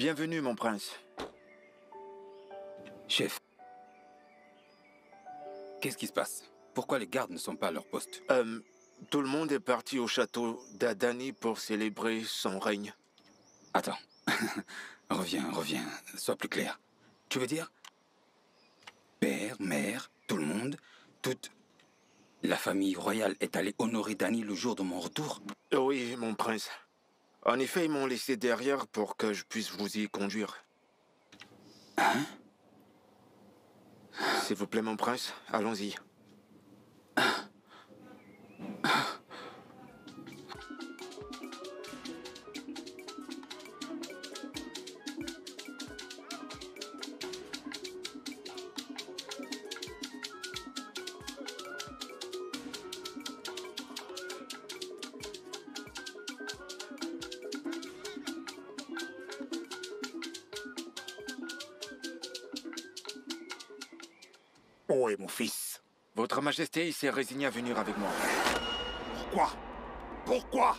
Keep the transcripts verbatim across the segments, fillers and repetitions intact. Bienvenue, mon prince. Chef. Qu'est-ce qui se passe? Pourquoi les gardes ne sont pas à leur poste? Euh, tout le monde est parti au château d'Adani pour célébrer son règne. Attends. Reviens, reviens. Sois plus clair. Tu veux dire? Père, mère, tout le monde, toute... La famille royale est allée honorer Dany le jour de mon retour? Oui, mon prince. En effet, ils m'ont laissé derrière pour que je puisse vous y conduire. Hein? S'il vous plaît, mon prince, allons-y. Où est mon fils? Votre Majesté, il s'est résigné à venir avec moi. Pourquoi? Pourquoi?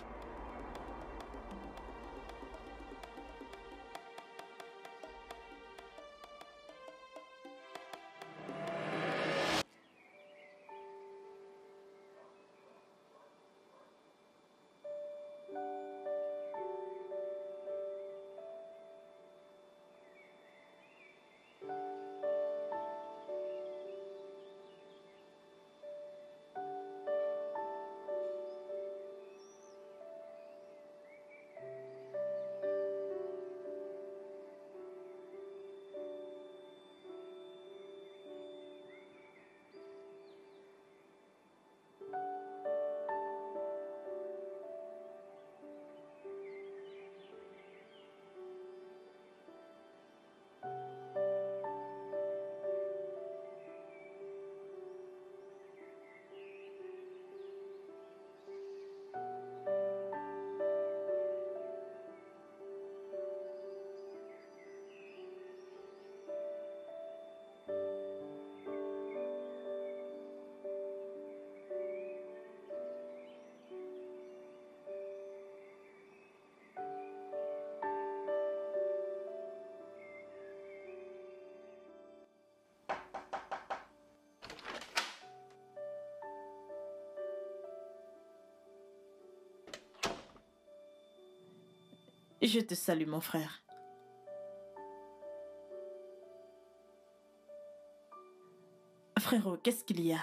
Je te salue, mon frère. Frérot, qu'est-ce qu'il y a?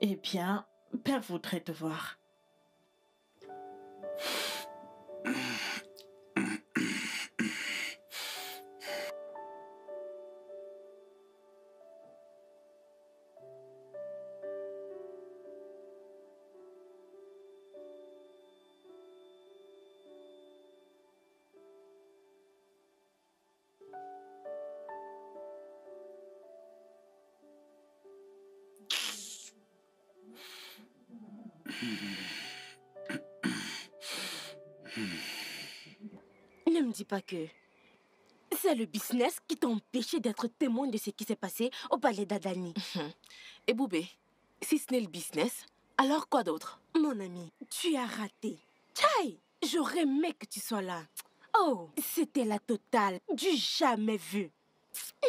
Eh bien, père voudrait te voir. Ne me dis pas que c'est le business qui t'a empêché d'être témoin de ce qui s'est passé au palais d'Adani. Et Boubé, si ce n'est le business, alors quoi d'autre? Mon ami, tu as raté. Chai, j'aurais aimé que tu sois là. Oh, c'était la totale du jamais vu.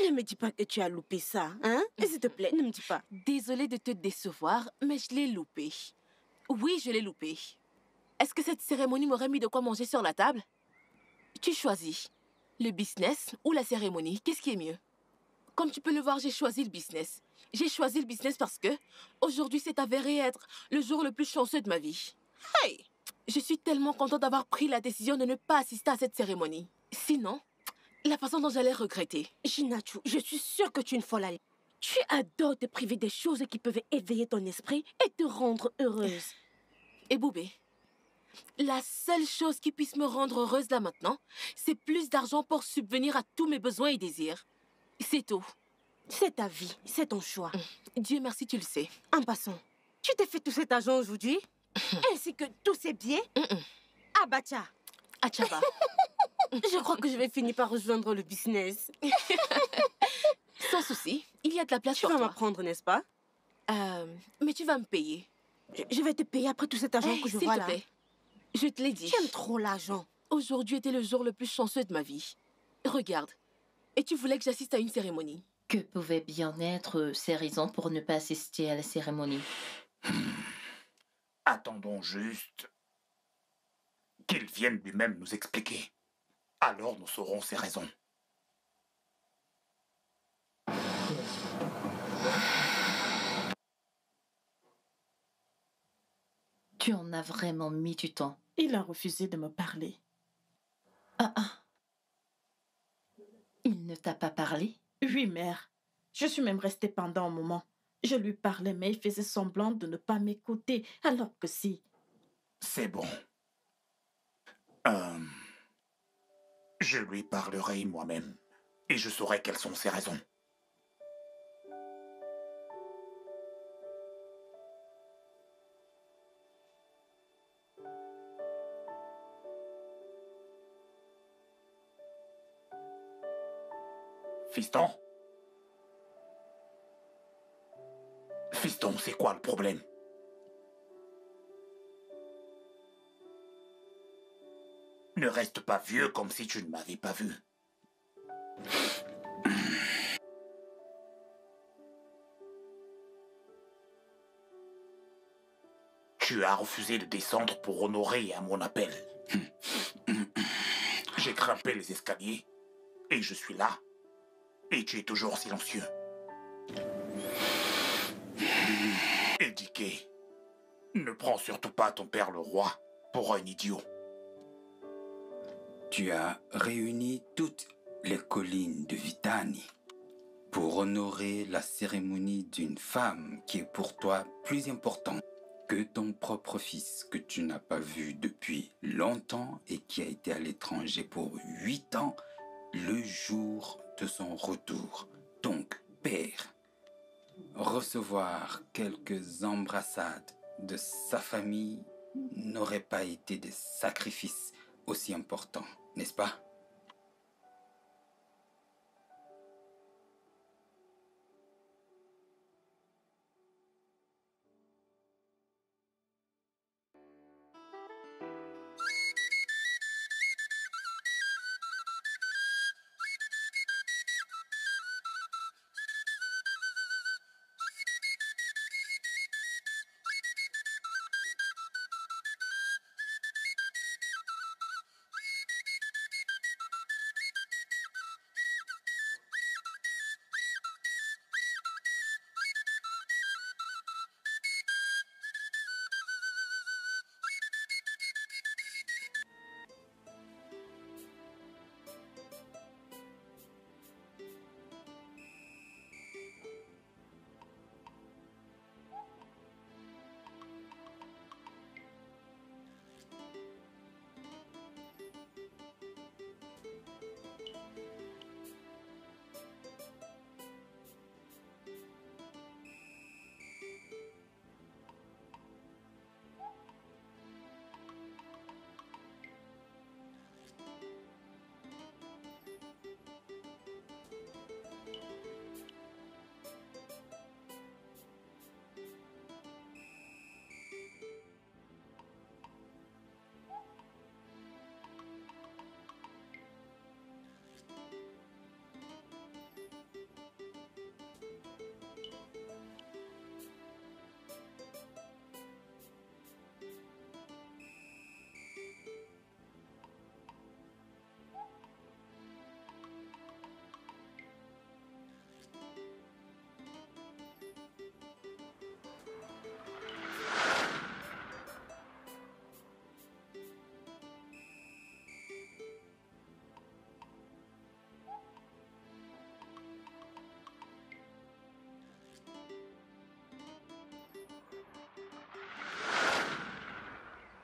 Ne me dis pas que tu as loupé ça, hein? S'il te plaît, ne me dis pas. Désolée de te décevoir, mais je l'ai loupé. Oui, je l'ai loupé. Est-ce que cette cérémonie m'aurait mis de quoi manger sur la table? Tu choisis. Le business ou la cérémonie, qu'est-ce qui est mieux? Comme tu peux le voir, j'ai choisi le business. J'ai choisi le business parce que aujourd'hui s'est avéré être le jour le plus chanceux de ma vie. Hey! Je suis tellement contente d'avoir pris la décision de ne pas assister à cette cérémonie. Sinon, la façon dont j'allais regretter. Chinatu, je suis sûre que tu es une folle. Tu adores te priver des choses qui peuvent éveiller ton esprit et te rendre heureuse. Et Boubé, la seule chose qui puisse me rendre heureuse là maintenant, c'est plus d'argent pour subvenir à tous mes besoins et désirs. C'est tout. C'est ta vie, c'est ton choix. Mmh. Dieu merci, tu le sais. En passant, tu t'es fait tout cet argent aujourd'hui, mmh. ainsi que tous ces billets, mmh. Abacha. Achaba. Je crois que je vais finir par rejoindre le business. Sans souci. Il y a de la place tu pour toi. Tu vas m'apprendre, n'est-ce pas? Euh, mais tu vas me payer. Je, je vais te payer après tout cet argent hey, que je vois là. S'il te plaît. Je te l'ai dit. J'aime trop l'argent. Aujourd'hui était le jour le plus chanceux de ma vie. Regarde. Et tu voulais que j'assiste à une cérémonie. Que pouvaient bien être ces raisons pour ne pas assister à la cérémonie? Attendons juste qu'il vienne lui-même nous expliquer. Alors nous saurons ses raisons. Tu en as vraiment mis du temps. Il a refusé de me parler. Ah ah. Il ne t'a pas parlé? Oui, mère. Je suis même restée pendant un moment. Je lui parlais, mais il faisait semblant de ne pas m'écouter, alors que si. C'est bon. Euh, je lui parlerai moi-même, et je saurai quelles sont ses raisons. Fiston ? Fiston, c'est quoi le problème? Ne reste pas vieux comme si tu ne m'avais pas vu. Tu as refusé de descendre pour honorer à mon appel. J'ai grimpé les escaliers et je suis là. Et tu es toujours silencieux. Ejike, ne prends surtout pas ton père le roi pour un idiot. Tu as réuni toutes les collines de Vitani pour honorer la cérémonie d'une femme qui est pour toi plus importante que ton propre fils que tu n'as pas vu depuis longtemps et qui a été à l'étranger pour huit ans le jour de son retour. Donc, père, recevoir quelques embrassades de sa famille n'aurait pas été des sacrifices aussi importants, n'est-ce pas?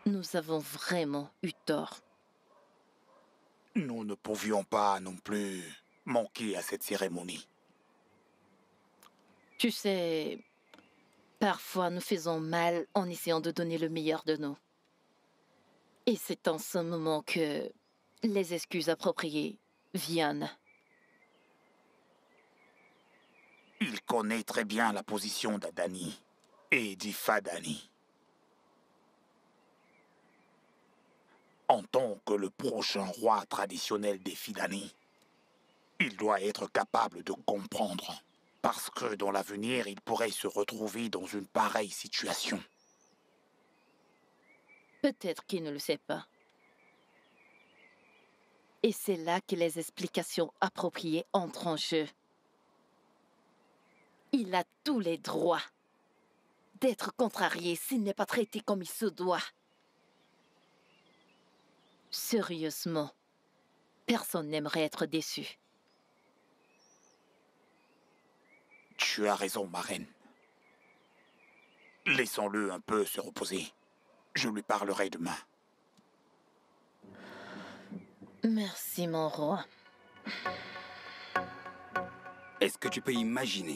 Nous avons vraiment eu tort. Nous ne pouvions pas non plus manquer à cette cérémonie. Tu sais, parfois nous faisons mal en essayant de donner le meilleur de nous. Et c'est en ce moment que les excuses appropriées viennent. Il connaît très bien la position d'Adani et d'Ifitani. En tant que le prochain roi traditionnel des Fidani, il doit être capable de comprendre, parce que dans l'avenir, il pourrait se retrouver dans une pareille situation. Peut-être qu'il ne le sait pas. Et c'est là que les explications appropriées entrent en jeu. Il a tous les droits d'être contrarié s'il n'est pas traité comme il se doit. Sérieusement, personne n'aimerait être déçu. Tu as raison, ma reine. Laissons-le un peu se reposer. Je lui parlerai demain. Merci, mon roi. Est-ce que tu peux imaginer?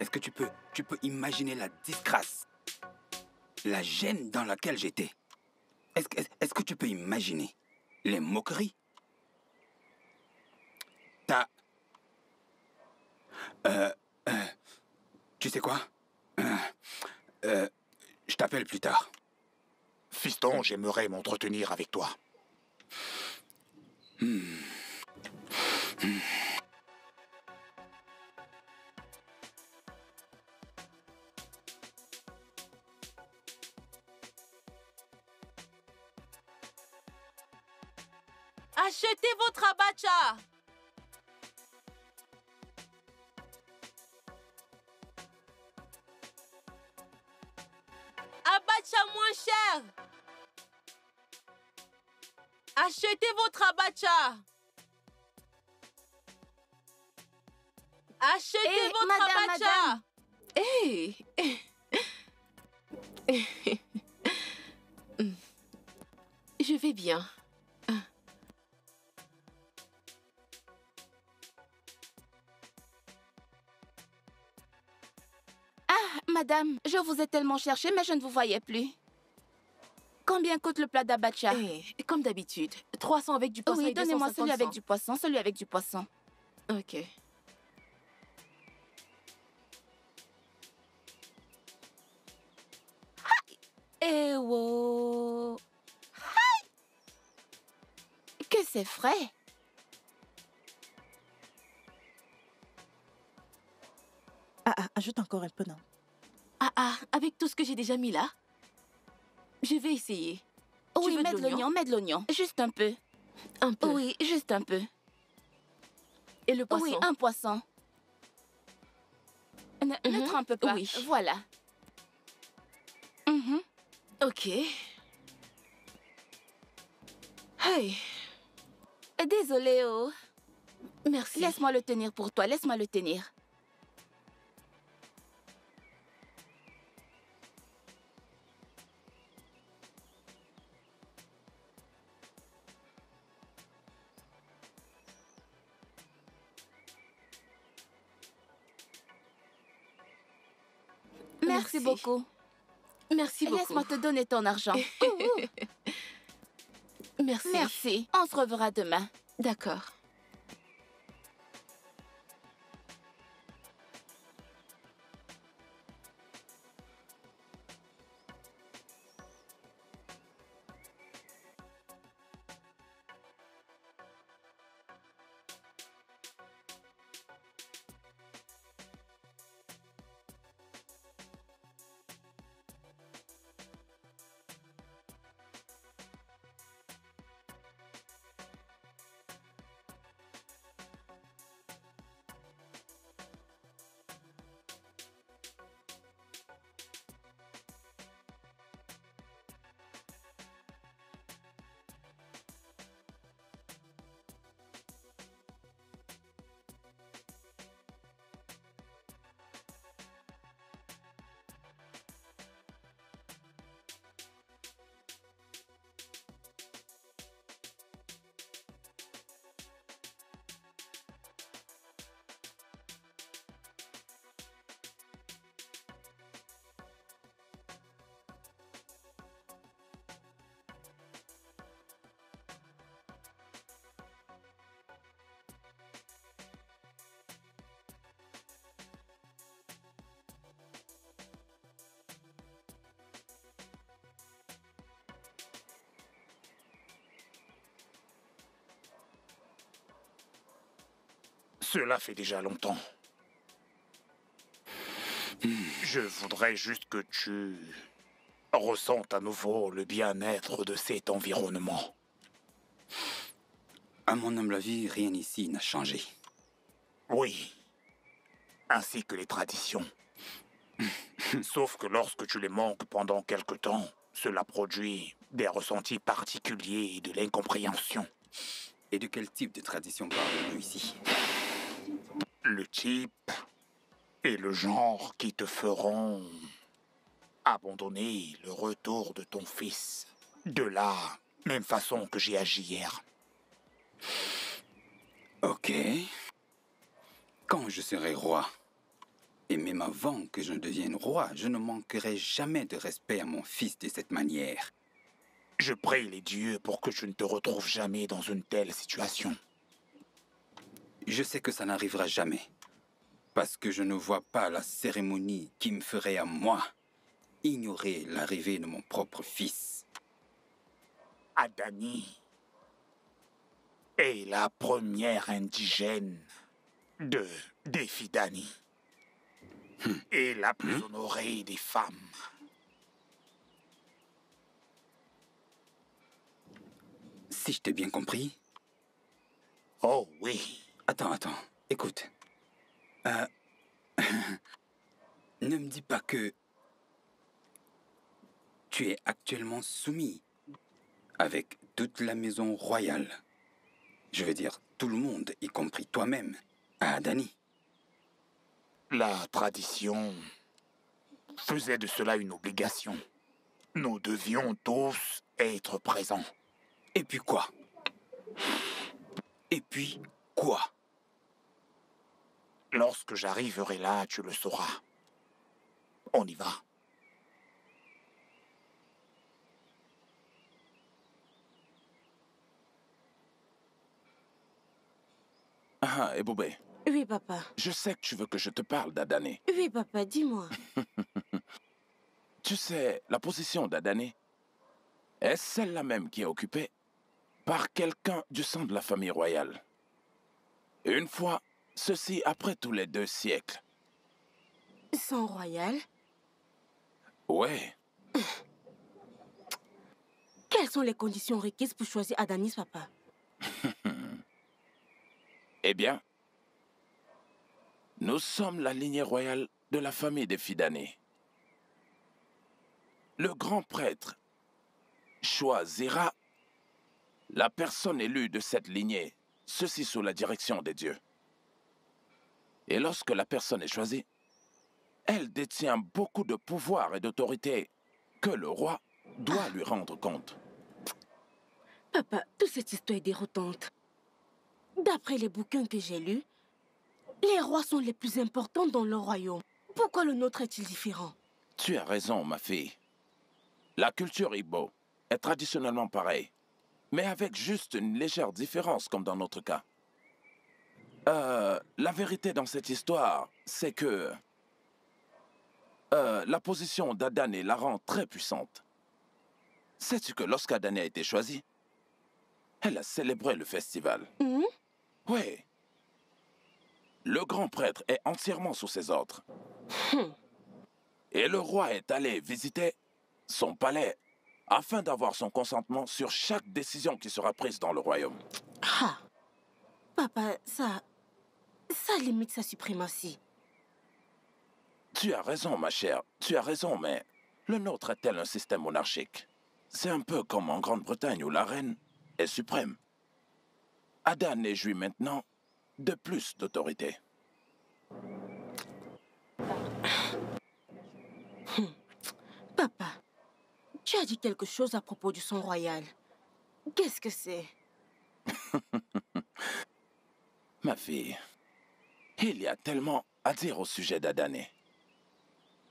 Est-ce que tu peux, tu peux imaginer la disgrâce? La gêne dans laquelle j'étais? Est-ce que, est-ce que tu peux imaginer les moqueries? T'as... Euh, euh, tu sais quoi? Euh, euh, je t'appelle plus tard. Fiston, j'aimerais m'entretenir avec toi. Hmm. Hmm. Achetez votre Abacha! Abacha moins cher! Achetez votre Abacha! Achetez hey, votre madame, Abacha! Hé! Hey. Je vais bien. Madame, je vous ai tellement cherché, mais je ne vous voyais plus. Combien coûte le plat d'Abacha? Hey, comme d'habitude, trois cents avec du poisson. Oui, donnez-moi celui avec du poisson, celui avec du poisson. Ok. Eh wow! Que c'est frais! Ah, ah, ajoute encore un peu, non? Ah ah, avec tout ce que j'ai déjà mis là, je vais essayer. Oui, mets de l'oignon, mets de l'oignon. Juste un peu. Un peu. Oui, juste un peu. Et le poisson? Oui, un poisson. Ne, mm-hmm. ne trempe pas. Oui. Voilà. Mm-hmm. Ok. Hey. Désolée, oh. Merci. Laisse-moi le tenir pour toi, laisse-moi le tenir. Merci beaucoup. Merci beaucoup. Laisse-moi te donner ton argent. Merci. Merci. On se reverra demain. D'accord. Cela fait déjà longtemps. Je voudrais juste que tu ressentes à nouveau le bien-être de cet environnement. À mon humble avis, rien ici n'a changé. Oui, ainsi que les traditions. Sauf que lorsque tu les manques pendant quelque temps, cela produit des ressentis particuliers et de l'incompréhension. Et de quel type de tradition parlons-nous ici? Le type et le genre qui te feront abandonner le retour de ton fils. De la même façon que j'ai agi hier. Ok. Quand je serai roi, et même avant que je ne devienne roi, je ne manquerai jamais de respect à mon fils de cette manière. Je prie les dieux pour que je ne te retrouve jamais dans une telle situation. Je sais que ça n'arrivera jamais, parce que je ne vois pas la cérémonie qui me ferait à moi ignorer l'arrivée de mon propre fils. Adani est la première indigène de Defidani. Et la plus mmh. honorée des femmes. Si je t'ai bien compris. Oh oui. Attends, attends, écoute. Euh... ne me dis pas que tu es actuellement soumis avec toute la maison royale. Je veux dire, tout le monde, y compris toi-même, à Adani. La tradition faisait de cela une obligation. Nous devions tous être présents. Et puis quoi? Et puis quoi? Lorsque j'arriverai là, tu le sauras. On y va. Ah, Ebube. Oui, papa. Je sais que tu veux que je te parle d'Adani. Oui, papa, dis-moi. Tu sais, la position d'Adani est celle-là même qui est occupée par quelqu'un du sang de la famille royale. Une fois, ceci après tous les deux siècles. Sang royal? Ouais. Quelles sont les conditions requises pour choisir Adani, papa? Eh bien... nous sommes la lignée royale de la famille des Fidani. Le grand prêtre choisira la personne élue de cette lignée, ceci sous la direction des dieux. Et lorsque la personne est choisie, elle détient beaucoup de pouvoir et d'autorité que le roi doit ah. lui rendre compte. Papa, toute cette histoire est déroutante. D'après les bouquins que j'ai lus, les rois sont les plus importants dans leur royaume. Pourquoi le nôtre est-il différent? Tu as raison, ma fille. La culture Igbo est traditionnellement pareille, mais avec juste une légère différence, comme dans notre cas. Euh, la vérité dans cette histoire, c'est que... Euh, la position d'Adani la rend très puissante. Sais-tu que lorsqu'Adani a été choisie, elle a célébré le festival? Mmh. Oui. Le grand prêtre est entièrement sous ses ordres. Hmm. Et le roi est allé visiter son palais afin d'avoir son consentement sur chaque décision qui sera prise dans le royaume. Ah, papa, ça... ça limite sa suprématie. Tu as raison, ma chère, tu as raison, mais le nôtre est tel un système monarchique. C'est un peu comme en Grande-Bretagne où la reine est suprême. Adani est jouit maintenant de plus d'autorité. Papa, tu as dit quelque chose à propos du sang royal. Qu'est-ce que c'est? Ma fille, il y a tellement à dire au sujet d'Adani.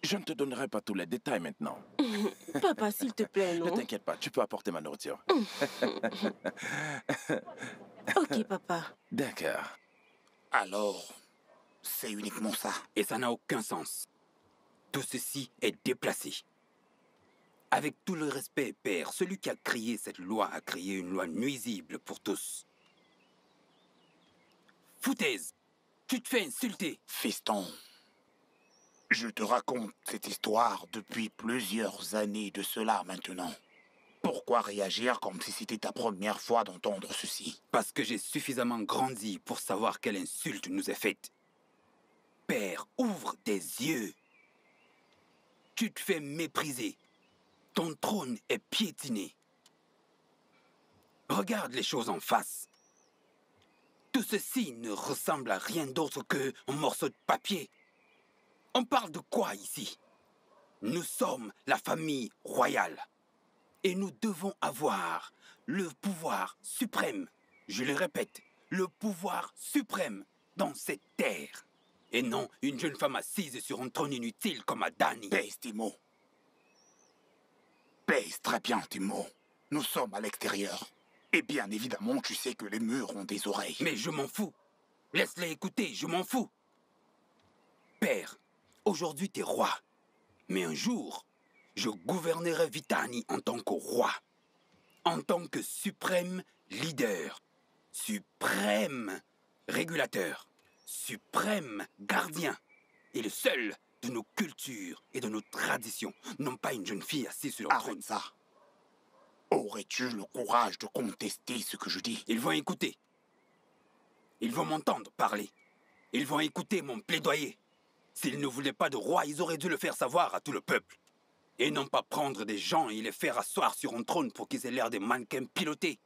Je ne te donnerai pas tous les détails maintenant. Papa, s'il te plaît, non? Ne t'inquiète pas, tu peux apporter ma nourriture. Ok, papa. D'accord. Alors, c'est uniquement ça. Et ça n'a aucun sens. Tout ceci est déplacé. Avec tout le respect, père, celui qui a créé cette loi a créé une loi nuisible pour tous. Foutaise! tu te fais insulter. Fiston, je te raconte cette histoire depuis plusieurs années de cela maintenant. Pourquoi réagir comme si c'était ta première fois d'entendre ceci? Parce que j'ai suffisamment grandi pour savoir quelle insulte nous est faite. Père, ouvre tes yeux. Tu te fais mépriser. Ton trône est piétiné. Regarde les choses en face. Tout ceci ne ressemble à rien d'autre qu'un morceau de papier. On parle de quoi ici? Nous sommes la famille royale. Et nous devons avoir le pouvoir suprême, je le répète, le pouvoir suprême dans cette terre. Et non une jeune femme assise sur un trône inutile comme Adani. Pèse tes mots. Pèse très bien tes mots. Nous sommes à l'extérieur. Et bien évidemment, tu sais que les murs ont des oreilles. Mais je m'en fous. Laisse-les écouter, je m'en fous. Père, aujourd'hui t'es roi. Mais un jour... je gouvernerai Vitani en tant que roi, en tant que suprême leader, suprême régulateur, suprême gardien, et le seul de nos cultures et de nos traditions, non pas une jeune fille assise sur le trône. Ça. Aurais-tu le courage de contester ce que je dis? Ils vont écouter. Ils vont m'entendre parler. Ils vont écouter mon plaidoyer. S'ils ne voulaient pas de roi, ils auraient dû le faire savoir à tout le peuple. Et non pas prendre des gens et les faire asseoir sur un trône pour qu'ils aient l'air des mannequins pilotés.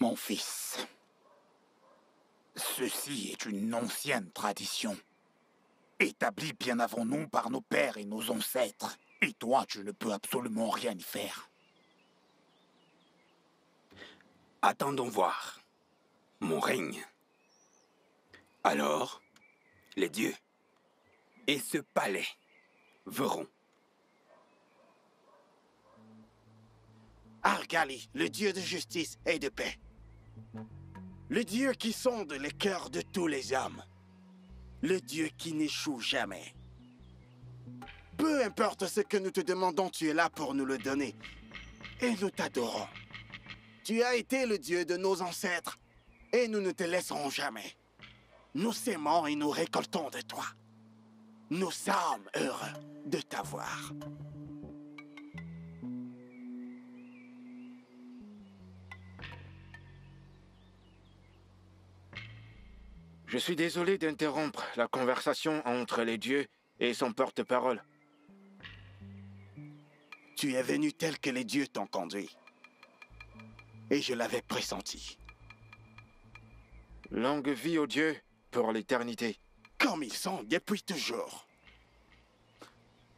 Mon fils, ceci est une ancienne tradition, établie bien avant nous par nos pères et nos ancêtres. Et toi, tu ne peux absolument rien y faire. Attendons voir mon règne. Alors... les dieux et ce palais verront. Argali, le dieu de justice et de paix. Le dieu qui sonde les cœurs de tous les hommes. Le dieu qui n'échoue jamais. Peu importe ce que nous te demandons, tu es là pour nous le donner. Et nous t'adorons. Tu as été le dieu de nos ancêtres et nous ne te laisserons jamais. Nous s'aimons et nous récoltons de toi. Nous sommes heureux de t'avoir. Je suis désolé d'interrompre la conversation entre les dieux et son porte-parole. Tu es venu tel que les dieux t'ont conduit. Et je l'avais pressenti. Longue vie aux dieux. Pour l'éternité. Comme ils sont depuis toujours.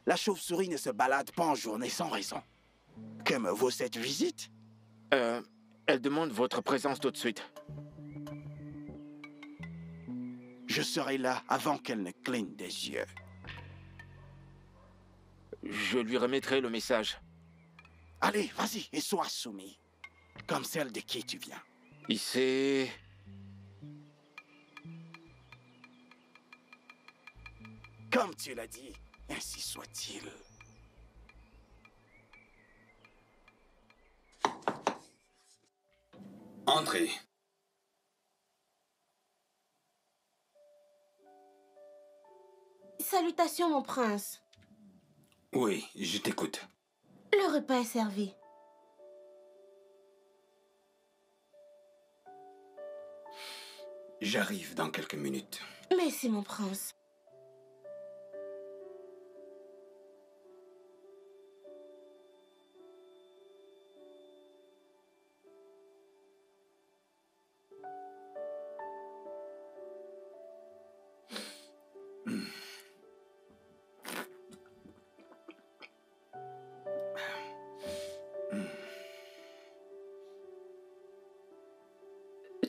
La chauve-souris ne se balade pas en journée sans raison. Que me vaut cette visite? Euh... Elle demande votre présence tout de suite. Je serai là avant qu'elle ne cligne des yeux. Je lui remettrai le message. Allez, vas-y, et sois soumis. Comme celle de qui tu viens. Ici... comme tu l'as dit, ainsi soit-il. Entrez. Salutations, mon prince. Oui, je t'écoute. Le repas est servi. J'arrive dans quelques minutes. Merci, mon prince.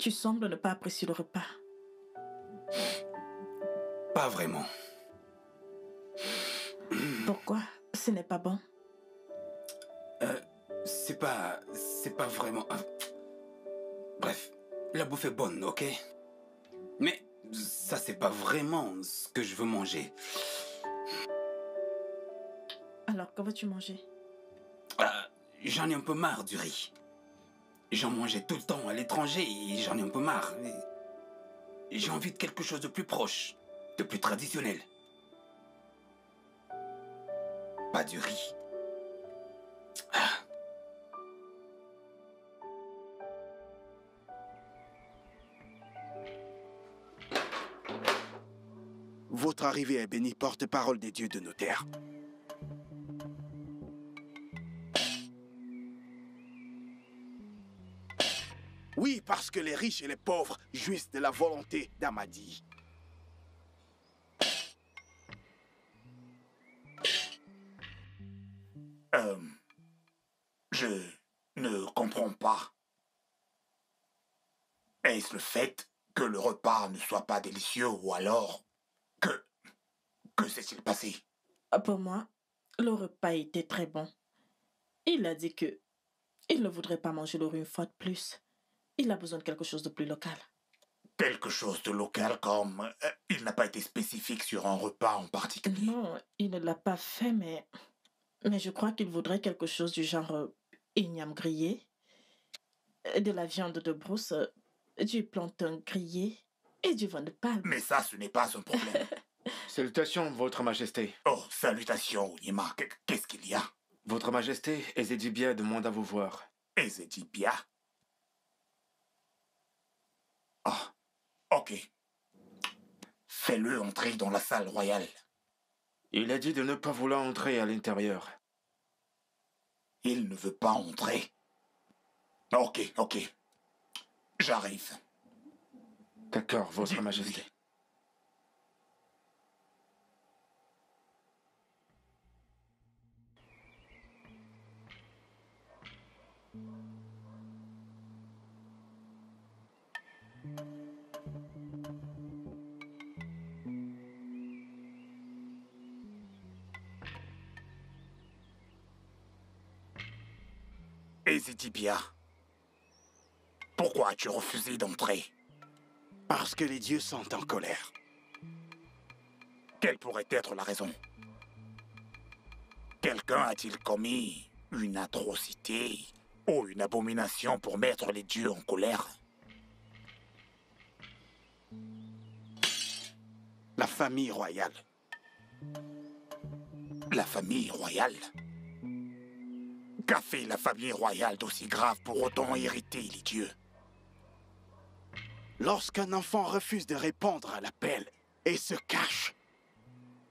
Tu sembles ne pas apprécier le repas. Pas vraiment. Pourquoi? Ce n'est pas bon. Euh, c'est pas... c'est pas vraiment... Bref, la bouffe est bonne, ok? Mais ça, c'est pas vraiment ce que je veux manger. Alors, que veux-tu manger? euh, J'en ai un peu marre du riz. J'en mangeais tout le temps à l'étranger et j'en ai un peu marre. J'ai envie de quelque chose de plus proche, de plus traditionnel. Pas du riz. Ah. Votre arrivée est bénie, porte-parole des dieux de nos terres. Oui, parce que les riches et les pauvres jouissent de la volonté d'Amadi. Euh, je ne comprends pas. Est-ce le fait que le repas ne soit pas délicieux ou alors que... Que s'est-il passé? Pour moi, le repas était très bon. Il a dit que... Il ne voudrait pas manger le riz une fois de plus. Il a besoin de quelque chose de plus local. Quelque chose de local comme... Euh, il n'a pas été spécifique sur un repas en particulier. Non, il ne l'a pas fait, mais... Mais je crois qu'il voudrait quelque chose du genre... Euh, igname grillé, de la viande de brousse, euh, du plantain grillé et du vin de palme. Mais ça, ce n'est pas un problème. Salutations, Votre Majesté. Oh, salutations, Onyema. Qu'est-ce qu'il y a? Votre Majesté, Ezedibia demande à vous voir. Ezedibia? Ah, ok. Fais-le entrer dans la salle royale. Il a dit de ne pas vouloir entrer à l'intérieur. Il ne veut pas entrer? Ok, ok. J'arrive. D'accord, Votre Majesté. Ezedibia, pourquoi as-tu refusé d'entrer? Parce que les dieux sont en colère. Quelle pourrait être la raison? Quelqu'un a-t-il commis une atrocité ou une abomination pour mettre les dieux en colère? La famille royale. La famille royale? Qu'a fait la famille royale d'aussi grave pour autant irriter les dieux? Lorsqu'un enfant refuse de répondre à l'appel et se cache,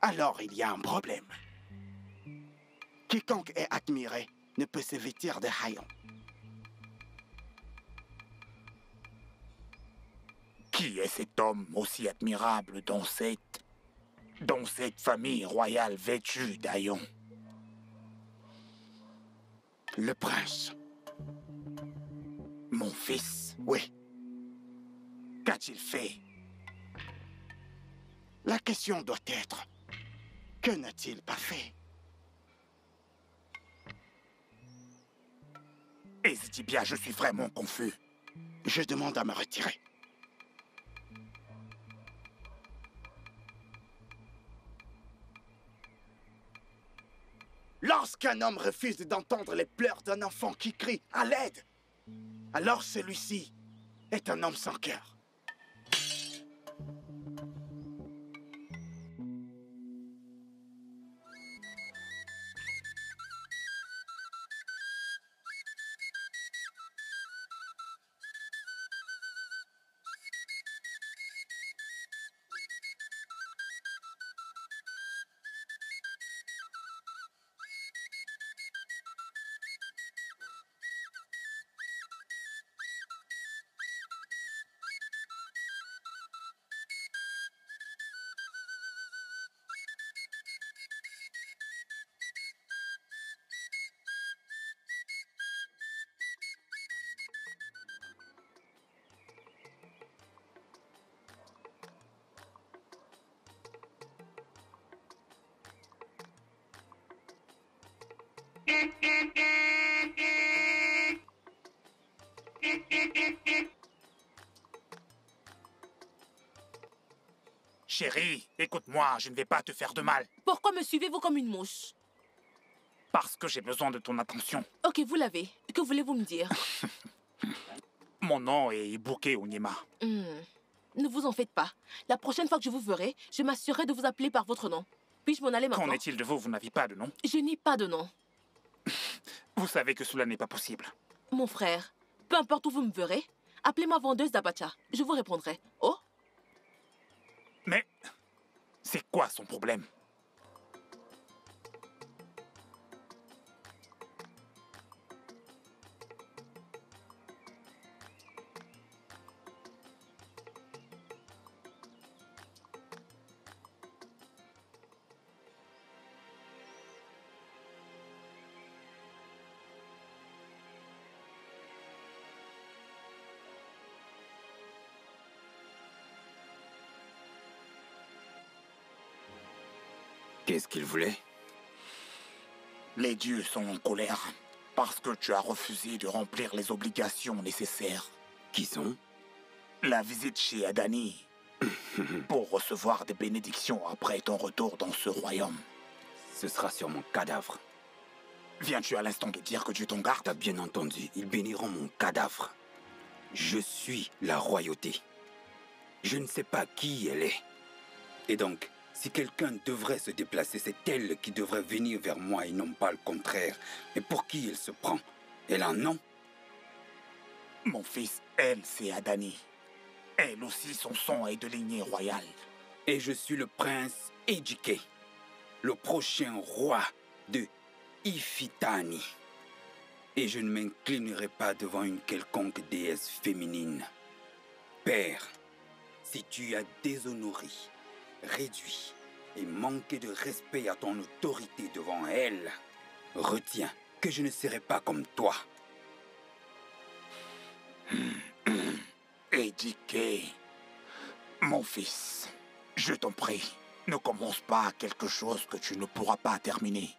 alors il y a un problème. Quiconque est admiré ne peut se vêtir de haillons. Qui est cet homme aussi admirable dans cette... dans cette famille royale vêtue d'haillons? Le prince. Mon fils? Oui. Qu'a-t-il fait? La question doit être, que n'a-t-il pas fait? Ezedibia, je suis vraiment confus. Je demande à me retirer. Lorsqu'un homme refuse d'entendre les pleurs d'un enfant qui crie à l'aide, alors celui-ci est un homme sans cœur. Chérie, écoute-moi, je ne vais pas te faire de mal. Pourquoi me suivez-vous comme une mouche? Parce que j'ai besoin de ton attention. Ok, vous l'avez. Que voulez-vous me dire? Mon nom est Ibuke Onyema. Mmh. Ne vous en faites pas. La prochaine fois que je vous verrai, je m'assurerai de vous appeler par votre nom. Puis-je m'en aller maintenant? Qu'en est-il de vous? Vous n'avez pas de nom? Je n'ai pas de nom. Vous savez que cela n'est pas possible. Mon frère, peu importe où vous me verrez, appelez-moi vendeuse d'Abacha. Je vous répondrai. Oh? Mais c'est quoi son problème? Qu'est-ce qu'il voulait? Les dieux sont en colère parce que tu as refusé de remplir les obligations nécessaires. Qui sont? La visite chez Adani pour recevoir des bénédictions après ton retour dans ce royaume. Ce sera sur mon cadavre. Viens-tu à l'instant de dire que Dieu t'en garde? T'as bien entendu, ils béniront mon cadavre. Je suis la royauté. Je ne sais pas qui elle est. Et donc... si quelqu'un devrait se déplacer, c'est elle qui devrait venir vers moi et non pas le contraire. Mais pour qui elle se prend? Elle a un nom? Mon fils, elle, c'est Adani. Elle aussi, son sang est de lignée royale. Et je suis le prince Ejike, le prochain roi de Ifitani. Et je ne m'inclinerai pas devant une quelconque déesse féminine. Père, si tu as déshonoré, réduit et manqué de respect à ton autorité devant elle, retiens que je ne serai pas comme toi. Ejike, mon fils, je t'en prie, ne commence pas quelque chose que tu ne pourras pas terminer.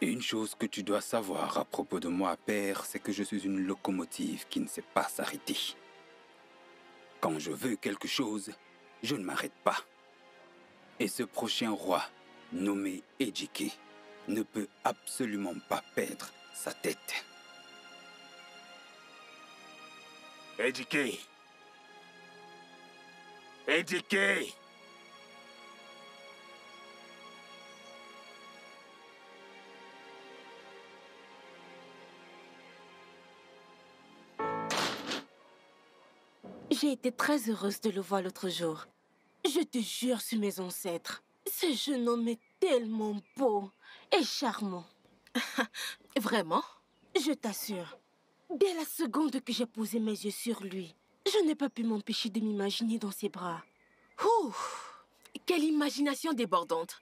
Une chose que tu dois savoir à propos de moi, père, c'est que je suis une locomotive qui ne sait pas s'arrêter. Quand je veux quelque chose, je ne m'arrête pas. Et ce prochain roi, nommé Ejike, ne peut absolument pas perdre sa tête. Ejike! Ejike! J'ai été très heureuse de le voir l'autre jour. Je te jure sur mes ancêtres. Ce jeune homme est tellement beau et charmant. Vraiment? Je t'assure. Dès la seconde que j'ai posé mes yeux sur lui, je n'ai pas pu m'empêcher de m'imaginer dans ses bras. Ouh, quelle imagination débordante.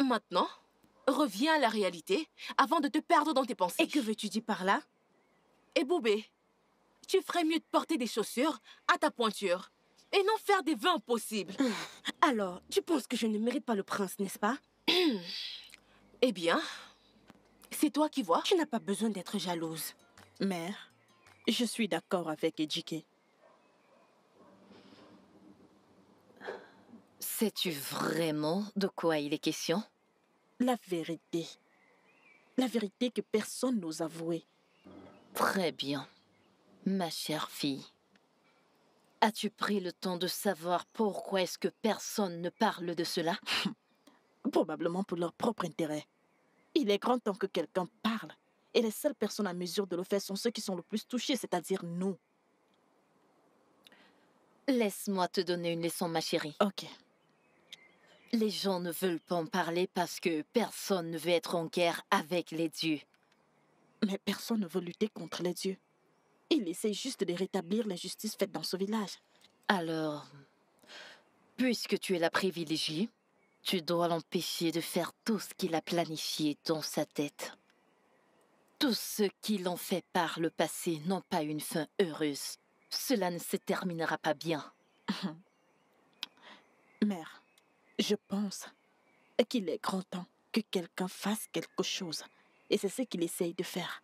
Maintenant, reviens à la réalité avant de te perdre dans tes pensées. Et que veux-tu dire par là? Ebube, tu ferais mieux de porter des chaussures à ta pointure et non faire des vins impossibles. Alors, tu penses que je ne mérite pas le prince, n'est-ce pas? Eh bien, c'est toi qui vois. Tu n'as pas besoin d'être jalouse. Mère, je suis d'accord avec Ejike. Sais-tu vraiment de quoi il est question? La vérité. La vérité que personne n'ose avouer. Très bien. Ma chère fille, as-tu pris le temps de savoir pourquoi est-ce que personne ne parle de cela? Probablement pour leur propre intérêt. Il est grand temps que quelqu'un parle, et les seules personnes à mesure de le faire sont ceux qui sont le plus touchés, c'est-à-dire nous. Laisse-moi te donner une leçon, ma chérie. Ok. Les gens ne veulent pas en parler parce que personne ne veut être en guerre avec les dieux. Mais personne ne veut lutter contre les dieux. Il essaie juste de rétablir l'injustice faite dans ce village. Alors, puisque tu es la privilégiée, tu dois l'empêcher de faire tout ce qu'il a planifié dans sa tête. Tout ce qu'il en fait par le passé n'a pas une fin heureuse. Cela ne se terminera pas bien. Mère, je pense qu'il est grand temps que quelqu'un fasse quelque chose. Et c'est ce qu'il essaye de faire.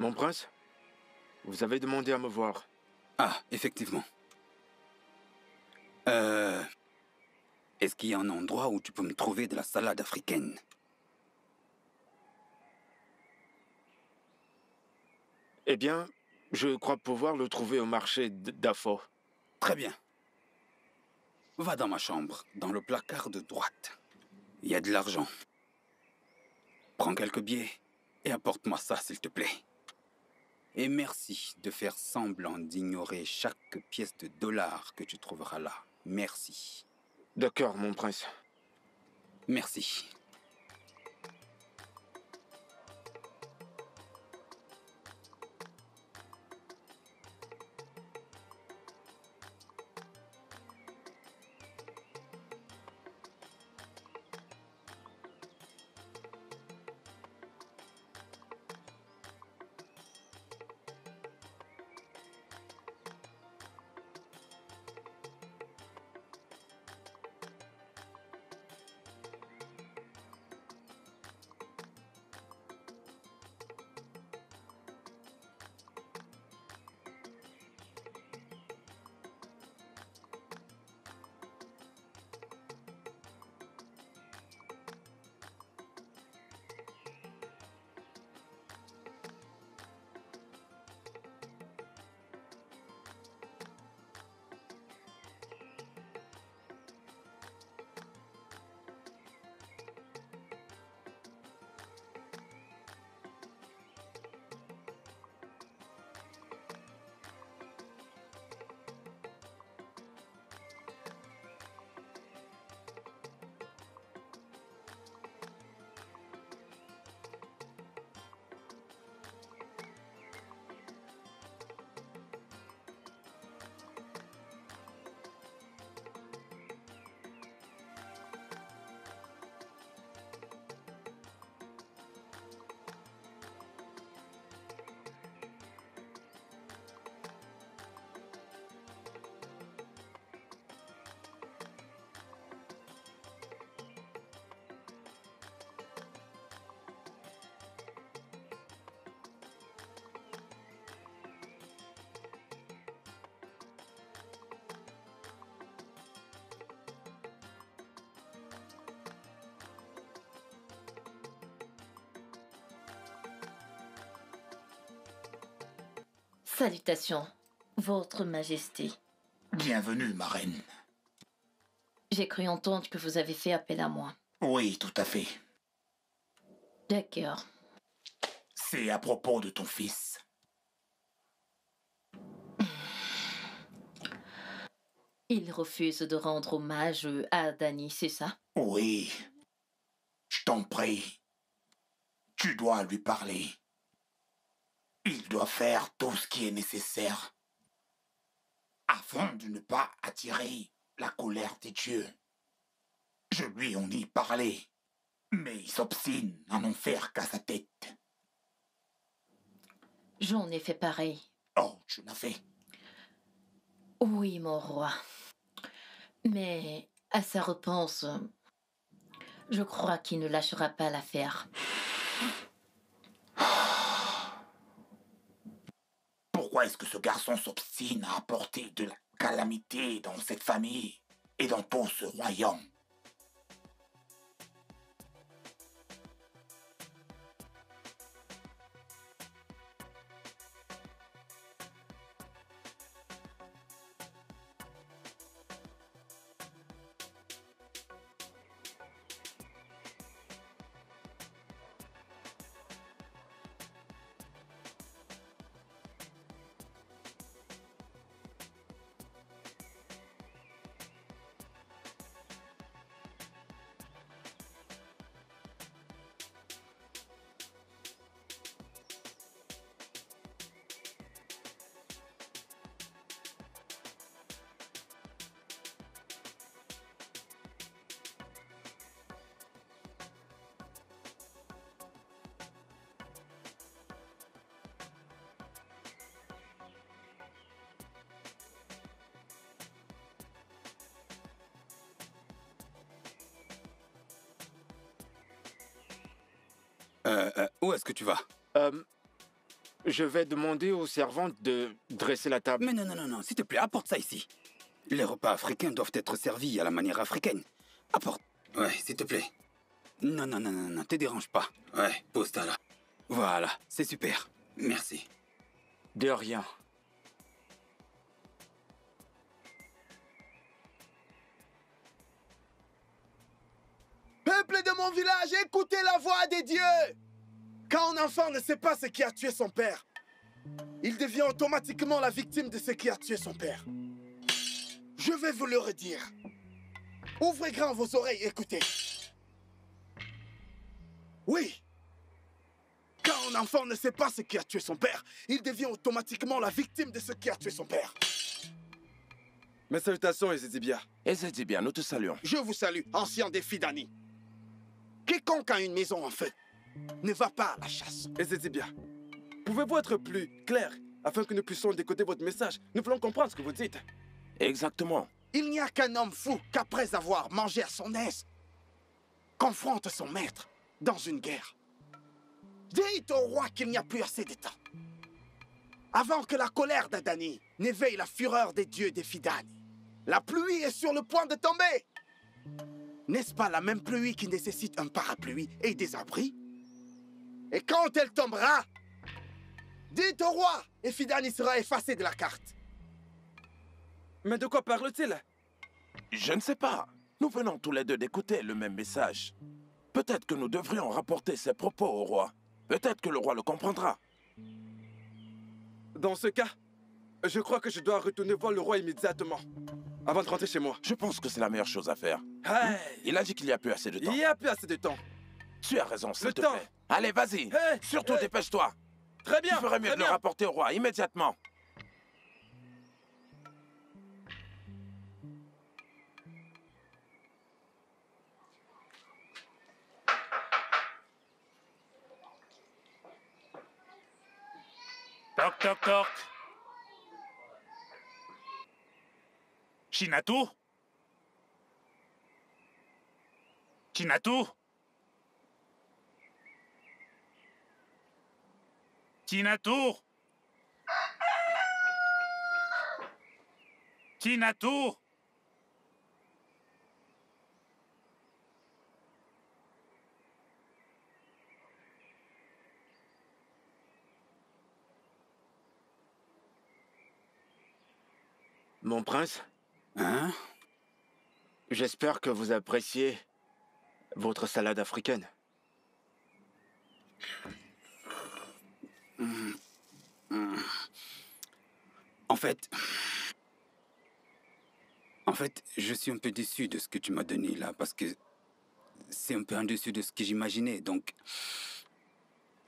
Mon prince, vous avez demandé à me voir. Ah, effectivement. Euh... Est-ce qu'il y a un endroit où tu peux me trouver de la salade africaine? Eh bien, je crois pouvoir le trouver au marché d'Afo. Très bien. Va dans ma chambre, dans le placard de droite. Il y a de l'argent. Prends quelques billets et apporte-moi ça, s'il te plaît. Et merci de faire semblant d'ignorer chaque pièce de dollar que tu trouveras là. Merci. D'accord, mon prince. Merci. Salutations, Votre Majesté. Bienvenue, ma reine. J'ai cru entendre que vous avez fait appel à moi. Oui, tout à fait. D'accord. C'est à propos de ton fils. Il refuse de rendre hommage à Adani, c'est ça? Oui. Je t'en prie. Tu dois lui parler. Il doit faire tout ce qui est nécessaire afin de ne pas attirer la colère des dieux. Je lui en ai parlé, mais il s'obstine à n'en faire qu'à sa tête. J'en ai fait pareil. Oh, tu l'as fait. Oui, mon roi. Mais à sa réponse, je crois qu'il ne lâchera pas l'affaire. Pourquoi est-ce que ce garçon s'obstine à apporter de la calamité dans cette famille et dans tout ce royaume? Euh, euh, où est-ce que tu vas? Euh, Je vais demander aux servantes de dresser la table. Mais non, non, non, non, s'il te plaît, apporte ça ici. Les repas africains doivent être servis à la manière africaine. Apporte. Ouais, s'il te plaît. Non, non, non, non, non, te dérange pas. Ouais, pose ça là. Voilà, c'est super. Merci. De rien. Peuple de mon village, écoutez la voix des dieux. Quand un enfant ne sait pas ce qui a tué son père, il devient automatiquement la victime de ce qui a tué son père. Je vais vous le redire. Ouvrez grand vos oreilles, écoutez. Oui. Quand un enfant ne sait pas ce qui a tué son père, il devient automatiquement la victime de ce qui a tué son père. Mes salutations, Ezedibia. Ezedibia, nous te saluons. Je vous salue, ancien des Fidani. Quiconque a une maison en feu ne va pas à la chasse. Ezedibia, pouvez-vous être plus clair afin que nous puissions décoder votre message? Nous voulons comprendre ce que vous dites. Exactement. Il n'y a qu'un homme fou qu'après avoir mangé à son aise, confronte son maître dans une guerre. Dites au roi qu'il n'y a plus assez de temps avant que la colère d'Adani n'éveille la fureur des dieux des Fidani. La pluie est sur le point de tomber. N'est-ce pas la même pluie qui nécessite un parapluie et des abris? Et quand elle tombera, dites au roi, et Fidani sera effacé de la carte. Mais de quoi parle-t-il? Je ne sais pas. Nous venons tous les deux d'écouter le même message. Peut-être que nous devrions rapporter ces propos au roi. Peut-être que le roi le comprendra. Dans ce cas, je crois que je dois retourner voir le roi immédiatement, avant de rentrer chez moi. Je pense que c'est la meilleure chose à faire. Hey. Il a dit qu'il n'y a plus assez de temps. Il n'y a plus assez de temps. Tu as raison, s'il te plaît. Allez, vas-y. Hey. Surtout, hey. Dépêche-toi. Très bien. Tu ferais mieux de le rapporter au roi immédiatement. Toc, toc, toc. Chinatu? Chinatu? Chinatu? Chinatu? Mon prince? Hein? J'espère que vous appréciez votre salade africaine. Mmh. Mmh. En fait... En fait, je suis un peu déçu de ce que tu m'as donné là, parce que c'est un peu en dessus de ce que j'imaginais, donc...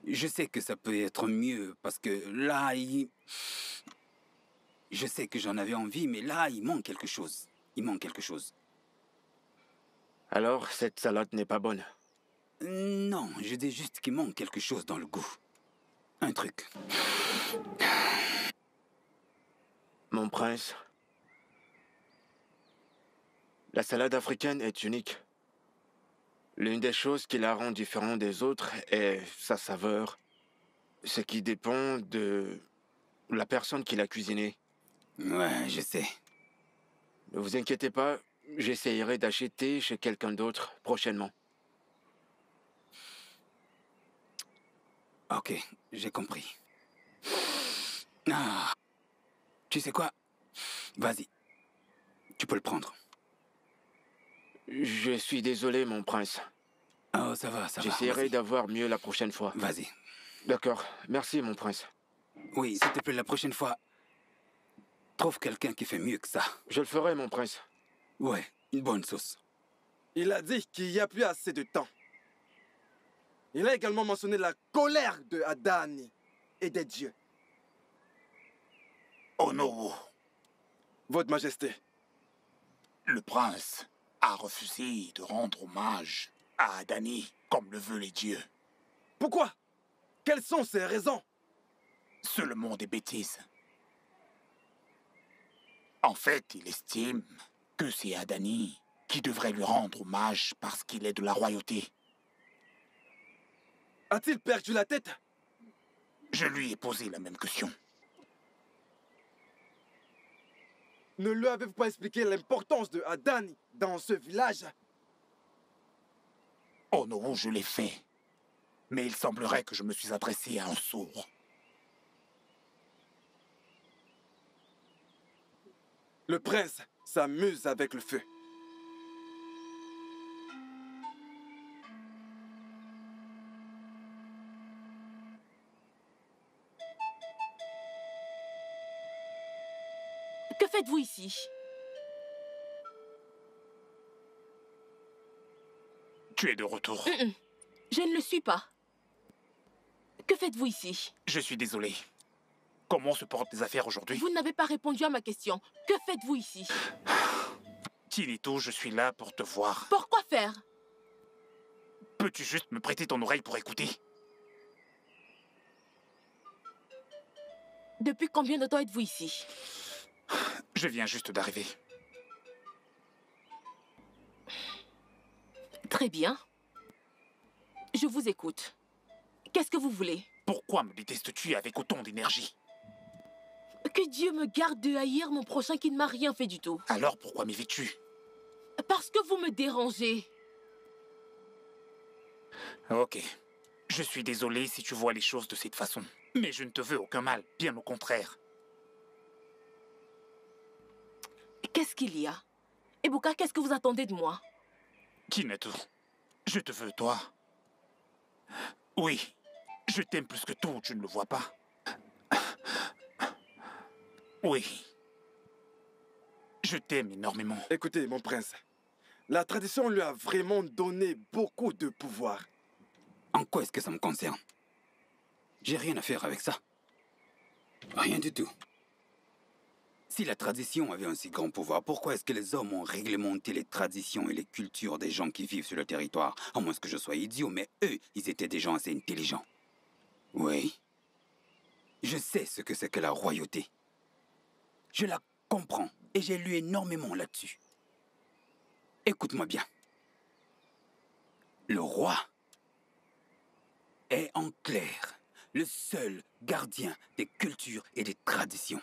Je sais que ça peut être mieux, parce que là, il... Je sais que j'en avais envie, mais là, il manque quelque chose. Il manque quelque chose. Alors, cette salade n'est pas bonne? Non, je dis juste qu'il manque quelque chose dans le goût. Un truc. Mon prince, la salade africaine est unique. L'une des choses qui la rend différente des autres est sa saveur, ce qui dépend de la personne qui l'a cuisinée. Ouais, je sais. Ne vous inquiétez pas, j'essayerai d'acheter chez quelqu'un d'autre prochainement. Ok, j'ai compris. Ah, tu sais quoi? Vas-y, tu peux le prendre. Je suis désolé, mon prince. Oh, ça va, ça va. J'essaierai d'avoir mieux la prochaine fois. Vas-y. D'accord, merci, mon prince. Oui, s'il te plaît, la prochaine fois... Trouve quelqu'un qui fait mieux que ça. Je le ferai, mon prince. Ouais, une bonne sauce. Il a dit qu'il n'y a plus assez de temps. Il a également mentionné la colère de Adani et des dieux. Onohu. Votre Majesté. Le prince a refusé de rendre hommage à Adani comme le veulent les dieux. Pourquoi? Quelles sont ses raisons? Seulement des bêtises. En fait, il estime que c'est Adani qui devrait lui rendre hommage parce qu'il est de la royauté. A-t-il perdu la tête? Je lui ai posé la même question. Ne lui avez-vous pas expliqué l'importance de Adani dans ce village? Oh non, je l'ai fait. Mais il semblerait que je me suis adressé à un sourd. Le prince s'amuse avec le feu. Que faites-vous ici? Tu es de retour. Mm-mm. Je ne le suis pas. Que faites-vous ici? Je suis désolé. Comment se portent les affaires aujourd'hui? Vous n'avez pas répondu à ma question. Que faites-vous ici? Chinatu, je suis là pour te voir. Pour quoi faire? Peux-tu juste me prêter ton oreille pour écouter? Depuis combien de temps êtes-vous ici? Je viens juste d'arriver. Très bien. Je vous écoute. Qu'est-ce que vous voulez? Pourquoi me détestes-tu avec autant d'énergie? Que Dieu me garde de haïr mon prochain qui ne m'a rien fait du tout. Alors pourquoi m'évites-tu? Parce que vous me dérangez. Ok. Je suis désolé si tu vois les choses de cette façon. Mais je ne te veux aucun mal, bien au contraire. Qu'est-ce qu'il y a? Ebuka, qu'est-ce que vous attendez de moi? Chinatu, je te veux, toi. Oui, je t'aime plus que tout, tu ne le vois pas. Oui. Je t'aime énormément. Écoutez, mon prince, la tradition lui a vraiment donné beaucoup de pouvoir. En quoi est-ce que ça me concerne? J'ai rien à faire avec ça. Rien du tout. Si la tradition avait un si grand pouvoir, pourquoi est-ce que les hommes ont réglementé les traditions et les cultures des gens qui vivent sur le territoire? À moins que je sois idiot, mais eux, ils étaient des gens assez intelligents. Oui. Je sais ce que c'est que la royauté. Je la comprends et j'ai lu énormément là-dessus. Écoute-moi bien. Le roi est en clair le seul gardien des cultures et des traditions.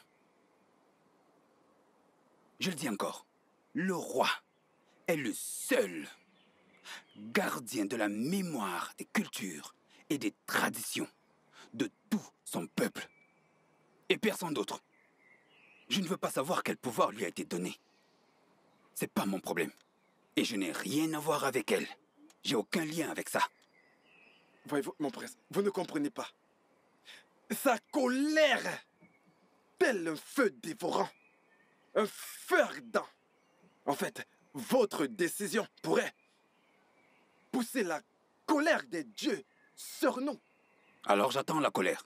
Je le dis encore, le roi est le seul gardien de la mémoire des cultures et des traditions de tout son peuple. Et personne d'autre. Je ne veux pas savoir quel pouvoir lui a été donné. C'est pas mon problème. Et je n'ai rien à voir avec elle. J'ai aucun lien avec ça. Voyez-vous, mon prince, vous ne comprenez pas. Sa colère, tel un feu dévorant, un feu ardent. En fait, votre décision pourrait pousser la colère des dieux sur nous. Alors j'attends la colère.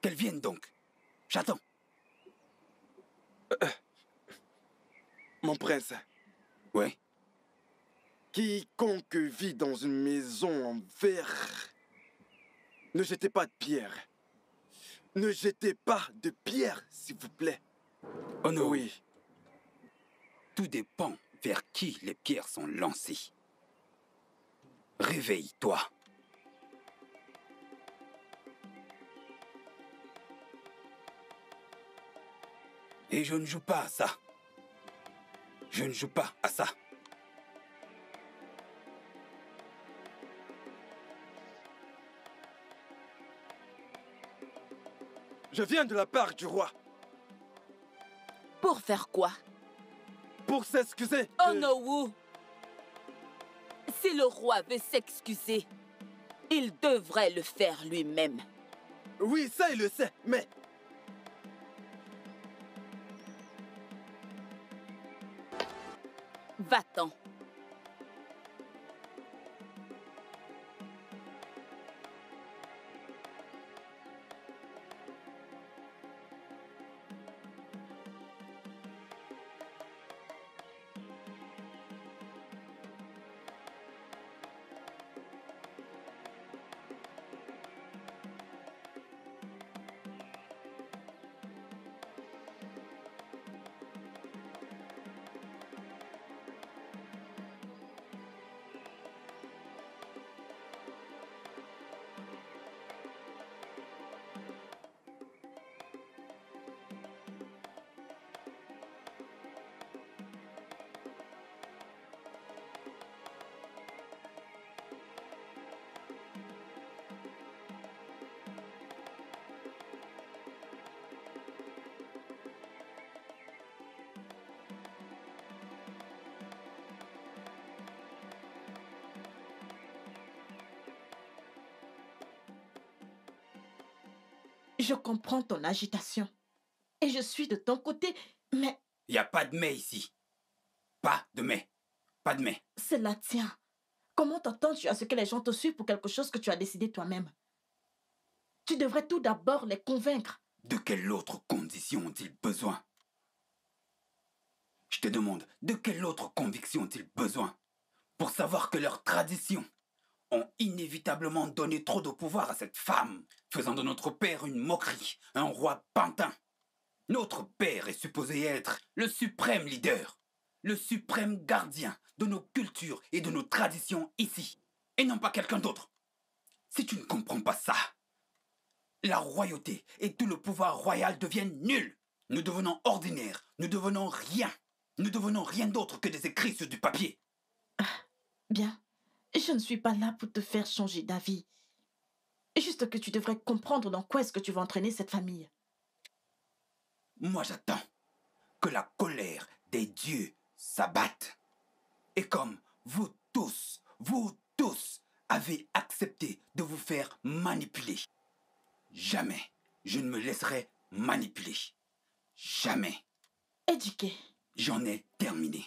Qu'elle vienne donc. J'attends. Euh, mon prince. Ouais. Quiconque vit dans une maison en verre, ne jetez pas de pierre. Ne jetez pas de pierre, s'il vous plaît. Oh non. Oui. Tout dépend vers qui les pierres sont lancées. Réveille-toi. Et je ne joue pas à ça. Je ne joue pas à ça. Je viens de la part du roi. Pour faire quoi? Pour s'excuser. Oh de... Onohu. Si le roi veut s'excuser, il devrait le faire lui-même. Oui, ça il le sait, mais... Va-t'en. Je comprends ton agitation. Et je suis de ton côté, mais... Il n'y a pas de mais ici. Pas de mais. Pas de mais. C'est la tienne. Comment t'attends-tu à ce que les gens te suivent pour quelque chose que tu as décidé toi-même? Tu devrais tout d'abord les convaincre. De quelle autre condition ont-ils besoin? Je te demande, de quelle autre conviction ont-ils besoin pour savoir que leurs traditions ont inévitablement donné trop de pouvoir à cette femme, faisant de notre père une moquerie, un roi pantin. Notre père est supposé être le suprême leader, le suprême gardien de nos cultures et de nos traditions ici, et non pas quelqu'un d'autre. Si tu ne comprends pas ça, la royauté et tout le pouvoir royal deviennent nuls. Nous devenons ordinaires, nous devenons rien. Nous devenons rien d'autre que des écrits sur du papier. Ah, bien, je ne suis pas là pour te faire changer d'avis. Juste que tu devrais comprendre dans quoi est-ce que tu vas entraîner cette famille. Moi, j'attends que la colère des dieux s'abatte. Et comme vous tous, vous tous avez accepté de vous faire manipuler, jamais je ne me laisserai manipuler. Jamais. Ejike. J'en ai terminé.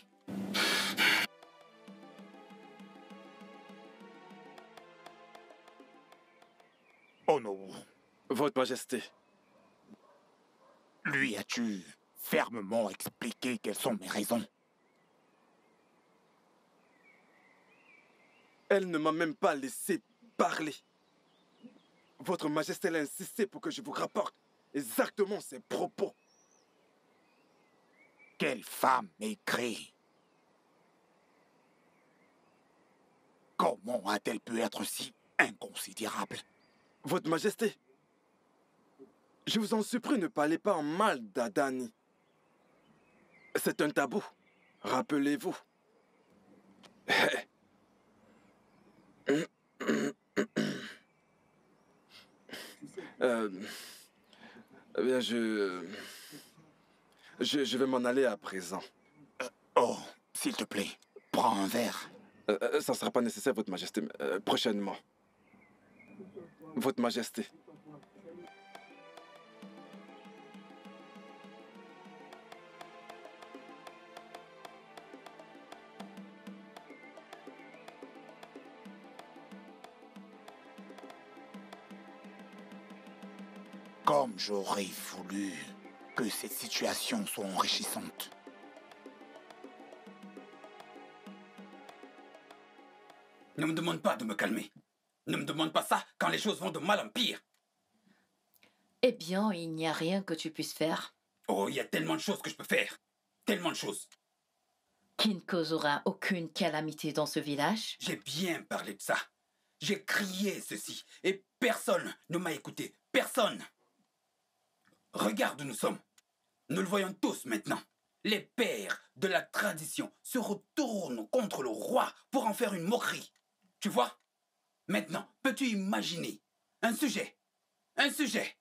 Onohu. Votre Majesté. Lui as-tu fermement expliqué quelles sont mes raisons? Elle ne m'a même pas laissé parler. Votre Majesté l'a insisté pour que je vous rapporte exactement ses propos. Quelle femme aigrie! Comment a-t-elle pu être si inconsidérable? Votre Majesté, je vous en supplie, ne parlez pas en mal d'Adani. C'est un tabou, rappelez-vous. euh, eh bien, je... Je, je vais m'en aller à présent. Euh, oh, s'il te plaît, prends un verre. Euh, euh, ça ne sera pas nécessaire, Votre Majesté, mais, euh, prochainement. Votre Majesté. Comme j'aurais voulu que cette situation soit enrichissante. Ne me demande pas de me calmer. Ne me demande pas ça quand les choses vont de mal en pire. Eh bien, il n'y a rien que tu puisses faire. Oh, il y a tellement de choses que je peux faire. Tellement de choses. Qui ne causera aucune calamité dans ce village? J'ai bien parlé de ça. J'ai crié ceci et personne ne m'a écouté. Personne. Regarde où nous sommes. Nous le voyons tous maintenant. Les pères de la tradition se retournent contre le roi pour en faire une moquerie. Tu vois? Maintenant, peux-tu imaginer un sujet? Un sujet?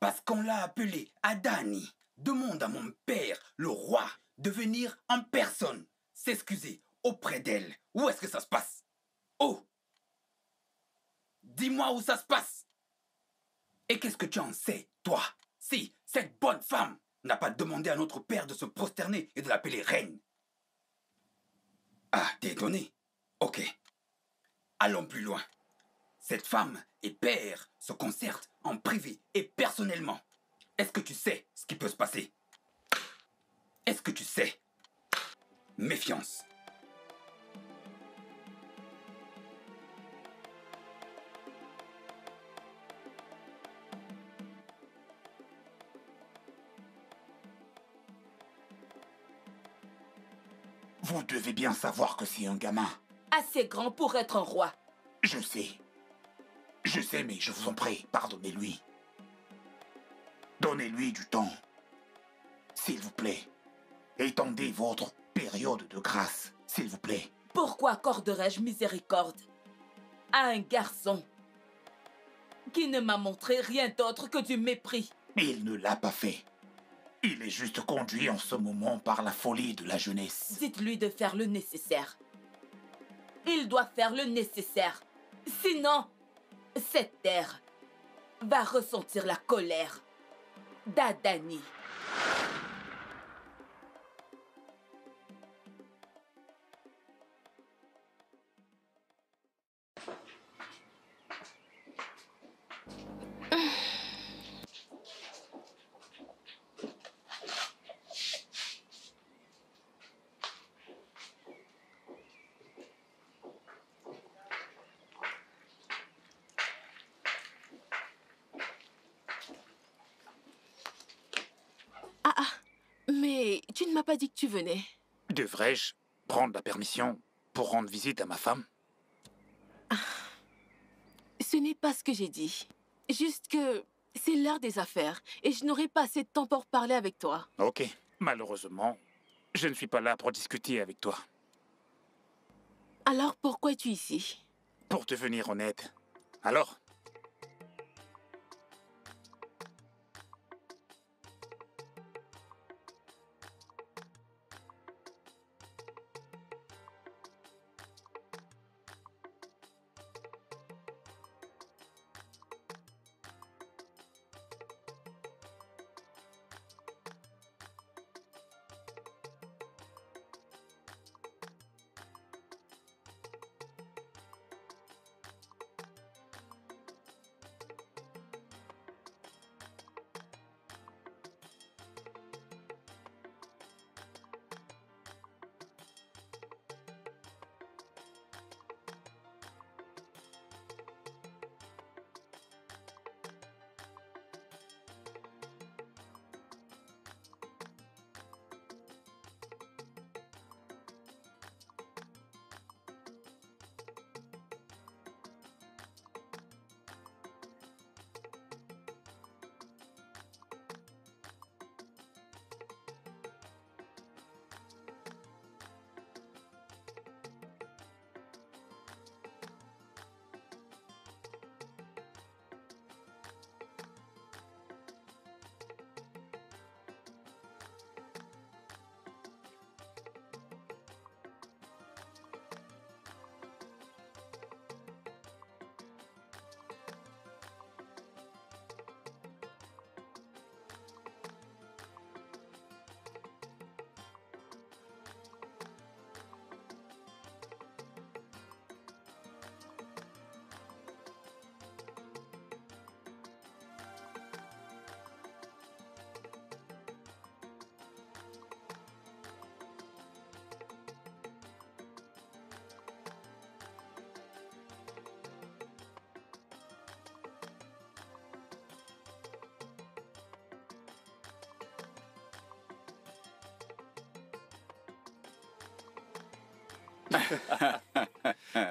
Parce qu'on l'a appelé Adani, demande à mon père, le roi, de venir en personne s'excuser auprès d'elle. Où est-ce que ça se passe? Oh! Dis-moi où ça se passe! Et qu'est-ce que tu en sais, toi, si cette bonne femme n'a pas demandé à notre père de se prosterner et de l'appeler reine? Ah, t'es étonné? Ok. Allons plus loin. Cette femme et père se concertent en privé et personnellement. Est-ce que tu sais ce qui peut se passer? Est-ce que tu sais? Méfiance. Vous devez bien savoir que c'est un gamin. Assez grand pour être un roi. Je sais. Je sais, mais je vous en prie, pardonnez-lui. Donnez-lui du temps. S'il vous plaît, étendez votre période de grâce, s'il vous plaît. Pourquoi accorderais-je miséricorde à un garçon qui ne m'a montré rien d'autre que du mépris? Il ne l'a pas fait. Il est juste conduit en ce moment par la folie de la jeunesse. Dites-lui de faire le nécessaire. Il doit faire le nécessaire. Sinon, cette terre va ressentir la colère d'Adani. Pas dit que tu venais. Devrais-je prendre la permission pour rendre visite à ma femme? Ah, ce n'est pas ce que j'ai dit. Juste que c'est l'heure des affaires et je n'aurai pas assez de temps pour parler avec toi. Ok. Malheureusement, je ne suis pas là pour discuter avec toi. Alors pourquoi es-tu ici? Pour devenir honnête. Alors?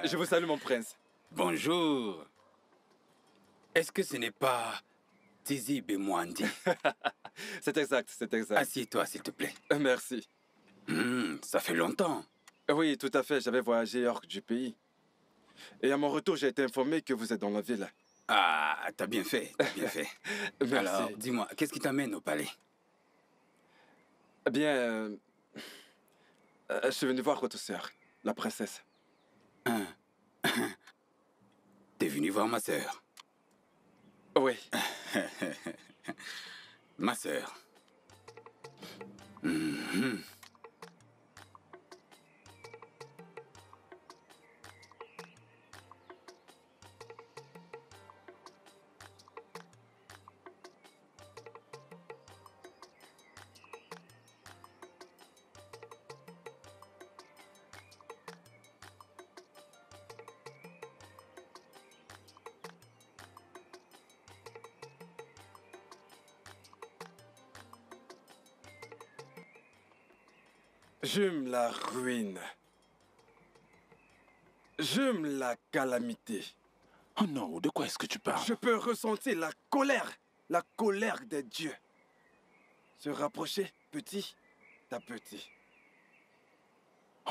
Je vous salue, mon prince. Bonjour. Est-ce que ce n'est pas Tizi Bemwandi? C'est exact, c'est exact. Assieds-toi, s'il te plaît. Merci. Mmh, ça fait longtemps. Oui, tout à fait. J'avais voyagé hors du pays. Et à mon retour, j'ai été informé que vous êtes dans la ville. Ah, t'as bien fait, t'as bien fait. Merci. Alors, dis-moi, qu'est-ce qui t'amène au palais? Eh bien, euh, euh, je suis venu voir votre sœur. La princesse. Hein? T'es venu voir ma sœur? Oui. Ma sœur. Mm-hmm. Je me la ruine. Je me la calamité. Oh non, de quoi est-ce que tu parles? Je peux ressentir la colère, la colère des dieux. Se rapprocher petit à petit.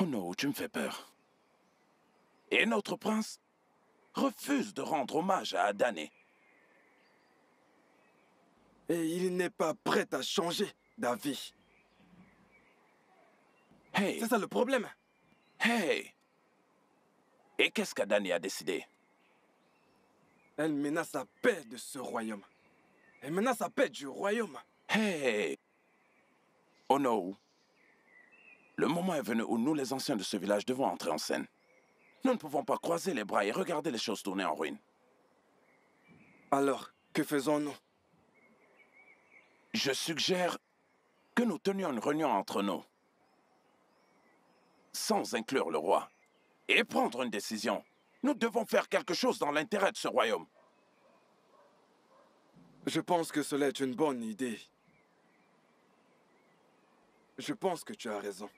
Oh non, tu me fais peur. Et notre prince refuse de rendre hommage à Adani. Et il n'est pas prêt à changer d'avis. Hey. C'est ça le problème. Hey. Et qu'est-ce qu'Adani a décidé? Elle menace la paix de ce royaume. Elle menace la paix du royaume. Hey! Onohu, le moment est venu où nous, les anciens de ce village, devons entrer en scène. Nous ne pouvons pas croiser les bras et regarder les choses tourner en ruine. Alors, que faisons-nous? Je suggère que nous tenions une réunion entre nous, sans inclure le roi, et prendre une décision. Nous devons faire quelque chose dans l'intérêt de ce royaume. Je pense que cela est une bonne idée. Je pense que tu as raison.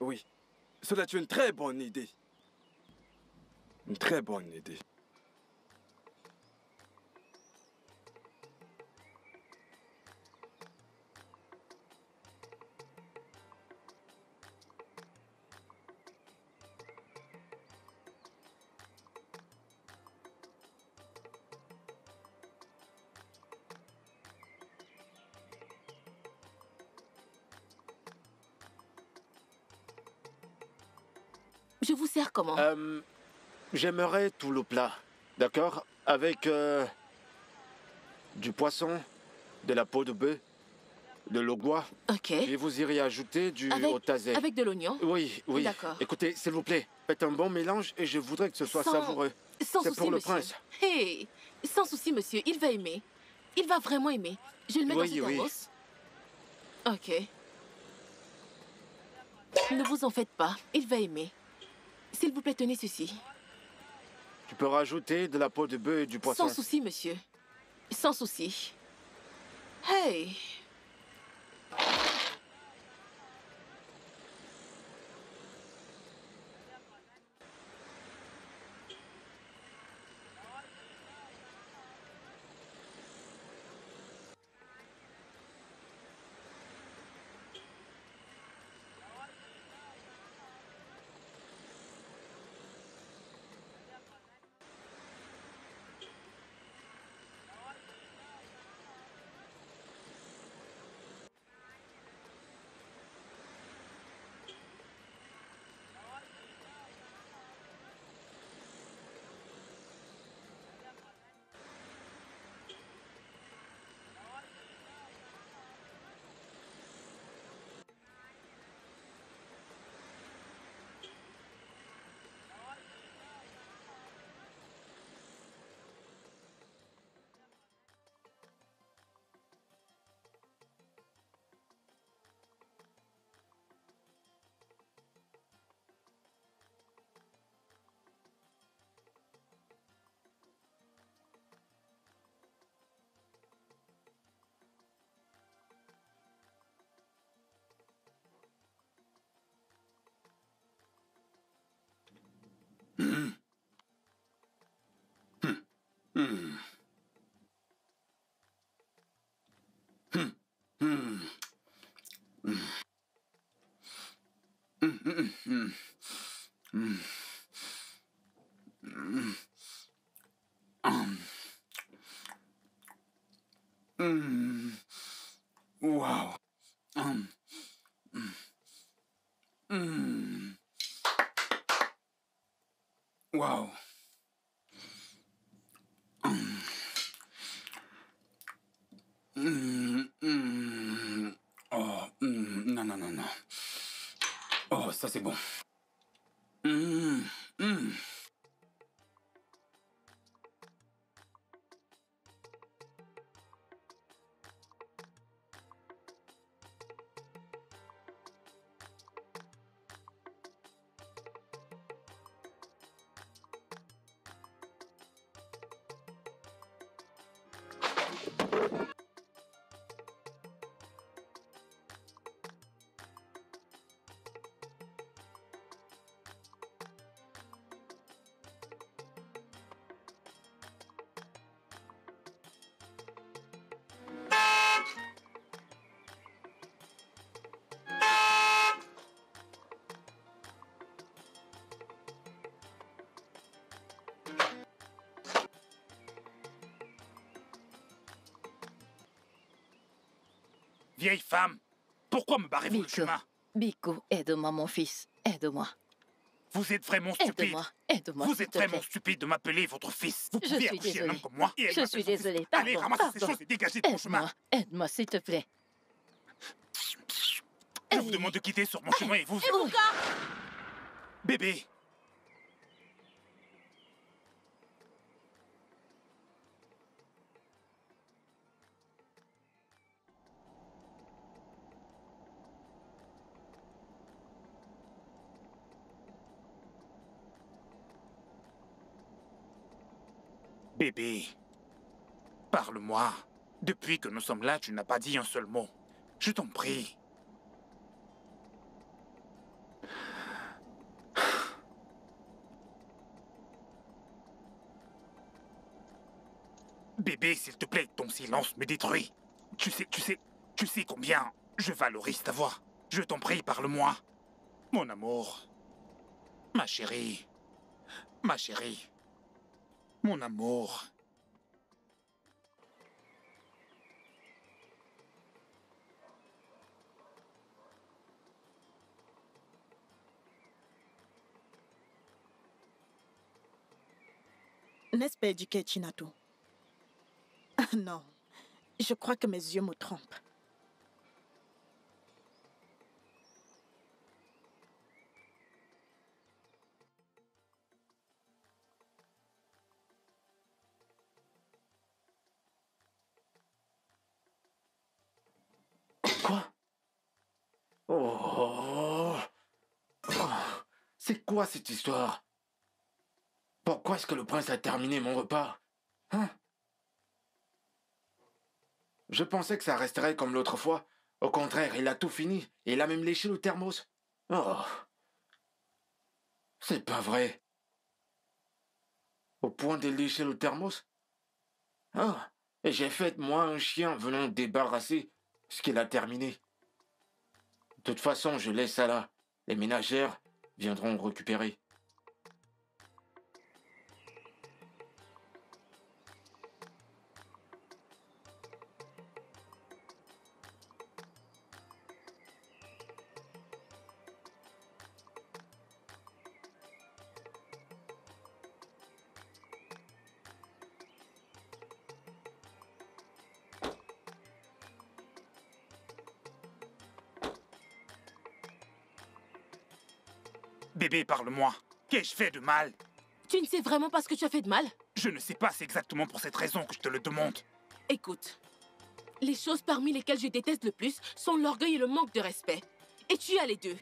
Oui, cela est une très bonne idée. Une très bonne idée. Je vous sers comment? euh, J'aimerais tout le plat, d'accord? Avec euh, du poisson, de la peau de bœuf, de l'ogwa. Ok. Et vous irez ajouter du avec, otazé. Avec de l'oignon? Oui, oui. D'accord. Écoutez, s'il vous plaît, faites un bon mélange et je voudrais que ce soit sans, savoureux. Sans souci, pour le monsieur. Prince. Hey, sans souci, monsieur. Il va aimer. Il va vraiment aimer. Je le mets oui, dans cette oui. Ok. Ne vous en faites pas. Il va aimer. S'il vous plaît, tenez ceci. Tu peux rajouter de la peau de bœuf et du poisson. Sans souci, monsieur. Sans souci. Hey! Mmh. Mmh. Mmh. Mmh. Mmh. Mmh. Mmh. Mmh. Mmh. Ça c'est bon. Mmh, mmh. Vieille femme, pourquoi me barrez-vous le chemin? Biko, aide-moi mon fils, aide-moi. Vous êtes vraiment stupide. Aide-moi, aide-moi. Vous êtes vraiment stupide de m'appeler votre fils. Vous pouvez appeler un homme comme moi. Je suis désolée. Pardon, allez, ramassez ces choses et dégagez de mon chemin. Aide-moi, s'il te plaît. Je vous demande de quitter sur mon chemin et vous... Ebuka ! Bébé. Bébé, parle-moi. Depuis que nous sommes là, tu n'as pas dit un seul mot. Je t'en prie. Bébé, s'il te plaît, ton silence me détruit. Tu sais, tu sais, tu sais combien je valorise ta voix. Je t'en prie, parle-moi. Mon amour. Ma chérie. Ma chérie. Mon amour. N'est-ce pas éduqué, Chinatu? Ah non, je crois que mes yeux me trompent. Oh, oh. C'est quoi cette histoire? Pourquoi est-ce que le prince a terminé mon repas? Hein? Je pensais que ça resterait comme l'autre fois. Au contraire, il a tout fini. Il a même léché le thermos. Oh. C'est pas vrai. Au point de lécher le thermos? Oh. Et j'ai fait, moi, un chien venant débarrasser ce qu'il a terminé. De toute façon, je laisse ça là. Les ménagères viendront récupérer. Bébé, parle-moi. Qu'ai-je fait de mal? Tu ne sais vraiment pas ce que tu as fait de mal? Je ne sais pas, c'est exactement pour cette raison que je te le demande. Écoute, les choses parmi lesquelles je déteste le plus sont l'orgueil et le manque de respect. Et tu as les deux.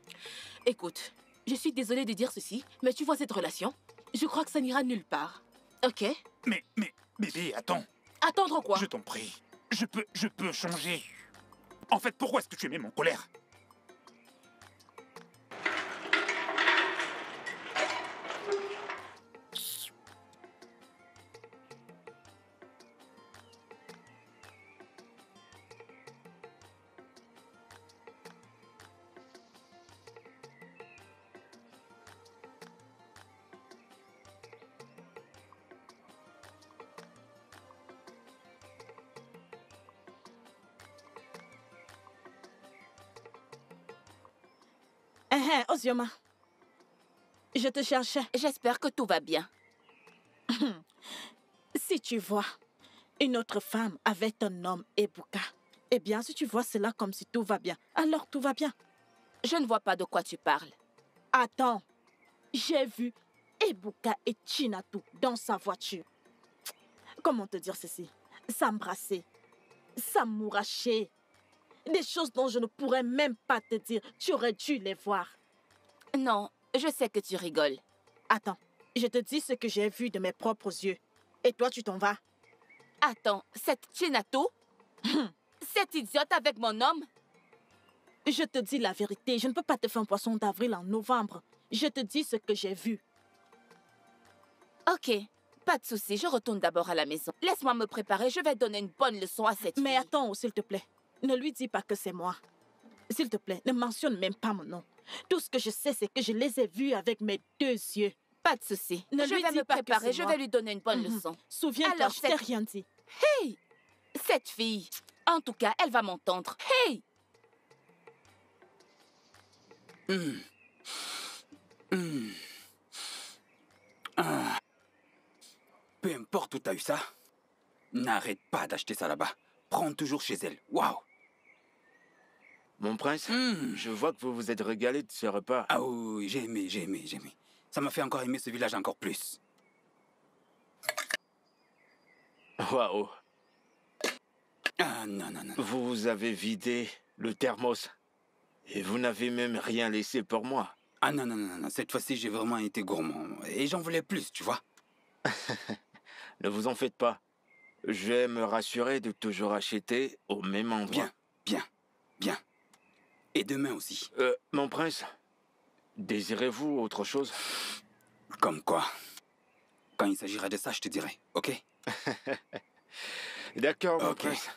Écoute, je suis désolée de dire ceci, mais tu vois cette relation? Je crois que ça n'ira nulle part. Ok? Mais, mais, bébé, attends. Attendre quoi? Je t'en prie. Je peux, je peux changer. En fait, pourquoi est-ce que tu mets mon colère? Ozioma, je te cherchais. J'espère que tout va bien. Si tu vois une autre femme avec ton homme Ebuka, eh bien, si tu vois cela comme si tout va bien, alors tout va bien. Je ne vois pas de quoi tu parles. Attends, j'ai vu Ebuka et Chinatu dans sa voiture. Comment te dire ceci? S'embrasser, s'amouracher. Des choses dont je ne pourrais même pas te dire. Tu aurais dû les voir. Non, je sais que tu rigoles. Attends, je te dis ce que j'ai vu de mes propres yeux. Et toi, tu t'en vas. Attends, cette Chinatu? Cette idiote avec mon homme? Je te dis la vérité. Je ne peux pas te faire un poisson d'avril en novembre. Je te dis ce que j'ai vu. Ok, pas de souci. Je retourne d'abord à la maison. Laisse-moi me préparer. Je vais donner une bonne leçon à cette fille. Mais attends, s'il te plaît. Ne lui dis pas que c'est moi. S'il te plaît, ne mentionne même pas mon nom. Tout ce que je sais, c'est que je les ai vus avec mes deux yeux. Pas de souci. Ne lui dis pas que c'est moi. Je vais lui donner une bonne leçon. Souviens-toi, je t'ai rien dit. Hey! Cette fille, en tout cas, elle va m'entendre. Hey! Mmh. Mmh. n'importe où t'as eu ça. N'arrête pas d'acheter ça là-bas. Prends toujours chez elle. Waouh! Mon prince, mmh. je vois que vous vous êtes régalé de ce repas. Ah oui, j'ai aimé, j'ai aimé, j'ai aimé. Ça m'a fait encore aimer ce village encore plus. Waouh! Ah non, non, non. Vous avez vidé le thermos et vous n'avez même rien laissé pour moi. Ah non, non, non, non. Cette fois-ci, j'ai vraiment été gourmand et j'en voulais plus, tu vois. Ne vous en faites pas. Je vais me rassurer de toujours acheter au même endroit. Bien, bien, bien. Et demain aussi. Euh, mon prince, désirez-vous autre chose? Comme quoi? Quand il s'agira de ça, je te dirai, ok? D'accord, mon okay. prince.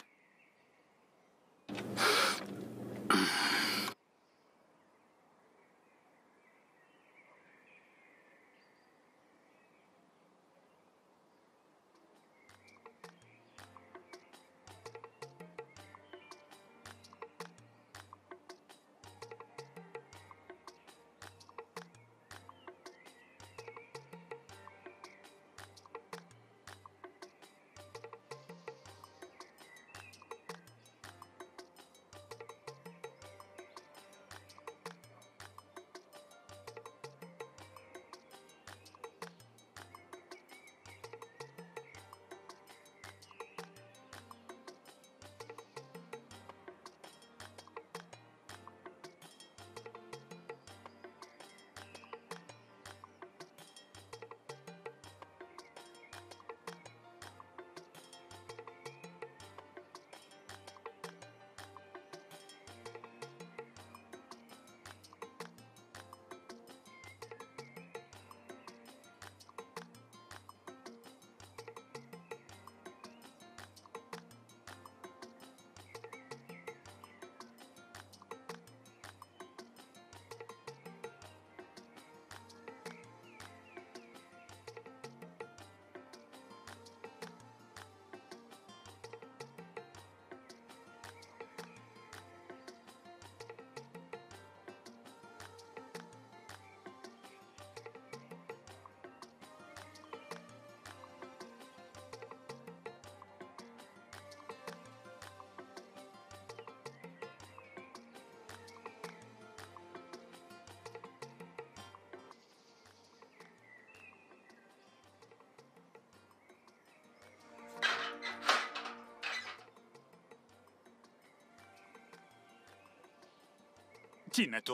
Chinatu,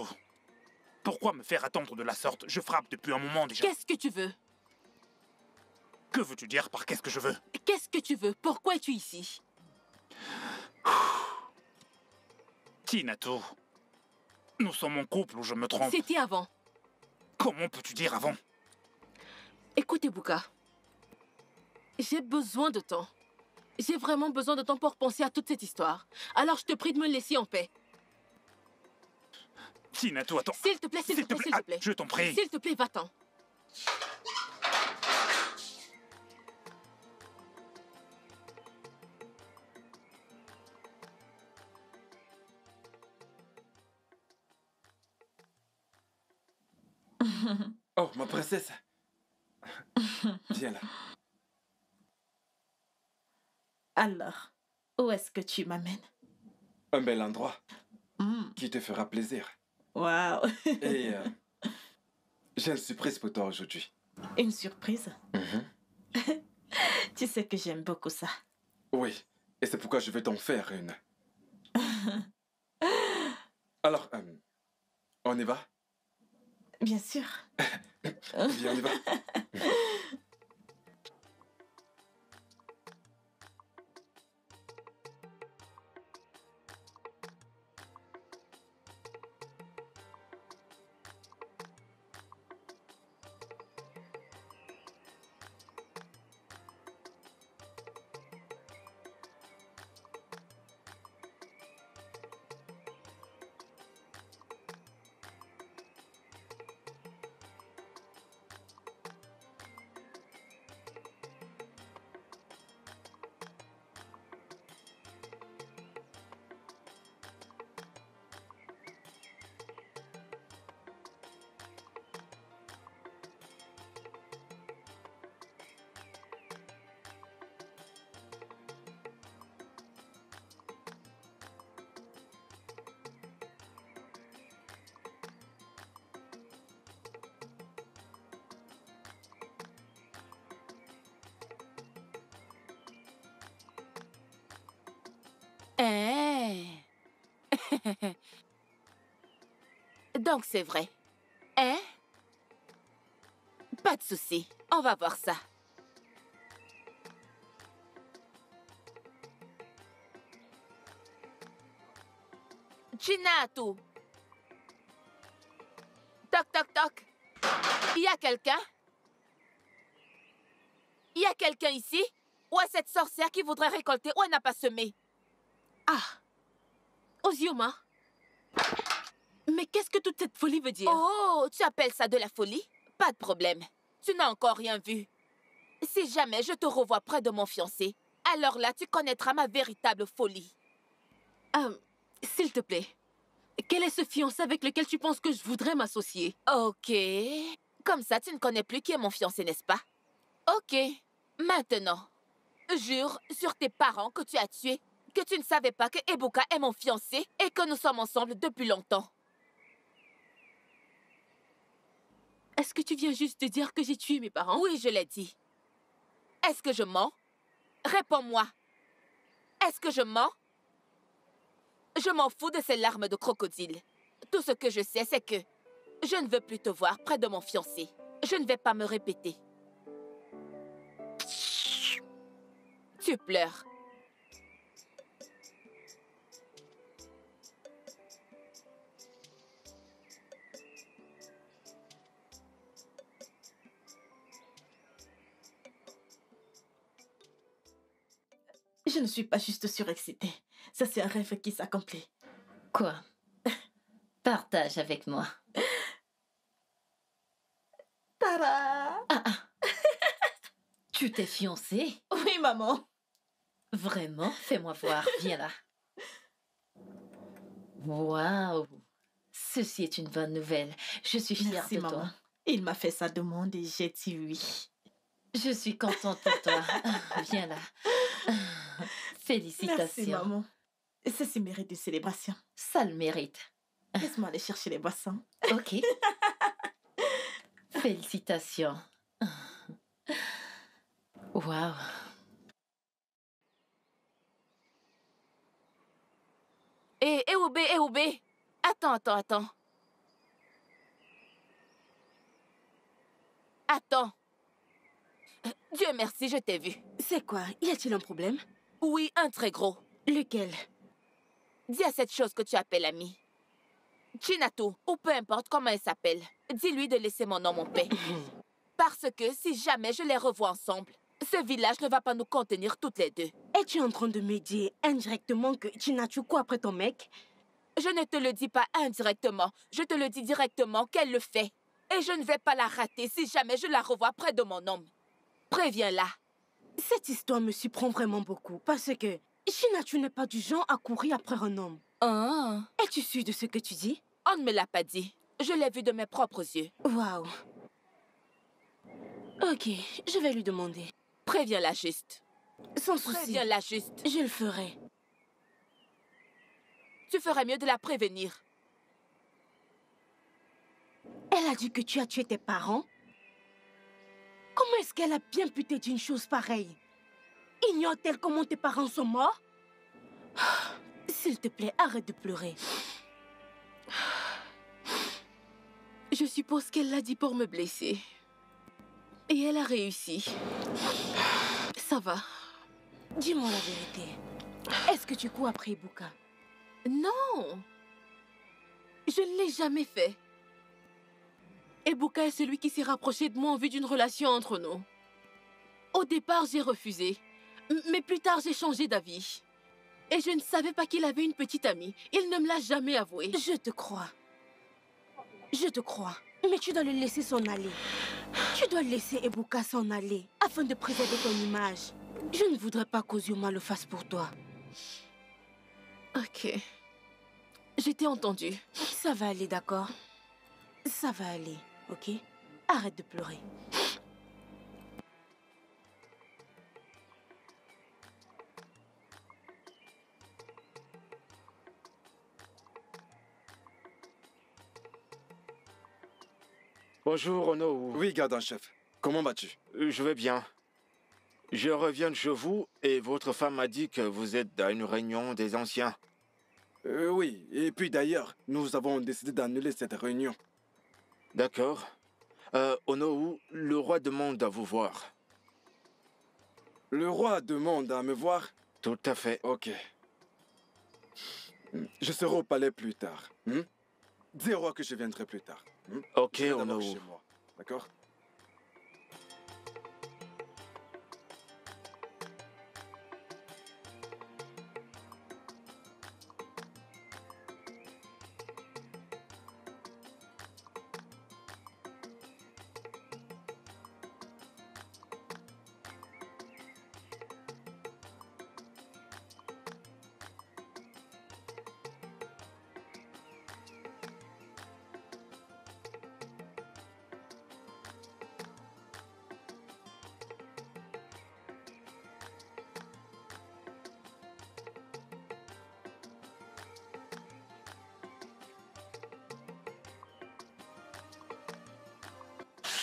pourquoi me faire attendre de la sorte? Je frappe depuis un moment déjà. Qu'est-ce que tu veux? Que veux-tu dire par qu'est-ce que je veux? Qu'est-ce que tu veux? Pourquoi es-tu ici? Chinatu, nous sommes en couple ou je me trompe? C'était avant. Comment peux-tu dire avant? Écoute Ebuka, j'ai besoin de temps. J'ai vraiment besoin de temps pour penser à toute cette histoire. Alors je te prie de me laisser en paix. Chinatu, attends. S'il te plaît, s'il te, te plaît, s'il te plaît. Je t'en prie. S'il te plaît, va-t'en. Oh, ma princesse. Viens là. Alors, où est-ce que tu m'amènes? Un bel endroit mm. qui te fera plaisir. Waouh! Et euh, j'ai une surprise pour toi aujourd'hui. Une surprise? Mm-hmm. Tu sais que j'aime beaucoup ça. Oui, et c'est pourquoi je vais t'en faire une. Alors, euh, on y va? Bien sûr. Viens, on y va. Eh. Donc c'est vrai. Eh? Pas de souci, on va voir ça. Chinatu. Toc, toc, toc. Il y a quelqu'un? Il y a quelqu'un ici? Ou est cette sorcière qui voudrait récolter où elle n'a pas semé? Ah! Ozioma? Mais qu'est-ce que toute cette folie veut dire? Oh, tu appelles ça de la folie? Pas de problème. Tu n'as encore rien vu. Si jamais je te revois près de mon fiancé, alors là, tu connaîtras ma véritable folie. Euh, s'il te plaît, quel est ce fiancé avec lequel tu penses que je voudrais m'associer? Ok. Comme ça, tu ne connais plus qui est mon fiancé, n'est-ce pas? Ok. Maintenant, jure sur tes parents que tu as tués, que tu ne savais pas que Ebuka est mon fiancé et que nous sommes ensemble depuis longtemps. Est-ce que tu viens juste de dire que j'ai tué mes parents? Oui, je l'ai dit. Est-ce que je mens? Réponds-moi. Est-ce que je mens? Je m'en fous de ces larmes de crocodile. Tout ce que je sais, c'est que je ne veux plus te voir près de mon fiancé. Je ne vais pas me répéter. Tu pleures. Je ne suis pas juste surexcitée. Ça, c'est un rêve qui s'accomplit. Quoi? Partage avec moi. Tada! Ah, ah. Tu t'es fiancée? Oui, maman. Vraiment? Fais-moi voir. Viens là. Waouh! Ceci est une bonne nouvelle. Je suis fière Merci, de maman. toi. Il m'a fait sa demande et j'ai dit oui. Je suis contente pour toi. Viens là. Félicitations. Merci, maman. Ceci mérite une célébration. Ça le mérite. Laisse-moi aller chercher les boissons. Ok. Félicitations. Waouh. Hé, Ebube, Ebube. Attends, attends, attends. Attends. Dieu merci, je t'ai vu. C'est quoi? Y a-t-il un problème? Oui, un très gros. Lequel? Dis à cette chose que tu appelles ami. Chinatu, ou peu importe comment elle s'appelle, dis-lui de laisser mon nom en paix. Parce que si jamais je les revois ensemble, ce village ne va pas nous contenir toutes les deux. Es-tu en train de me dire indirectement que Chinatu court après ton mec? Je ne te le dis pas indirectement, je te le dis directement qu'elle le fait. Et je ne vais pas la rater si jamais je la revois près de mon homme. Préviens-la. Cette histoire me surprend vraiment beaucoup parce que Chinatu n'est pas du genre à courir après un homme. Oh. Es-tu sûre de ce que tu dis? On ne me l'a pas dit. Je l'ai vu de mes propres yeux. Waouh. Ok, je vais lui demander. Préviens-la juste. Sans souci. Préviens-la juste. Je le ferai. Tu ferais mieux de la prévenir. Elle a dit que tu as tué tes parents? Comment est-ce qu'elle a bien pu te dire une chose pareille? Ignore-t-elle comment tes parents sont morts? S'il te plaît, arrête de pleurer. Je suppose qu'elle l'a dit pour me blesser. Et elle a réussi. Ça va. Dis-moi la vérité. Est-ce que tu cours après Ebuka? Non! Je ne l'ai jamais fait. Ebuka est celui qui s'est rapproché de moi en vue d'une relation entre nous. Au départ, j'ai refusé. Mais plus tard, j'ai changé d'avis. Et je ne savais pas qu'il avait une petite amie. Il ne me l'a jamais avoué. Je te crois. Je te crois. Mais tu dois le laisser s'en aller. Tu dois laisser Ebuka s'en aller afin de préserver ton image. Je ne voudrais pas qu'Ozioma le fasse pour toi. Ok. Je t'ai entendu. Ça va aller, d'accord? Ça va aller. Ok, arrête de pleurer. Bonjour, Renaud. Oui, gardien-chef. Comment vas-tu? Je vais bien. Je reviens de chez vous et votre femme m'a dit que vous êtes à une réunion des anciens. Euh, oui, et puis d'ailleurs, nous avons décidé d'annuler cette réunion. D'accord. Euh, Onohu, le roi demande à vous voir. Le roi demande à me voir? Tout à fait. Ok. Je serai au palais plus tard. Hmm? Dis au roi que je viendrai plus tard. Hmm? Ok, Onohu. D'accord?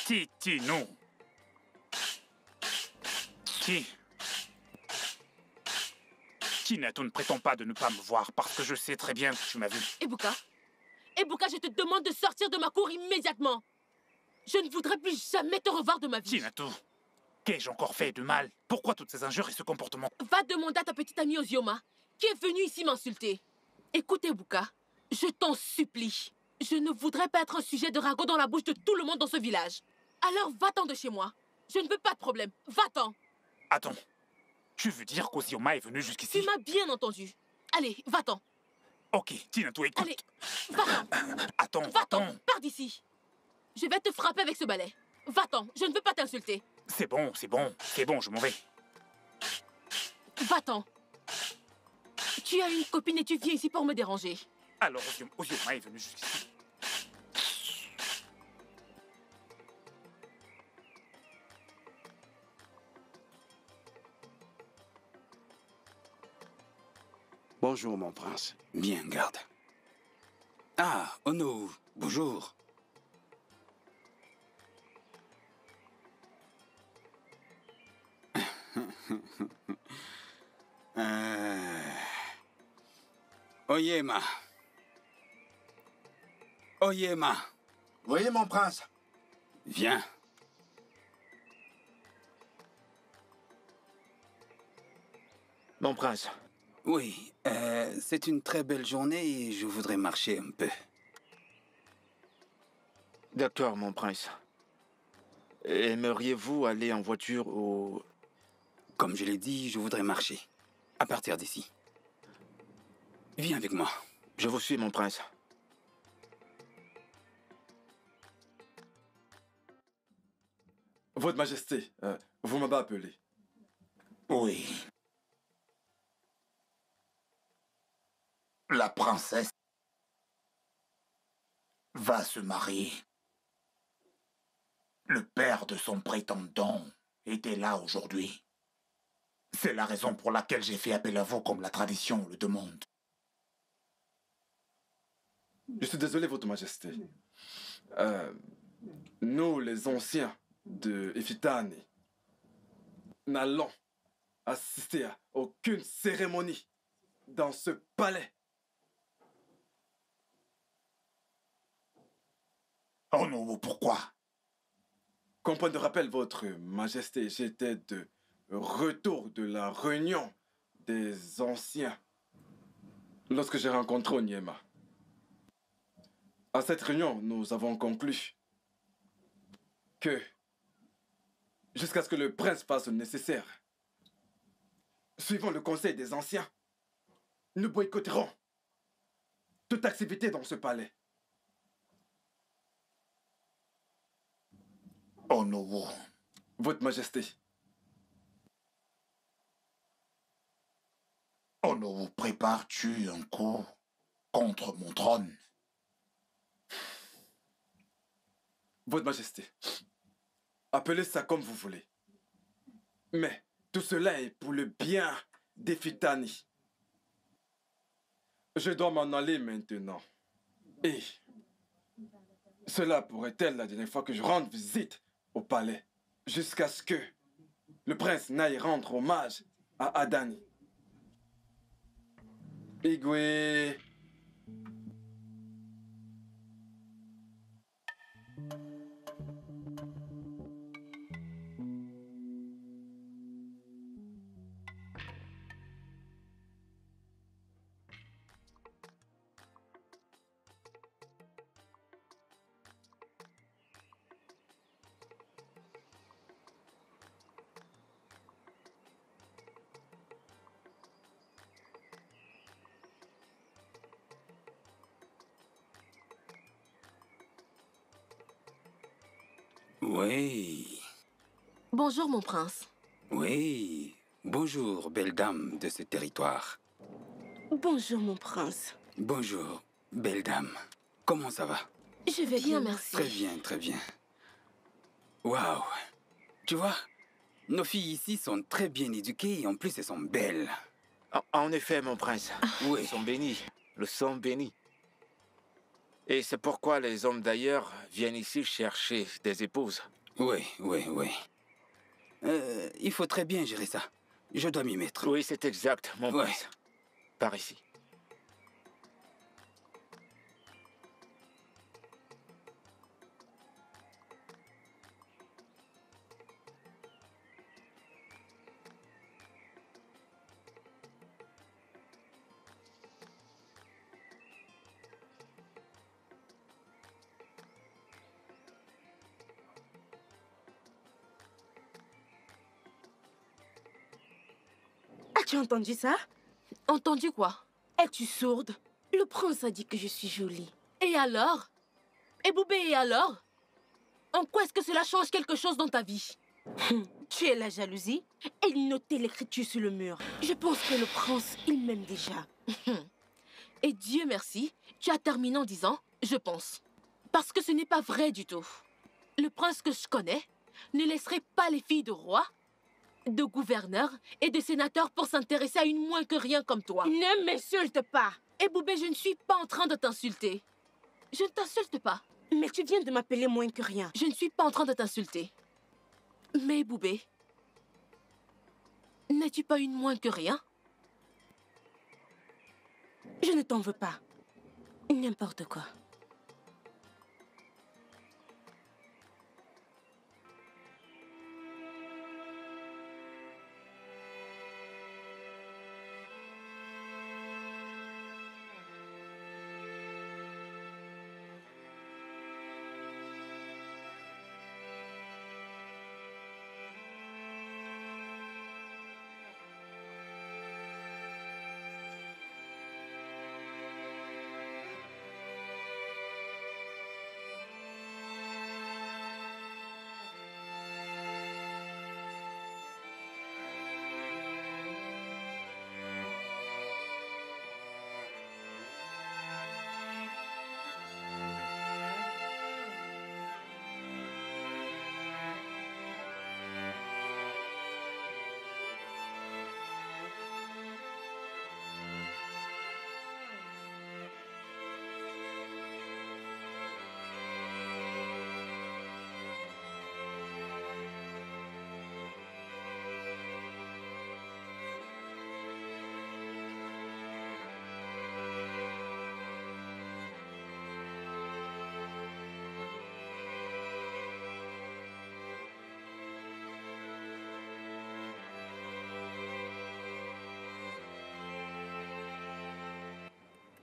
Ti, ti, non. Ti. Chinatu ne prétend pas de ne pas me voir parce que je sais très bien que tu m'as vu. Ebuka, Ebuka, je te demande de sortir de ma cour immédiatement. Je ne voudrais plus jamais te revoir de ma vie. Chinatu, qu'ai-je encore fait de mal? Pourquoi toutes ces injures et ce comportement? Va demander à ta petite amie Ozioma qui est venue ici m'insulter. Écoute Ebuka, je t'en supplie. Je ne voudrais pas être un sujet de ragot dans la bouche de tout le monde dans ce village. Alors va-t'en de chez moi. Je ne veux pas de problème. Va-t'en. Attends. Tu veux dire qu'Ozioma est venu jusqu'ici? Tu m'as bien entendu. Allez, va-t'en. Ok, Chinatu, écoute. Allez, va-t'en. Attends, va-t'en. Pars d'ici. Je vais te frapper avec ce balai. Va-t'en, je ne veux pas t'insulter. C'est bon, c'est bon, c'est bon, je m'en vais. Va-t'en. Tu as une copine et tu viens ici pour me déranger. Alors Ozioma est venu jusqu'ici. Bonjour, mon prince. Bien, garde. Ah, Onohu, bonjour. euh... Onyema. Onyema. Voyez, mon prince. Viens. Mon prince. Oui, euh, c'est une très belle journée et je voudrais marcher un peu. D'accord, mon prince. Aimeriez-vous aller en voiture ou... Comme je l'ai dit, je voudrais marcher. À partir d'ici. Viens avec moi. Je vous suis, mon prince. Votre Majesté, euh, vous m'avez appelé. Oui. La princesse va se marier. Le père de son prétendant était là aujourd'hui. C'est la raison pour laquelle j'ai fait appel à vous comme la tradition le demande. Je suis désolé, Votre Majesté. Euh, nous, les anciens de Ifitani, n'allons assister à aucune cérémonie dans ce palais. Oh non, pourquoi? Comme point de rappel, Votre Majesté, j'étais de retour de la réunion des anciens lorsque j'ai rencontré Onyema. À cette réunion, nous avons conclu que jusqu'à ce que le prince fasse le nécessaire, suivant le conseil des anciens, nous boycotterons toute activité dans ce palais. Oh non. Votre Majesté. Oh non, prépares-tu un coup contre mon trône? Votre Majesté, appelez ça comme vous voulez. Mais tout cela est pour le bien des Fidani. Je dois m'en aller maintenant. Et cela pourrait être la dernière fois que je rende visite au palais, jusqu'à ce que le prince n'aille rendre hommage à Adani. Igwe. Oui. Bonjour, mon prince. Oui. Bonjour, belle dame de ce territoire. Bonjour, mon prince. Bonjour, belle dame. Comment ça va? Je vais bien, merci. Très bien, très bien. Waouh. Tu vois, nos filles ici sont très bien éduquées et en plus, elles sont belles. En, en effet, mon prince. Ah. Oui. Elles sont bénies. Le sang béni. Et c'est pourquoi les hommes d'ailleurs viennent ici chercher des épouses. Oui, oui, oui. Euh, il faut très bien gérer ça. Je dois m'y mettre. Oui, c'est exact, mon ouais. prince. Par ici. Tu as entendu ça? Entendu quoi? Es-tu sourde? Le prince a dit que je suis jolie. Et alors? Ebube, et alors? En quoi est-ce que cela change quelque chose dans ta vie? Tu es la jalousie? Et il notait l'écriture sur le mur. Je pense que le prince, il m'aime déjà. Et Dieu merci, tu as terminé en disant « je pense ». Parce que ce n'est pas vrai du tout. Le prince que je connais ne laisserait pas les filles de roi, de gouverneurs et de sénateurs pour s'intéresser à une moins que rien comme toi. Ne m'insulte pas. Ebube, je ne suis pas en train de t'insulter. Je ne t'insulte pas. Mais tu viens de m'appeler moins que rien. Je ne suis pas en train de t'insulter. Mais Ebube, n'es-tu pas une moins que rien? Je ne t'en veux pas. N'importe quoi.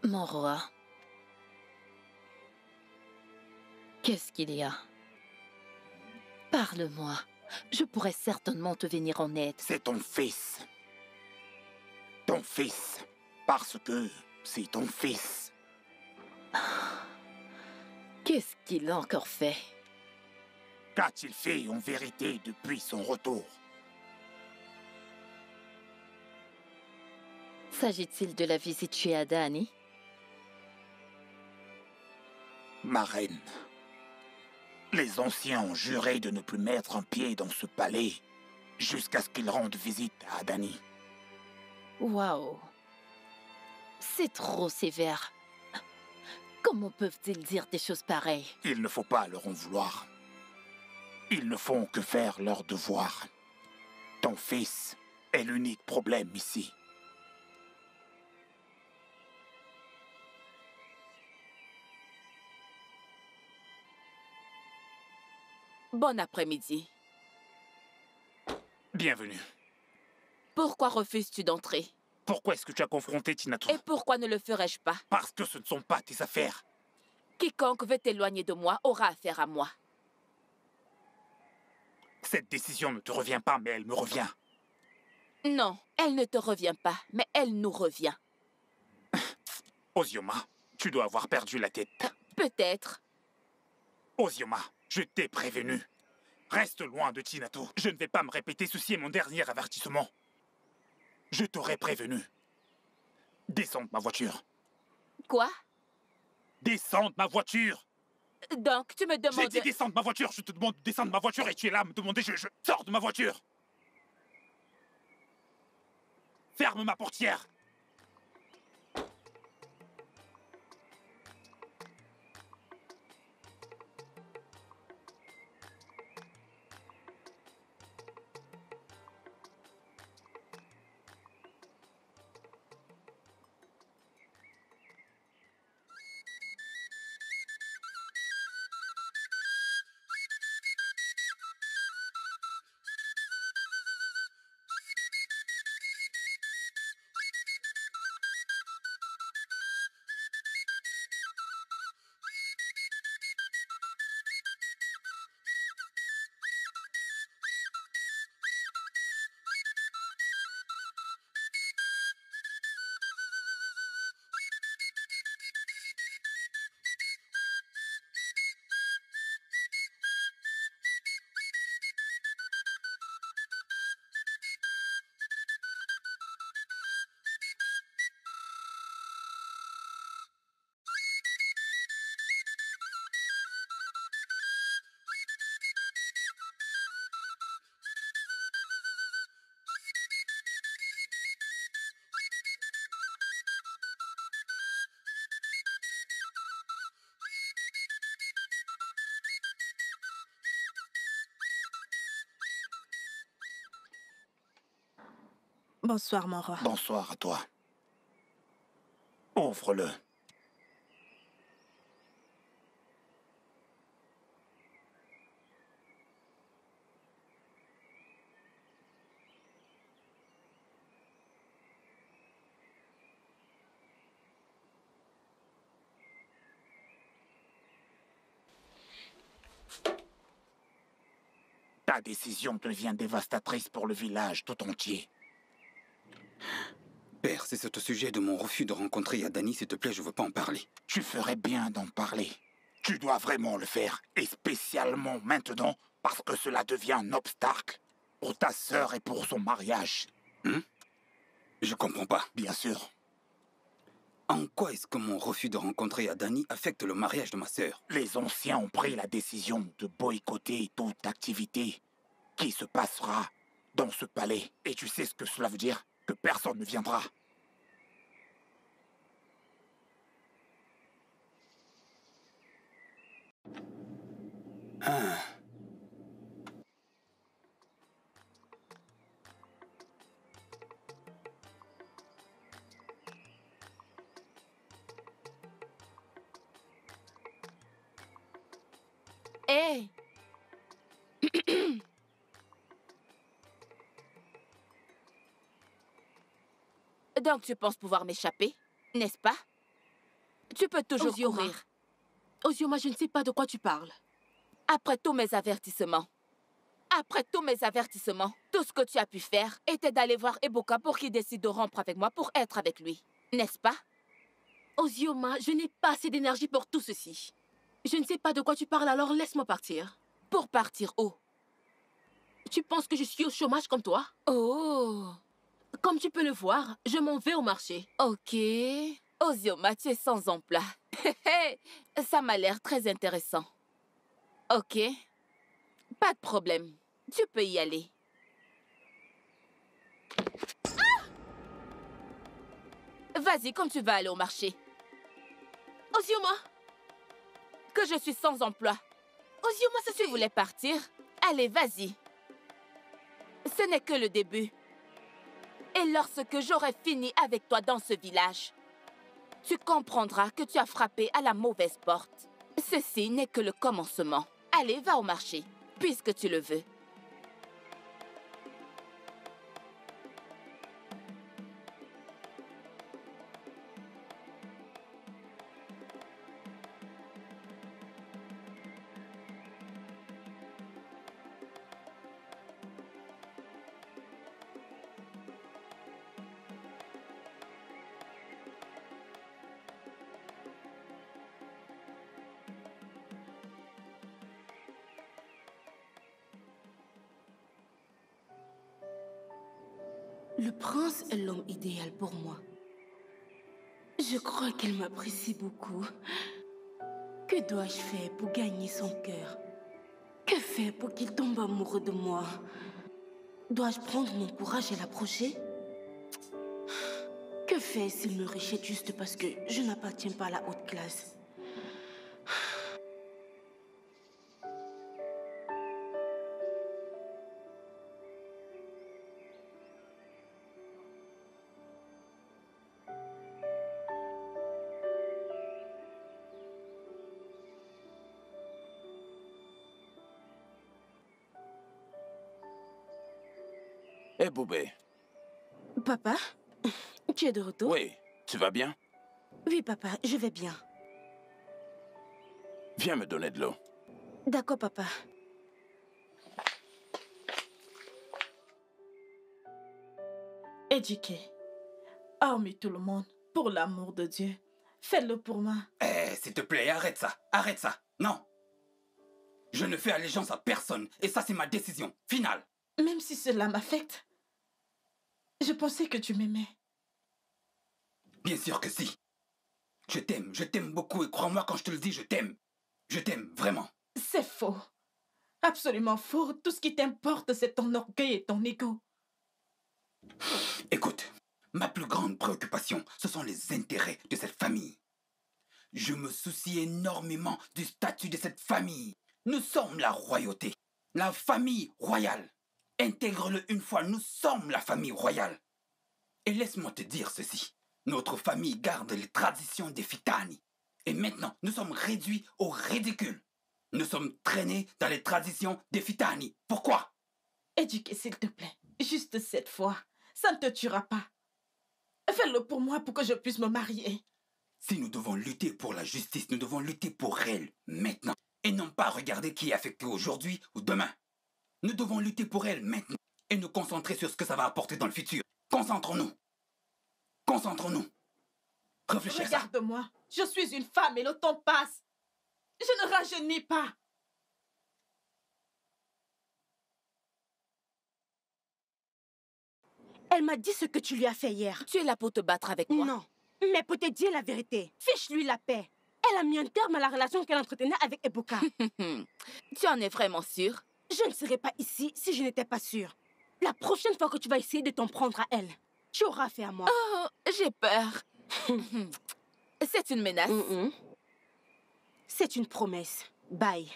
Mon roi, qu'est-ce qu'il y a? Parle-moi, je pourrais certainement te venir en aide. C'est ton fils. Ton fils, parce que c'est ton fils. Qu'est-ce qu'il a encore fait? Qu'a-t-il fait en vérité depuis son retour? S'agit-il de la visite chez Adani? Ma reine, les anciens ont juré de ne plus mettre un pied dans ce palais jusqu'à ce qu'ils rendent visite à Adani. Waouh! C'est trop sévère. Comment peuvent-ils dire des choses pareilles? Il ne faut pas leur en vouloir. Ils ne font que faire leur devoir. Ton fils est l'unique problème ici. Bon après-midi. Bienvenue. Pourquoi refuses-tu d'entrer? Pourquoi est-ce que tu as confronté Chinatu? Et pourquoi ne le ferais-je pas? Parce que ce ne sont pas tes affaires. Quiconque veut t'éloigner de moi aura affaire à moi. Cette décision ne te revient pas, mais elle me revient. Non, elle ne te revient pas, mais elle nous revient. Ozioma, tu dois avoir perdu la tête. Peut-être. Ozioma, je t'ai prévenu. Reste loin de Chinatu. Je ne vais pas me répéter, ceci est mon dernier avertissement. Je t'aurais prévenu. Descends de ma voiture. Quoi? Descends de ma voiture. Donc, tu me demandes... J'ai dit descends de ma voiture, je te demande de descendre de ma voiture et tu es là à me demander, je, je sors de ma voiture. Ferme ma portière. Bonsoir, mon roi. Bonsoir à toi. Ouvre-le. Ta décision devient dévastatrice pour le village tout entier. Père, c'est ce sujet de mon refus de rencontrer Adani, s'il te plaît, je veux pas en parler. Tu ferais bien d'en parler. Tu dois vraiment le faire, et spécialement maintenant, parce que cela devient un obstacle pour ta sœur et pour son mariage. Hmm? Je comprends pas. Bien sûr. En quoi est-ce que mon refus de rencontrer Adani affecte le mariage de ma sœur? Les anciens ont pris la décision de boycotter toute activité qui se passera dans ce palais. Et tu sais ce que cela veut dire? Que personne ne viendra. Ah. Hey. Donc tu penses pouvoir m'échapper, n'est-ce pas? Tu peux toujours courir. Ozioma, je ne sais pas de quoi tu parles. Après tous mes avertissements, après tous mes avertissements, tout ce que tu as pu faire était d'aller voir Ebuka pour qu'il décide de rompre avec moi pour être avec lui, n'est-ce pas? Ozioma, je n'ai pas assez d'énergie pour tout ceci. Je ne sais pas de quoi tu parles, alors laisse-moi partir. Pour partir où? Tu penses que je suis au chômage comme toi? Oh... Comme tu peux le voir, je m'en vais au marché. Ok. Ozioma, tu es sans emploi. Ça m'a l'air très intéressant. Ok. Pas de problème. Tu peux y aller. Ah! Vas-y, comme tu vas aller au marché. Ozioma! Que je suis sans emploi. Ozioma, si tu voulais partir, allez, vas-y. ce n'est que le début. Et lorsque j'aurai fini avec toi dans ce village, tu comprendras que tu as frappé à la mauvaise porte. Ceci n'est que le commencement. Allez, va au marché, puisque tu le veux. Le prince est l'homme idéal pour moi. Je crois qu'il m'apprécie beaucoup. Que dois-je faire pour gagner son cœur? Que faire pour qu'il tombe amoureux de moi? Dois-je prendre mon courage et l'approcher? Que faire s'il me rejette juste parce que je n'appartiens pas à la haute classe? Ebube. Papa, tu es de retour? Oui, tu vas bien? Oui, papa, je vais bien. Viens me donner de l'eau. D'accord, papa. Ejike, arme tout le monde, pour l'amour de Dieu. Fais-le pour moi. Eh, hey, s'il te plaît, arrête ça, arrête ça, non. Je ne fais allégeance à personne, et ça c'est ma décision, finale. Même si cela m'affecte, je pensais que tu m'aimais. Bien sûr que si. Je t'aime, je t'aime beaucoup et crois-moi quand je te le dis, je t'aime. Je t'aime, vraiment. C'est faux. Absolument faux. Tout ce qui t'importe, c'est ton orgueil et ton ego. Écoute, ma plus grande préoccupation, ce sont les intérêts de cette famille. Je me soucie énormément du statut de cette famille. Nous sommes la royauté, la famille royale. Intègre-le une fois, nous sommes la famille royale. Et laisse-moi te dire ceci. Notre famille garde les traditions des Fitani. Et maintenant, nous sommes réduits au ridicule. Nous sommes traînés dans les traditions des Fitani. Pourquoi? Éduque, s'il te plaît. Juste cette fois. Ça ne te tuera pas. Fais-le pour moi pour que je puisse me marier. Si nous devons lutter pour la justice, nous devons lutter pour elle maintenant. Et non pas regarder qui est affecté aujourd'hui ou demain. Nous devons lutter pour elle maintenant et nous concentrer sur ce que ça va apporter dans le futur. Concentrons-nous. Concentrons-nous. Réfléchis. Regarde-moi. Je suis une femme et le temps passe. Je ne rajeunis pas. Elle m'a dit ce que tu lui as fait hier. Tu es là pour te battre avec moi. Non, mais pour te dire la vérité. Fiche-lui la paix. Elle a mis un terme à la relation qu'elle entretenait avec Ebuka. Tu en es vraiment sûre? Je ne serais pas ici si je n'étais pas sûre. La prochaine fois que tu vas essayer de t'en prendre à elle, tu auras affaire à moi. Oh, j'ai peur. C'est une menace. Mm-mm. C'est une promesse. Bye.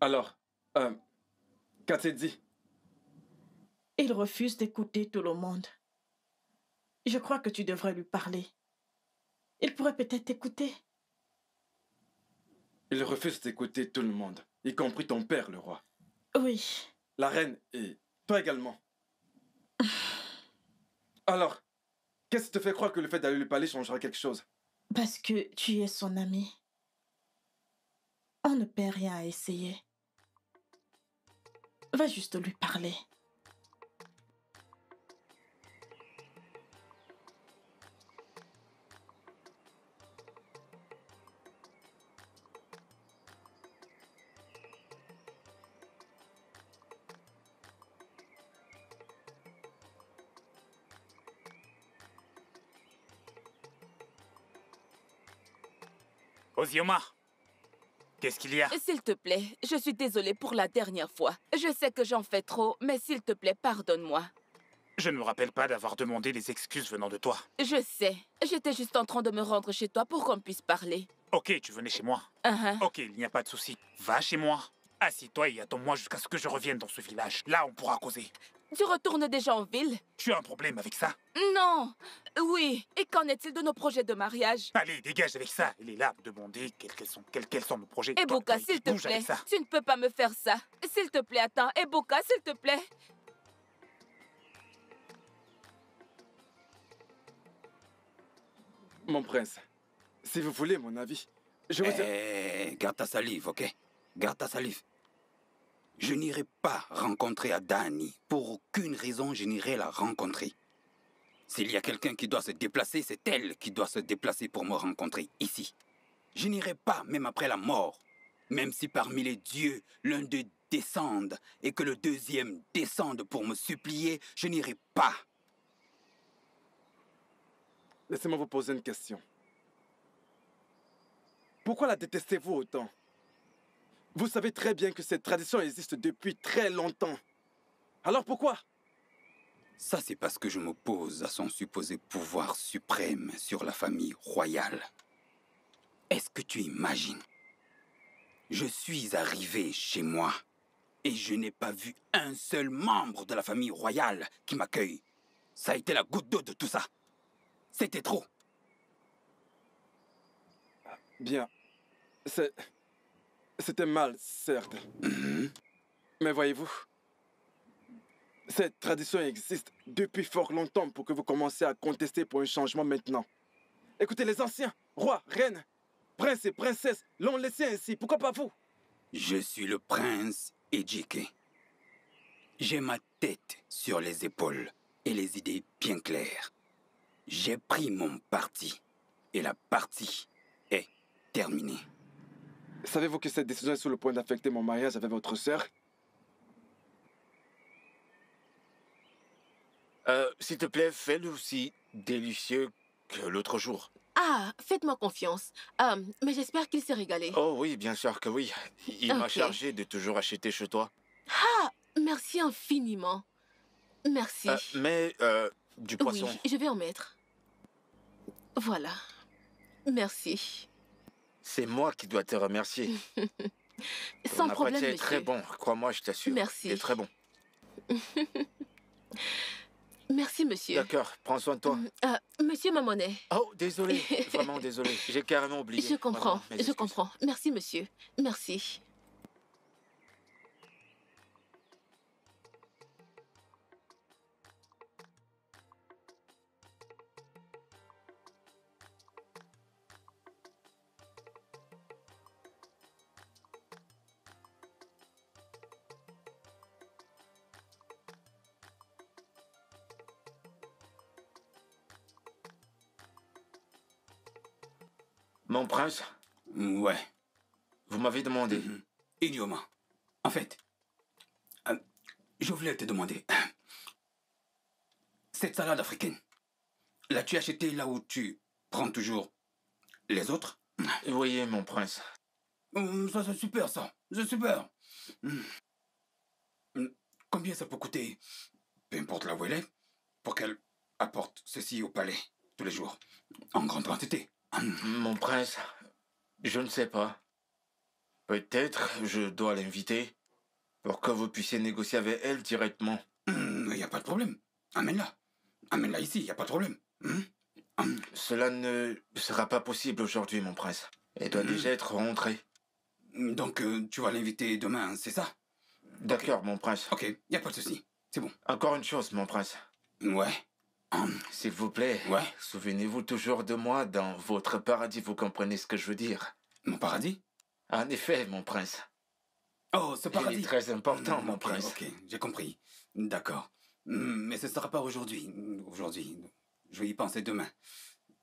Alors, euh, qu'a-t-il dit? Il refuse d'écouter tout le monde. Je crois que tu devrais lui parler. Il pourrait peut-être t'écouter. Il refuse d'écouter tout le monde, y compris ton père, le roi. Oui. La reine et toi également. Alors, qu'est-ce qui te fait croire que le fait d'aller lui parler changera quelque chose? Parce que tu es son ami. On ne perd rien à essayer. Va juste lui parler. Ozioma, qu'est-ce qu'il y a? S'il te plaît, je suis désolée pour la dernière fois. Je sais que j'en fais trop, mais s'il te plaît, pardonne-moi. Je ne me rappelle pas d'avoir demandé des excuses venant de toi. Je sais. J'étais juste en train de me rendre chez toi pour qu'on puisse parler. Ok, tu venais chez moi. Uh-huh. Ok, il n'y a pas de souci. Va chez moi. Assieds-toi et attends-moi jusqu'à ce que je revienne dans ce village. Là, on pourra causer. Tu retournes déjà en ville? Tu as un problème avec ça? Non. Oui. Et qu'en est-il de nos projets de mariage? Allez, dégage avec ça. Il est là à me demander quels qu sont, quels qu sont nos projets. Ebuka, s'il te plaît. Tu ne peux pas me faire ça. S'il te plaît, attends. Ebuka, s'il te plaît. Mon prince, si vous voulez mon avis, je vous... Eh, garde ta salive, ok? Garde ta salive. Je n'irai pas rencontrer Adani. Pour aucune raison, je n'irai la rencontrer. S'il y a quelqu'un qui doit se déplacer, c'est elle qui doit se déplacer pour me rencontrer, ici. Je n'irai pas, même après la mort. Même si parmi les dieux, l'un d'eux descende et que le deuxième descende pour me supplier, je n'irai pas. Laissez-moi vous poser une question. Pourquoi la détestez-vous autant? Vous savez très bien que cette tradition existe depuis très longtemps. Alors pourquoi? Ça, c'est parce que je m'oppose à son supposé pouvoir suprême sur la famille royale. Est-ce que tu imagines? Je suis arrivé chez moi et je n'ai pas vu un seul membre de la famille royale qui m'accueille. Ça a été la goutte d'eau de tout ça. C'était trop. Bien. C'est... C'était mal, certes. Mm-hmm. Mais voyez-vous, cette tradition existe depuis fort longtemps pour que vous commenciez à contester pour un changement maintenant. Écoutez, les anciens, rois, reines, princes et princesses l'ont laissé ainsi. Pourquoi pas vous? Je suis le prince Ejike. J'ai ma tête sur les épaules et les idées bien claires. J'ai pris mon parti et la partie est terminée. Savez-vous que cette décision est sur le point d'affecter mon mariage avec votre sœur? Euh, s'il te plaît, fais-le aussi délicieux que l'autre jour. Ah, faites-moi confiance. Euh, mais j'espère qu'il s'est régalé. Oh oui, bien sûr que oui. Il okay. m'a chargé de toujours acheter chez toi. Ah, merci infiniment. Merci. Euh, mais, euh, du poisson. Oui, je vais en mettre. Voilà. Merci. C'est moi qui dois te remercier. Sans Ton problème, monsieur. est très bon, crois-moi, je t'assure. Merci. C'est très bon. Merci, monsieur. D'accord, prends soin de toi. Euh, monsieur Mamonet. Oh, désolé, vraiment désolé. J'ai carrément oublié. Je comprends, voilà, je comprends. Merci, monsieur. Merci. Mon prince? Ouais. Vous m'avez demandé. Mm-hmm. Onyema. En fait, euh, je voulais te demander. Cette salade africaine, l'as-tu achetée là où tu prends toujours les autres? Vous voyez, mon prince. Ça, c'est super, ça. C'est super. Combien ça peut coûter? Peu importe là où elle est, pour qu'elle apporte ceci au palais tous les jours, en grande quantité. Mon prince, je ne sais pas. Peut-être je dois l'inviter pour que vous puissiez négocier avec elle directement. Il n'y a pas de problème. Amène-la. Amène-la ici, il n'y a pas de problème. Mmh. Cela ne sera pas possible aujourd'hui, mon prince. Elle doit mmh. déjà être rentrée. Donc, euh, tu vas l'inviter demain, c'est ça? D'accord, okay. mon prince. Ok, il n'y a pas de souci. C'est bon. Encore une chose, mon prince. Ouais. S'il vous plaît, ouais. souvenez-vous toujours de moi dans votre paradis, vous comprenez ce que je veux dire? Mon paradis? En effet, mon prince. Oh, ce paradis! Il est très important, mmh, mon okay, prince. Ok, j'ai compris. D'accord. Mais ce ne sera pas aujourd'hui. Aujourd'hui, je vais y penser demain.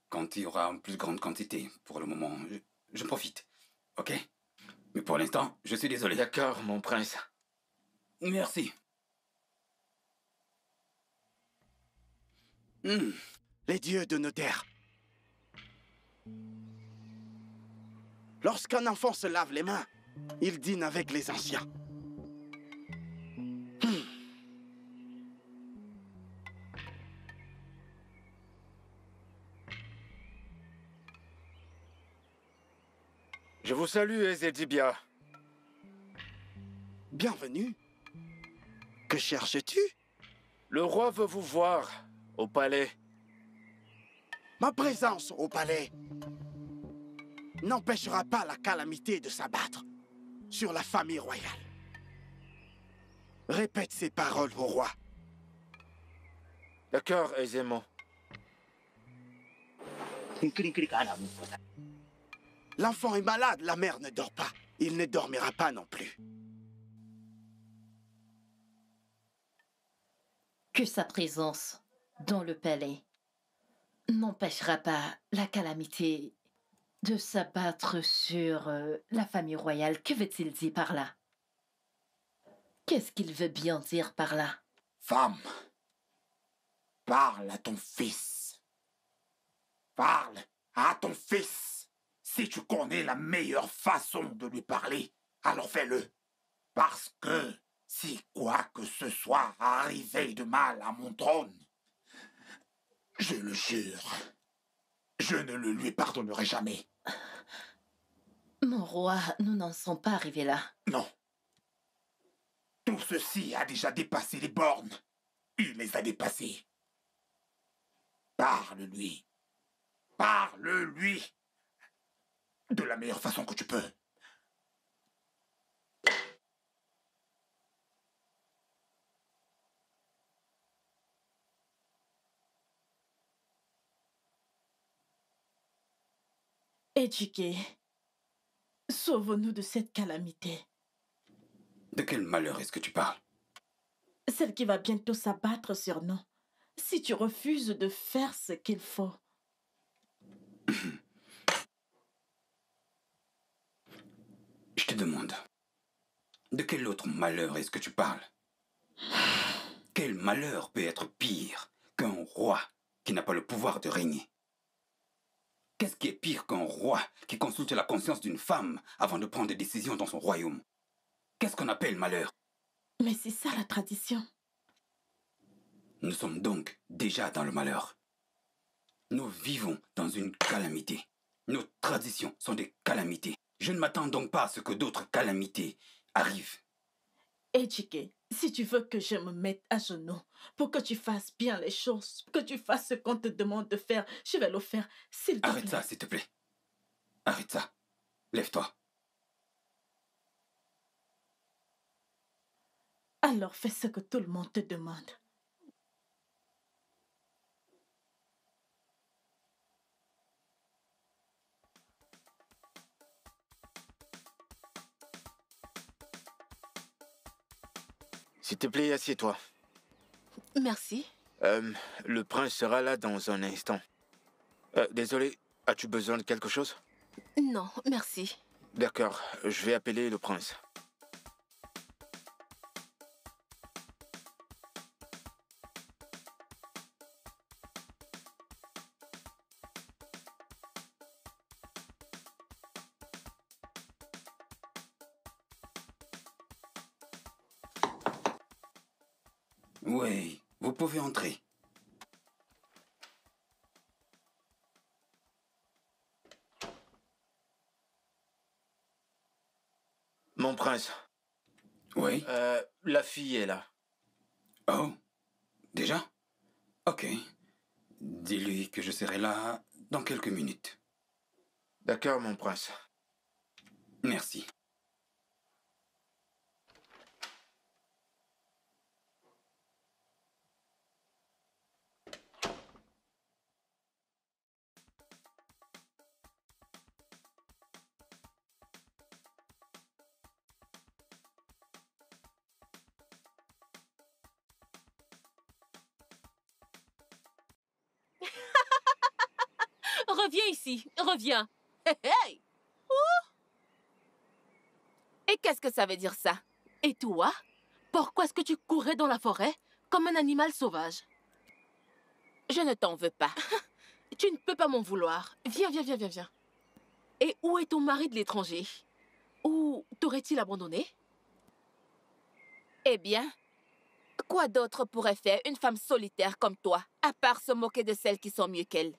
Quand il y aura en plus grande quantité. Pour le moment, je, je profite. Ok? Mais pour l'instant, je suis désolé. D'accord, mon prince. Merci. Mmh. Les dieux de nos terres. Lorsqu'un enfant se lave les mains, il dîne avec les anciens. Mmh. Je vous salue, Ezedibia. Bienvenue. Que cherches-tu? Le roi veut vous voir au palais. Ma présence au palais n'empêchera pas la calamité de s'abattre sur la famille royale. Répète ces paroles au roi. D'accord, aisément. L'enfant est malade, la mère ne dort pas. Il ne dormira pas non plus. Que sa présence dans le palais n'empêchera pas la calamité de s'abattre sur euh, la famille royale. Que veut-il dire par là? Qu'est-ce qu'il veut bien dire par là? Femme, parle à ton fils. Parle à ton fils. Si tu connais la meilleure façon de lui parler, alors fais-le. Parce que si quoi que ce soit arrivé de mal à mon trône, je le jure, je ne le lui pardonnerai jamais. Mon roi, nous n'en sommes pas arrivés là. Non. Tout ceci a déjà dépassé les bornes. Il les a dépassées. Parle-lui. Parle-lui. De la meilleure façon que tu peux. Ejike, sauve-nous de cette calamité. De quel malheur est-ce que tu parles? Celle qui va bientôt s'abattre sur nous, si tu refuses de faire ce qu'il faut. Je te demande, de quel autre malheur est-ce que tu parles? Quel malheur peut être pire qu'un roi qui n'a pas le pouvoir de régner? Qu'est-ce qui est pire qu'un roi qui consulte la conscience d'une femme avant de prendre des décisions dans son royaume? Qu'est-ce qu'on appelle malheur? Mais c'est ça la tradition. Nous sommes donc déjà dans le malheur. Nous vivons dans une calamité. Nos traditions sont des calamités. Je ne m'attends donc pas à ce que d'autres calamités arrivent. Ejike, si tu veux que je me mette à genoux pour que tu fasses bien les choses, que tu fasses ce qu'on te demande de faire, je vais le faire, s'il te plaît. Arrête ça, s'il te plaît. Arrête ça. Lève-toi. Alors fais ce que tout le monde te demande. S'il te plaît, assieds-toi. Merci. Euh, le prince sera là dans un instant. Euh, désolé, as-tu besoin de quelque chose? Non, merci. D'accord, je vais appeler le prince. Oui, vous pouvez entrer. Mon prince. Oui. Euh, la fille est là. Oh, déjà? Ok. Dis-lui que je serai là dans quelques minutes. D'accord, mon prince. Merci. Reviens ici, reviens. Hey, hey. Et qu'est-ce que ça veut dire ça? Et toi? Pourquoi est-ce que tu courais dans la forêt comme un animal sauvage? Je ne t'en veux pas. Tu ne peux pas m'en vouloir. Viens, viens, viens, viens, viens. Et où est ton mari de l'étranger? Ou t'aurait-il abandonné? Eh bien, quoi d'autre pourrait faire une femme solitaire comme toi, à part se moquer de celles qui sont mieux qu'elle?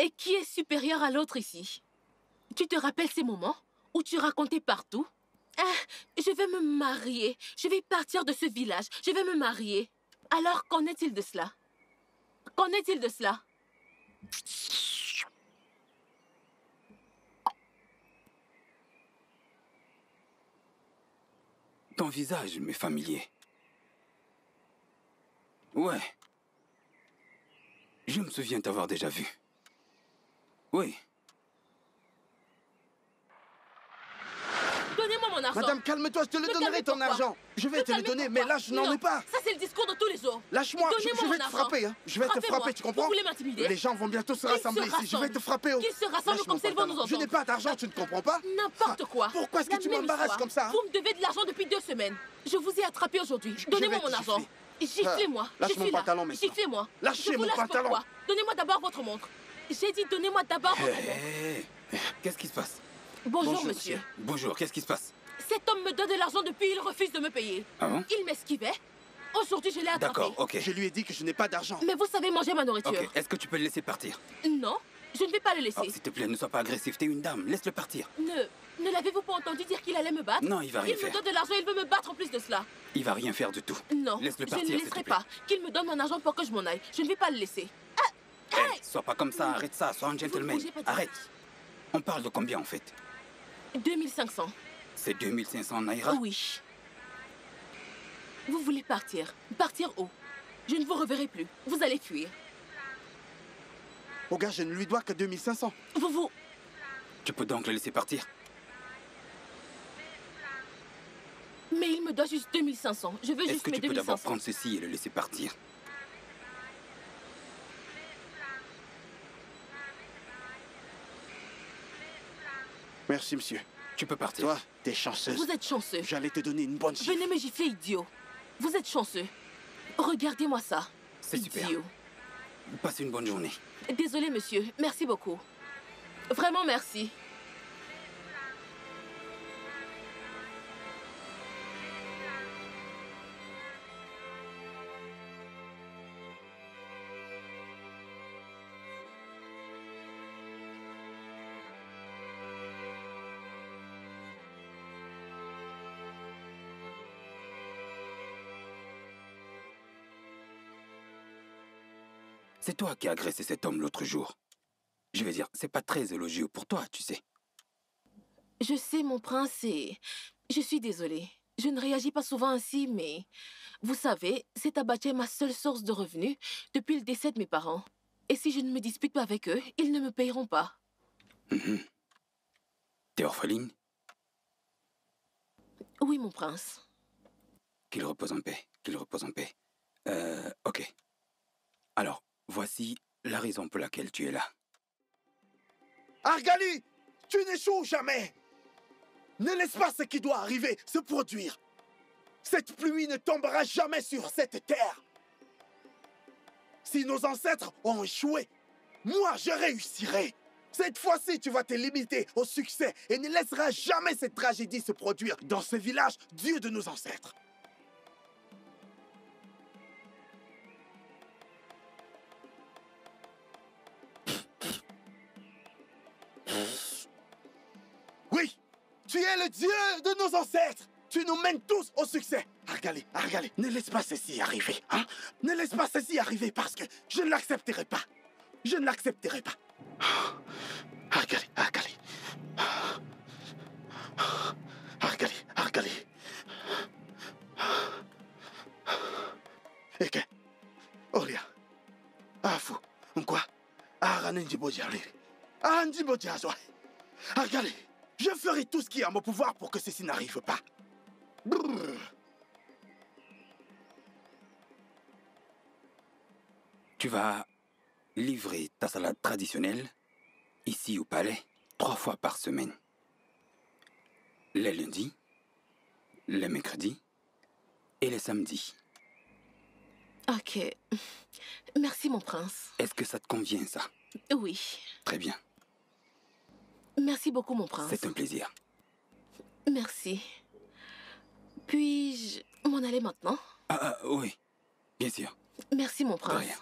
Et qui est supérieur à l'autre ici? Tu te rappelles ces moments où tu racontais partout. Ah, je vais me marier. Je vais partir de ce village. Je vais me marier. Alors, qu'en est-il de cela? Qu'en est-il de cela? Ton visage m'est familier. Ouais. Je me souviens t'avoir déjà vu. Oui. Donnez-moi mon argent. Madame, calme-toi, je te le me donnerai ton argent. Je vais te le donner, mais là, je n'en ai pas. Ça, c'est le discours de tous les jours. Lâche-moi, je, je vais te frapper. Hein. Je vais te frapper, tu comprends? Vous voulez m'intimider? Les gens vont bientôt se rassembler ici. Je vais te frapper. Qu'ils se rassemblent comme s'ils vont nous entendre. Je n'ai pas d'argent, tu ne comprends pas? N'importe quoi. Pourquoi est-ce que tu m'embarrasses comme ça? Vous me devez de l'argent depuis deux semaines. Je vous ai attrapé aujourd'hui. Donnez-moi mon argent. Giflez-moi. Lâche mon pantalon, mais giflez-moi. Lâchez mon pantalon. Donnez-moi d'abord votre montre. J'ai dit, donnez-moi d'abord votre montre. Qu'est-ce qui se passe? Bonjour, Bonjour monsieur. monsieur. Bonjour, qu'est-ce qui se passe? Cet homme me donne de l'argent depuis, il refuse de me payer. Ah bon? Il m'esquivait. Aujourd'hui, je l'ai attrapé. D'accord, ok. Je lui ai dit que je n'ai pas d'argent. Mais vous savez manger ma nourriture. Ok, est-ce que tu peux le laisser partir? Non, je ne vais pas le laisser. Oh, s'il te plaît, ne sois pas agressif, t'es une dame, laisse-le partir. Ne, ne l'avez-vous pas entendu dire qu'il allait me battre? Non, il va rien il faire. Il me donne de l'argent, il veut me battre en plus de cela. Il va rien faire du tout. Non, laisse-le partir, je ne le laisserai pas. Qu'il me donne mon argent pour que je m'en aille. Je ne vais pas le laisser. Ah, hey, sois pas comme ça, arrête ça, sois un gentleman. Arrête. On parle de combien en fait? deux mille cinq cents. C'est deux mille cinq cents naira? Oui. Vous voulez partir. Partir où? Je ne vous reverrai plus. Vous allez fuir. Au gars, je ne lui dois que deux mille cinq cents. Vous, vous... Tu peux donc le laisser partir? Mais il me doit juste deux mille cinq cents. Je veux juste mes deux mille cinq cents. Est-ce que tu peux d'abord prendre ceci et le laisser partir? Merci, monsieur. Tu peux partir. Toi, t'es chanceuse. Vous êtes chanceux. J'allais te donner une bonne chance. Venez me gifler, idiot. Vous êtes chanceux. Regardez-moi ça. C'est super. Passez une bonne journée. Désolé, monsieur. Merci beaucoup. Vraiment, merci. C'est toi qui as agressé cet homme l'autre jour. Je veux dire, c'est pas très élogieux pour toi, tu sais. Je sais, mon prince, et... je suis désolée. Je ne réagis pas souvent ainsi, mais... vous savez, cet Abacha est ma seule source de revenus depuis le décès de mes parents. Et si je ne me dispute pas avec eux, ils ne me payeront pas. Mmh. T'es orpheline? Oui, mon prince. Qu'il repose en paix, qu'il repose en paix. Euh, ok. Alors... voici la raison pour laquelle tu es là. Argali, tu n'échoues jamais. Ne laisse pas ce qui doit arriver se produire. Cette pluie ne tombera jamais sur cette terre. Si nos ancêtres ont échoué, moi je réussirai. Cette fois-ci, tu vas te limiter au succès et ne laisseras jamais cette tragédie se produire dans ce village, dieu de nos ancêtres. Tu es le dieu de nos ancêtres. Tu nous mènes tous au succès. Argali, Argali, ne laisse pas ceci arriver. Hein? Ne laisse pas ceci arriver parce que je ne l'accepterai pas. Je ne l'accepterai pas. Argali, Argali. Argali, Argali. Eke, Oria, Afu, Nkwa, Aranenjibojari, Aranjibojazwa, Argali. Je ferai tout ce qui est à mon pouvoir pour que ceci n'arrive pas. Brrr. Tu vas livrer ta salade traditionnelle ici au palais trois fois par semaine. Les lundis, les mercredis et les samedis. Ok. Merci, mon prince. Est-ce que ça te convient, ça? Oui. Très bien. Merci beaucoup, mon prince. C'est un plaisir. Merci. Puis-je m'en aller maintenant? Ah, ah, oui, bien sûr. Merci, mon prince. De rien.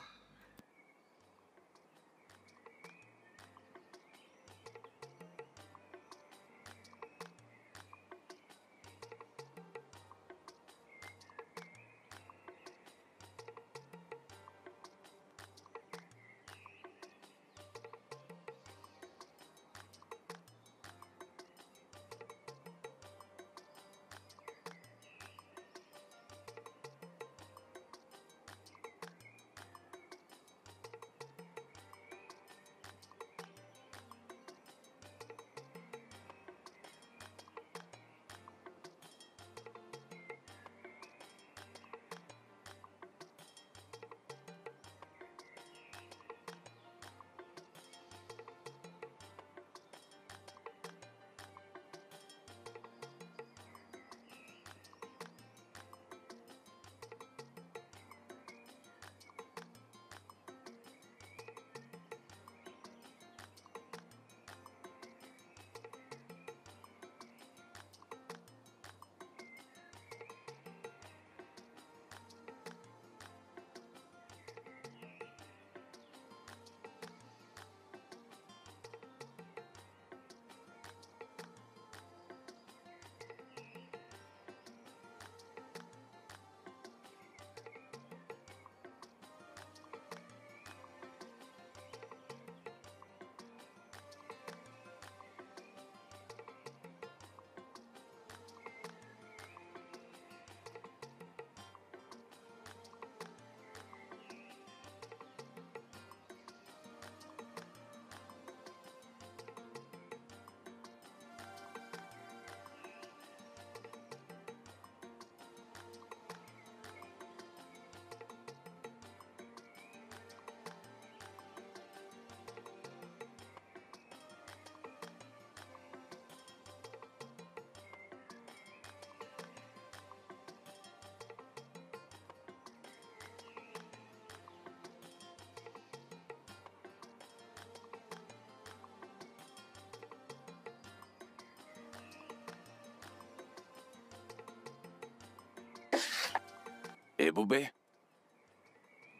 Ebube?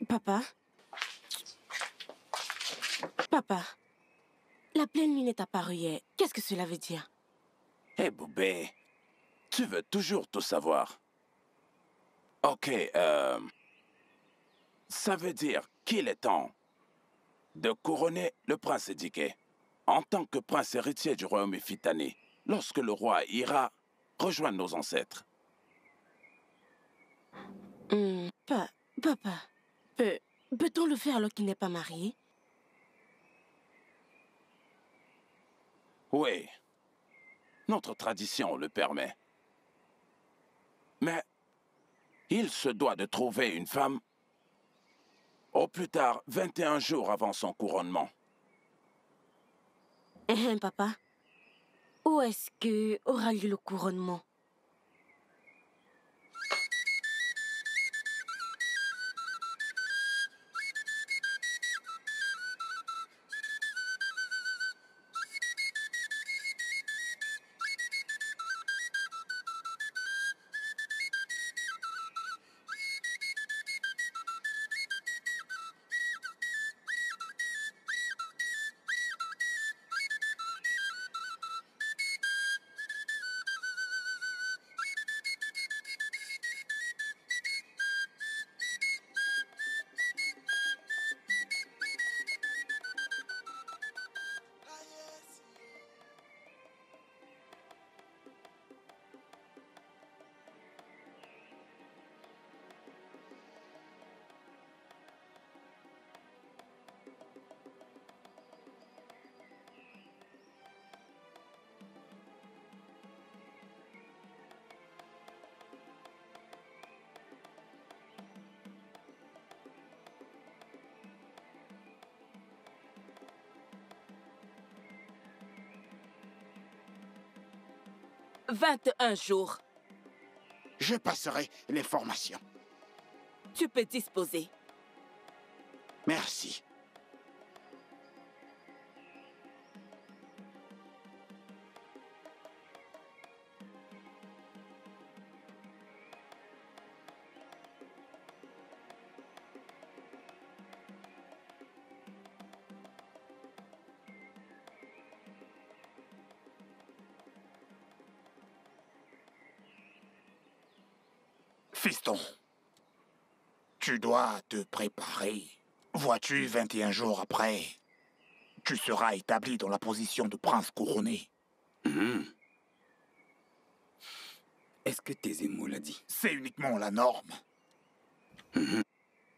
Papa? Papa, la pleine lune est apparue hier. Qu'est-ce que cela veut dire? Ebube, tu veux toujours tout savoir. Ok, euh... ça veut dire qu'il est temps de couronner le prince Ejike en tant que prince héritier du royaume Ifitani lorsque le roi ira rejoindre nos ancêtres. Mmh, pa papa, Pe peut-on le faire alors qu'il n'est pas marié? Oui, notre tradition le permet. Mais il se doit de trouver une femme au plus tard vingt et un jours avant son couronnement. Hum, papa, où est-ce que aura lieu le couronnement? vingt et un jours. Je passerai les formations. Tu peux disposer. Merci. Fiston, tu dois te préparer. Vois-tu, vingt et un jours après, tu seras établi dans la position de prince couronné. Mmh. Est-ce que Tézémo l'a dit? C'est uniquement la norme. Mmh.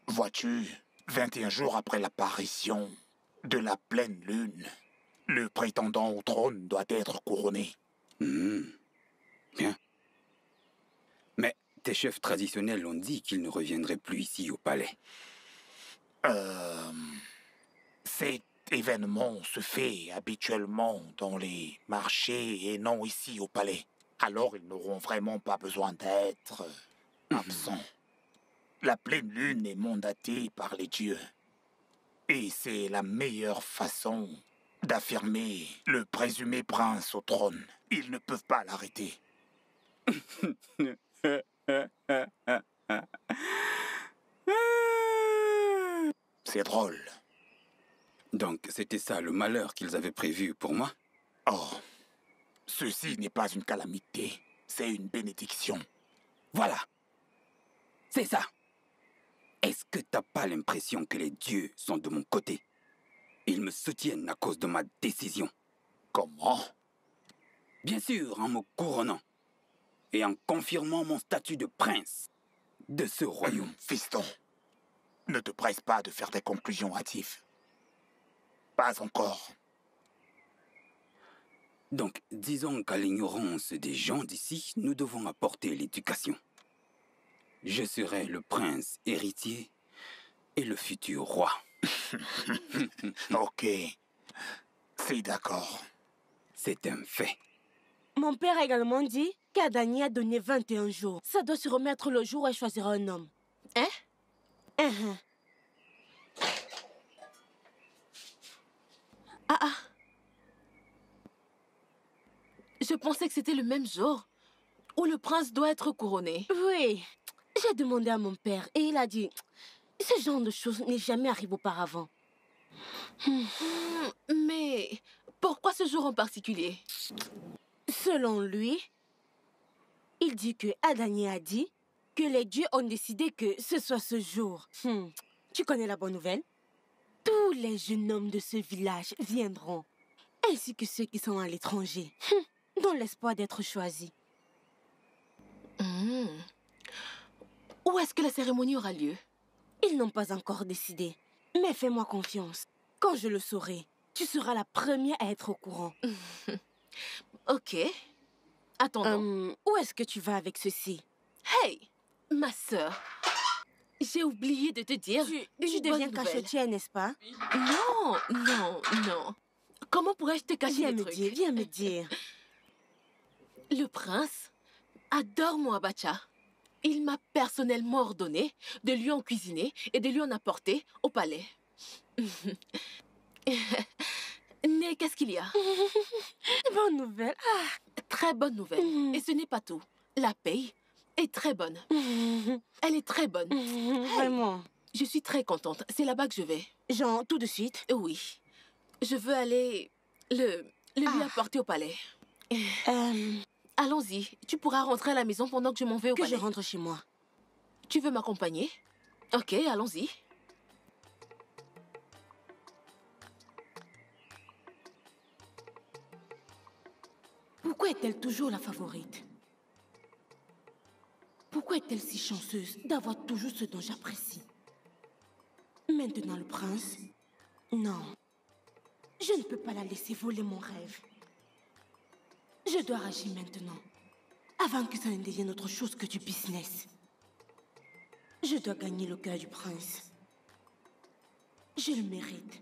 Vois-tu, vingt et un jours après l'apparition de la pleine lune, le prétendant au trône doit être couronné. Mmh. Bien. Tes chefs traditionnels ont dit qu'ils ne reviendraient plus ici au palais. Euh, cet événement se fait habituellement dans les marchés et non ici au palais. Alors ils n'auront vraiment pas besoin d'être absents. Mmh. La pleine lune est mandatée par les dieux. Et c'est la meilleure façon d'affirmer le présumé prince au trône. Ils ne peuvent pas l'arrêter. C'est drôle. Donc, c'était ça le malheur qu'ils avaient prévu pour moi? Oh, ceci n'est pas une calamité, c'est une bénédiction. Voilà. C'est ça. Est-ce que t'as pas l'impression que les dieux sont de mon côté? Ils me soutiennent à cause de ma décision. Comment? Bien sûr, en me couronnant. Et en confirmant mon statut de prince de ce royaume. Fiston, ne te presse pas de faire des conclusions hâtives. Pas encore. Donc, disons qu'à l'ignorance des gens d'ici, nous devons apporter l'éducation. Je serai le prince héritier et le futur roi. Ok, c'est d'accord. C'est un fait. Mon père a également dit qu'Adani a donné vingt et un jours. Ça doit se remettre le jour où elle choisira un homme. Hein? Uh-huh. Ah ah. Je pensais que c'était le même jour où le prince doit être couronné. Oui, J'ai demandé à mon père et il a dit « Ce genre de choses n'est jamais arrivé auparavant. » Mais pourquoi ce jour en particulier? Selon lui, il dit que Adani a dit que les dieux ont décidé que ce soit ce jour. Hmm. Tu connais la bonne nouvelle? Tous les jeunes hommes de ce village viendront, ainsi que ceux qui sont à l'étranger, hmm. dans l'espoir d'être choisis. Mmh. Où est-ce que la cérémonie aura lieu? Ils n'ont pas encore décidé, mais fais-moi confiance. Quand je le saurai, tu seras la première à être au courant. Ok. Attendons. Um, où est-ce que tu vas avec ceci? Hey, ma sœur, j'ai oublié de te dire... Tu, tu deviens cachetière, n'est-ce pas? Non, non, non. Comment pourrais-je te cacher viens le me truc? Dire, viens me dire. Le prince adore mon Abacha. Il m'a personnellement ordonné de lui en cuisiner et de lui en apporter au palais. Mais qu'est-ce qu'il y a? Bonne nouvelle. Ah. Très bonne nouvelle. Mm-hmm. Et ce n'est pas tout. La paye est très bonne. Mm-hmm. Elle est très bonne. Mm-hmm. Hey, vraiment. Je suis très contente. C'est là-bas que je vais. Genre tout de suite? Oui. Je veux aller le, le ah. lui apporter au palais. Euh... Allons-y. Tu pourras rentrer à la maison pendant que je m'en vais au que palais. Que je rentre chez moi. Tu veux m'accompagner? Ok, allons-y. Pourquoi est-elle toujours la favorite? Pourquoi est-elle si chanceuse d'avoir toujours ce dont j'apprécie? Maintenant le prince? Non. Je ne peux pas la laisser voler mon rêve. Je dois agir maintenant, avant que ça ne devienne autre chose que du business. Je dois gagner le cœur du prince. Je le mérite.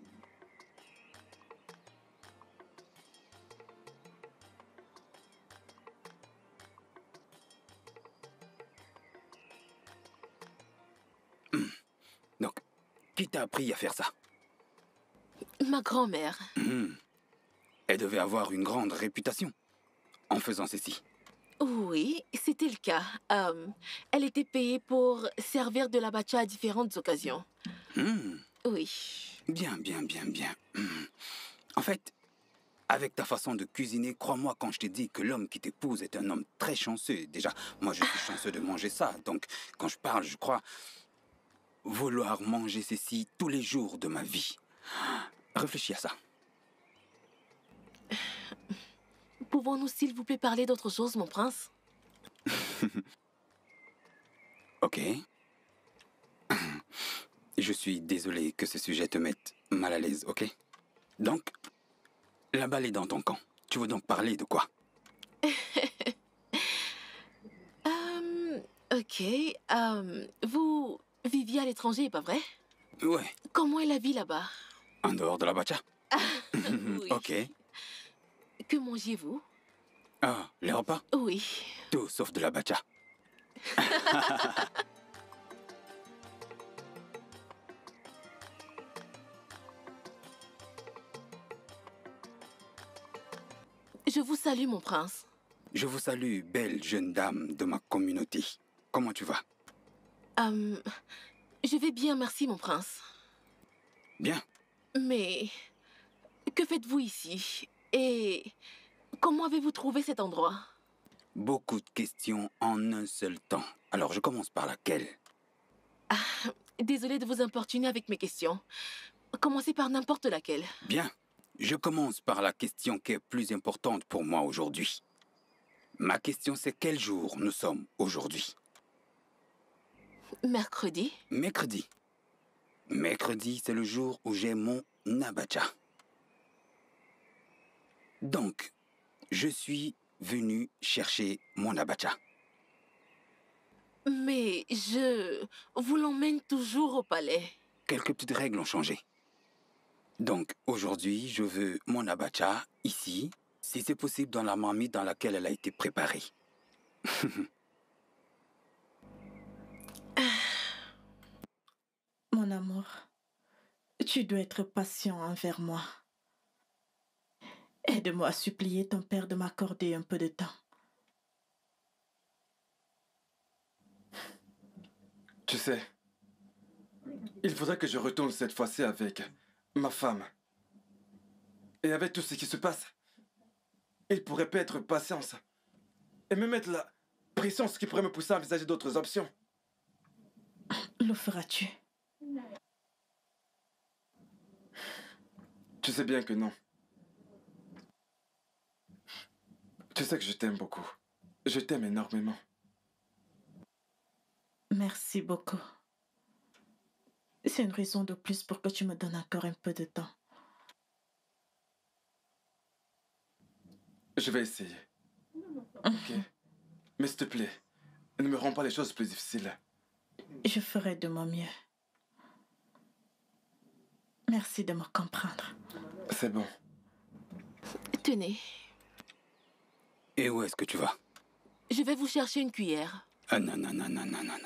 Qui t'a appris à faire ça? Ma grand-mère. Mmh. Elle devait avoir une grande réputation en faisant ceci. Oui, c'était le cas. Euh, elle était payée pour servir de la bacha à différentes occasions. Mmh. Oui. Bien, bien, bien, bien. Mmh. En fait, avec ta façon de cuisiner, crois-moi quand je t'ai dit que l'homme qui t'épouse est un homme très chanceux. Déjà, moi je suis chanceux de manger ça, donc quand je parle, je crois... Vouloir manger ceci tous les jours de ma vie. Réfléchis à ça. Pouvons-nous, s'il vous plaît, parler d'autre chose, mon prince? Ok. Je suis désolé que ce sujet te mette mal à l'aise, ok? Donc, la balle est dans ton camp. Tu veux donc parler de quoi? um, ok. Um, vous... Viviez à l'étranger, pas vrai? Ouais. Comment est la vie là-bas? En dehors de la bacha? Oui. Ok. Que mangiez-vous? Ah, les repas? Oui. Tout sauf de la bacha. Je vous salue, mon prince. Je vous salue, belle jeune dame de ma communauté. Comment tu vas? Euh, je vais bien, merci, mon prince. Bien. Mais que faites-vous ici? Et comment avez-vous trouvé cet endroit? Beaucoup de questions en un seul temps. Alors, je commence par laquelle? Ah, désolée de vous importuner avec mes questions. Commencez par n'importe laquelle. Bien. Je commence par la question qui est plus importante pour moi aujourd'hui. Ma question, c'est quel jour nous sommes aujourd'hui? Mercredi. Mercredi. Mercredi, c'est le jour où j'ai mon Abacha. Donc, je suis venu chercher mon Abacha. Mais je... vous l'emmène toujours au palais. Quelques petites règles ont changé. Donc, aujourd'hui, je veux mon Abacha ici, si c'est possible dans la marmite dans laquelle elle a été préparée. Mon amour, tu dois être patient envers moi. Aide-moi à supplier ton père de m'accorder un peu de temps. Tu sais, il faudrait que je retourne cette fois-ci avec ma femme. Et avec tout ce qui se passe, il pourrait perdre patience et me mettre la pression, ce qui pourrait me pousser à envisager d'autres options. Le feras-tu? Tu sais bien que non. Tu sais que je t'aime beaucoup. Je t'aime énormément. Merci beaucoup. C'est une raison de plus pour que tu me donnes encore un peu de temps. Je vais essayer. Ok. Mais s'il te plaît, ne me rends pas les choses plus difficiles. Je ferai de mon mieux. Merci de me comprendre. C'est bon. Tenez. Et où est-ce que tu vas? Je vais vous chercher une cuillère. Ah non, non, non, non, non, non.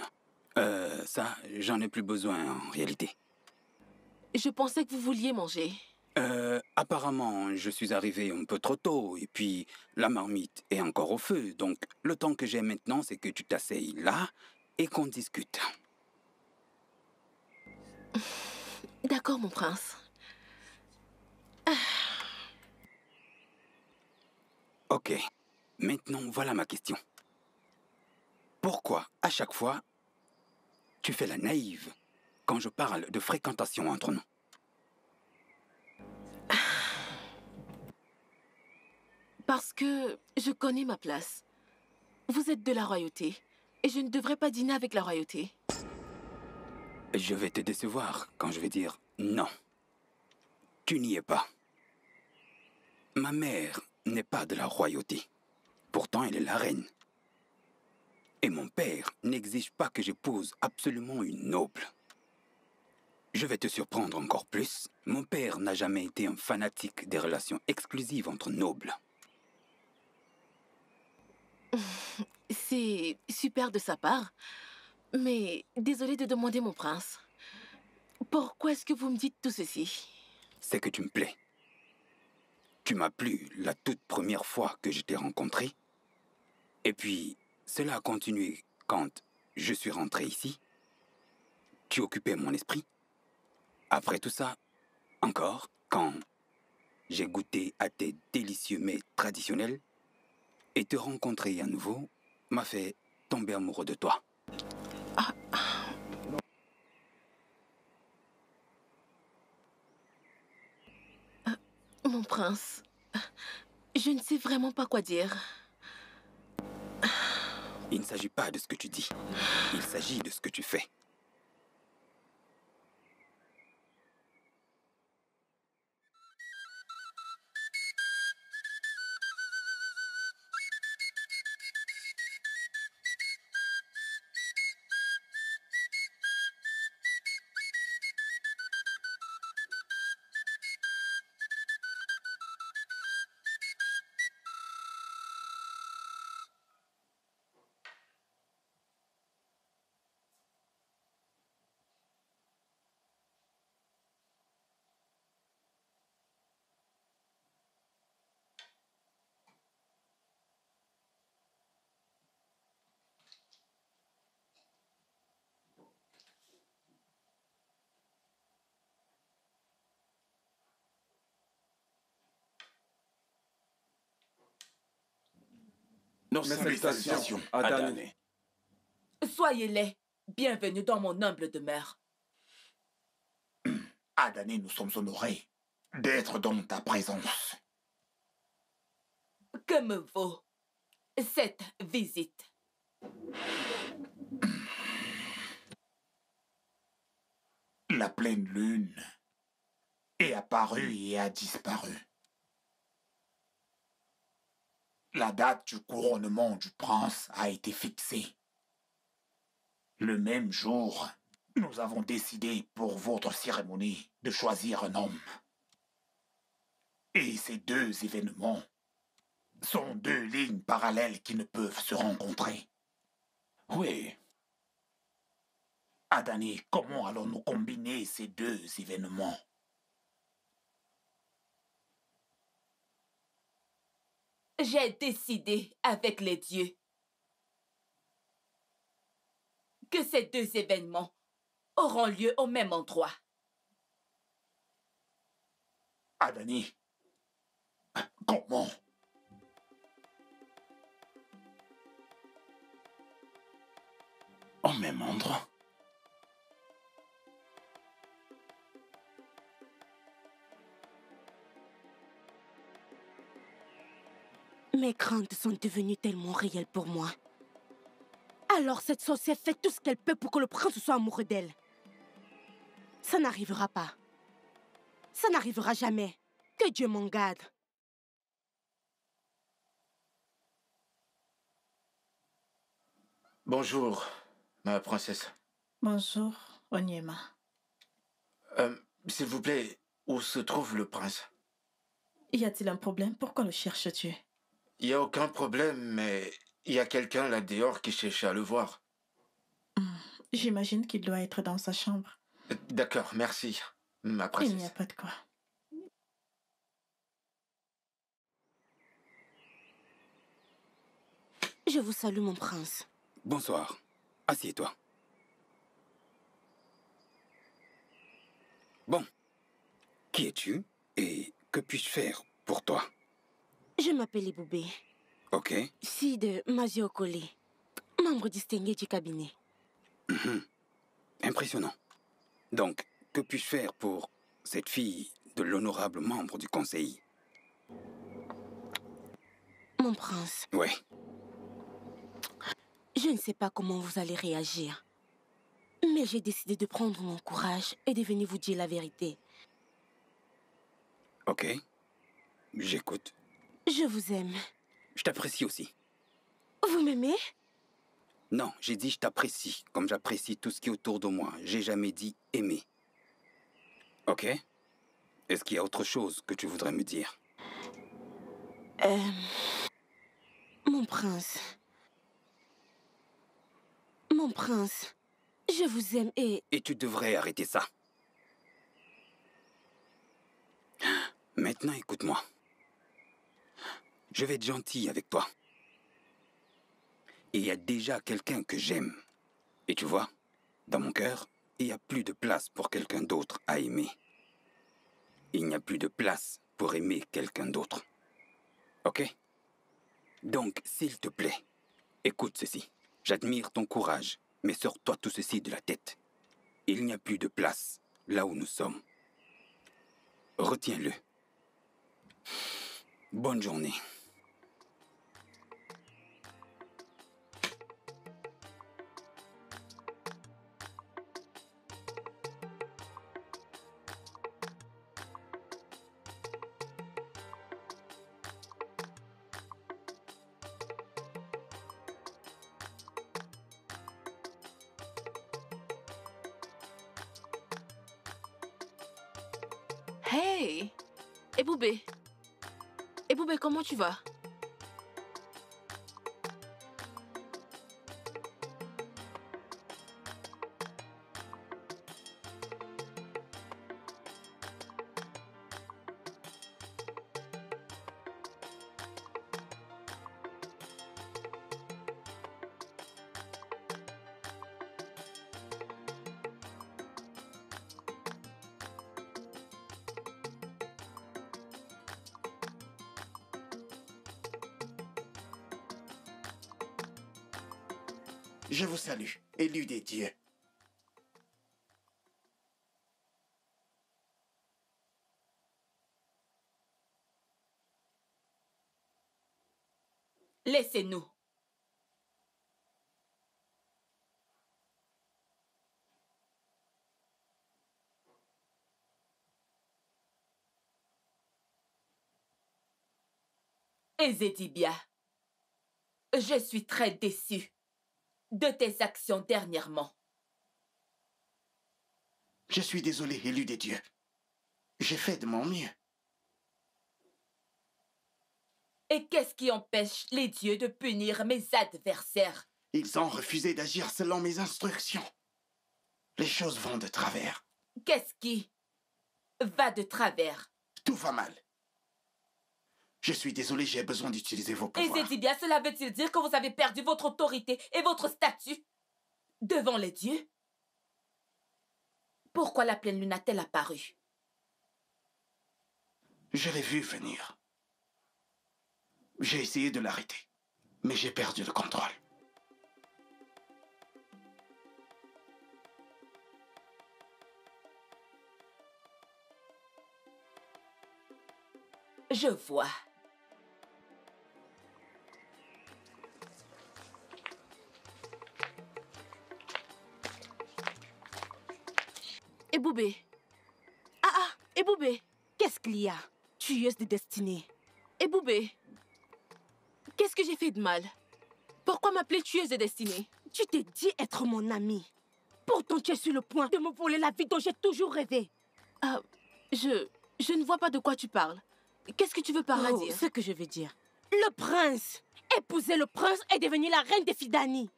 Euh, ça, j'en ai plus besoin en réalité. Je pensais que vous vouliez manger. Euh, apparemment, je suis arrivé un peu trop tôt et puis la marmite est encore au feu. Donc, le temps que j'ai maintenant, c'est que tu t'asseyes là et qu'on discute. D'accord, mon prince. Ah. Ok. Maintenant, voilà ma question. Pourquoi, à chaque fois, tu fais la naïve quand je parle de fréquentation entre nous? Parce que je connais ma place. Vous êtes de la royauté et je ne devrais pas dîner avec la royauté. Je vais te décevoir quand je vais dire non. Tu n'y es pas. Ma mère n'est pas de la royauté. Pourtant, elle est la reine. Et mon père n'exige pas que j'épouse absolument une noble. Je vais te surprendre encore plus. Mon père n'a jamais été un fanatique des relations exclusives entre nobles. C'est super de sa part. Mais désolé de demander, mon prince. Pourquoi est-ce que vous me dites tout ceci? C'est que tu me plais. Tu m'as plu la toute première fois que je t'ai rencontré. Et puis, cela a continué quand je suis rentré ici. Tu occupais mon esprit. Après tout ça, encore, quand j'ai goûté à tes délicieux mets traditionnels et te rencontrer à nouveau m'a fait tomber amoureux de toi. Ah. Euh, mon prince, je ne sais vraiment pas quoi dire. Il ne s'agit pas de ce que tu dis, il s'agit de ce que tu fais. Nos salutations, Adani. Soyez-les, bienvenue dans mon humble demeure. Adani, nous sommes honorés d'être dans ta présence. Que me vaut cette visite? La pleine lune est apparue et a disparu. La date du couronnement du prince a été fixée. Le même jour, nous avons décidé pour votre cérémonie de choisir un homme. Et ces deux événements sont deux lignes parallèles qui ne peuvent se rencontrer. Oui. Adani, comment allons-nous combiner ces deux événements ? J'ai décidé avec les dieux que ces deux événements auront lieu au même endroit. Adani, comment? Au même endroit? Mes craintes sont devenues tellement réelles pour moi. Alors cette sorcière fait tout ce qu'elle peut pour que le prince soit amoureux d'elle. Ça n'arrivera pas. Ça n'arrivera jamais. Que Dieu m'en garde. Bonjour, ma princesse. Bonjour, Onyema. Euh, S'il vous plaît, où se trouve le prince? Y a-t-il un problème? Pourquoi le cherches-tu? Y a aucun problème, mais... il y a quelqu'un là-dehors qui cherche à le voir. Mmh, j'imagine qu'il doit être dans sa chambre. D'accord, merci, ma princesse. Il n'y a pas de quoi. Je vous salue, mon prince. Bonsoir. Assieds-toi. Bon. Qui es-tu et que puis-je faire pour toi? Je m'appelle Ebube. Ok. Cide Maziokole, membre distingué du cabinet. Mmh. Impressionnant. Donc, que puis-je faire pour cette fille de l'honorable membre du conseil? Mon prince. Oui. Je ne sais pas comment vous allez réagir, mais j'ai décidé de prendre mon courage et de venir vous dire la vérité. Ok. J'écoute. Je vous aime. Je t'apprécie aussi. Vous m'aimez? Non, j'ai dit je t'apprécie, comme j'apprécie tout ce qui est autour de moi. J'ai jamais dit aimer. Ok? Est-ce qu'il y a autre chose que tu voudrais me dire? Euh... Mon prince. Mon prince, je vous aime et... Et tu devrais arrêter ça. Maintenant, écoute-moi. Je vais être gentil avec toi. Et il y a déjà quelqu'un que j'aime. Et tu vois, dans mon cœur, il n'y a plus de place pour quelqu'un d'autre à aimer. Il n'y a plus de place pour aimer quelqu'un d'autre. Ok? Donc, s'il te plaît, écoute ceci. J'admire ton courage, mais sors-toi tout ceci de la tête. Il n'y a plus de place là où nous sommes. Retiens-le. Bonne journée. Comment tu vas? Je vous salue, élu des dieux. Laissez-nous. Ezedibia, je suis très déçue de tes actions dernièrement. Je suis désolé, élu des dieux. J'ai fait de mon mieux. Et qu'est-ce qui empêche les dieux de punir mes adversaires? Ils ont refusé d'agir selon mes instructions. Les choses vont de travers. Qu'est-ce qui va de travers? Tout va mal. Je suis désolé, j'ai besoin d'utiliser vos pouvoirs. Et Ezedibia, cela veut-il dire que vous avez perdu votre autorité et votre statut? Devant les dieux? Pourquoi la pleine lune a-t-elle apparu? Je l'ai vue venir. J'ai essayé de l'arrêter, mais j'ai perdu le contrôle. Je vois. Ebube. Ah ah, Ebube. Qu'est-ce qu'il y a? Tueuse de destinée. Ebube. Qu'est-ce que j'ai fait de mal? Pourquoi m'appeler tueuse de destinée? Tu t'es dit être mon amie. Pourtant, tu es sur le point de me voler la vie dont j'ai toujours rêvé. Ah, je... Je ne vois pas de quoi tu parles. Qu'est-ce que tu veux par là dire? Ce que je veux dire. Le prince! Épouser le prince et devenir la reine des Fidani.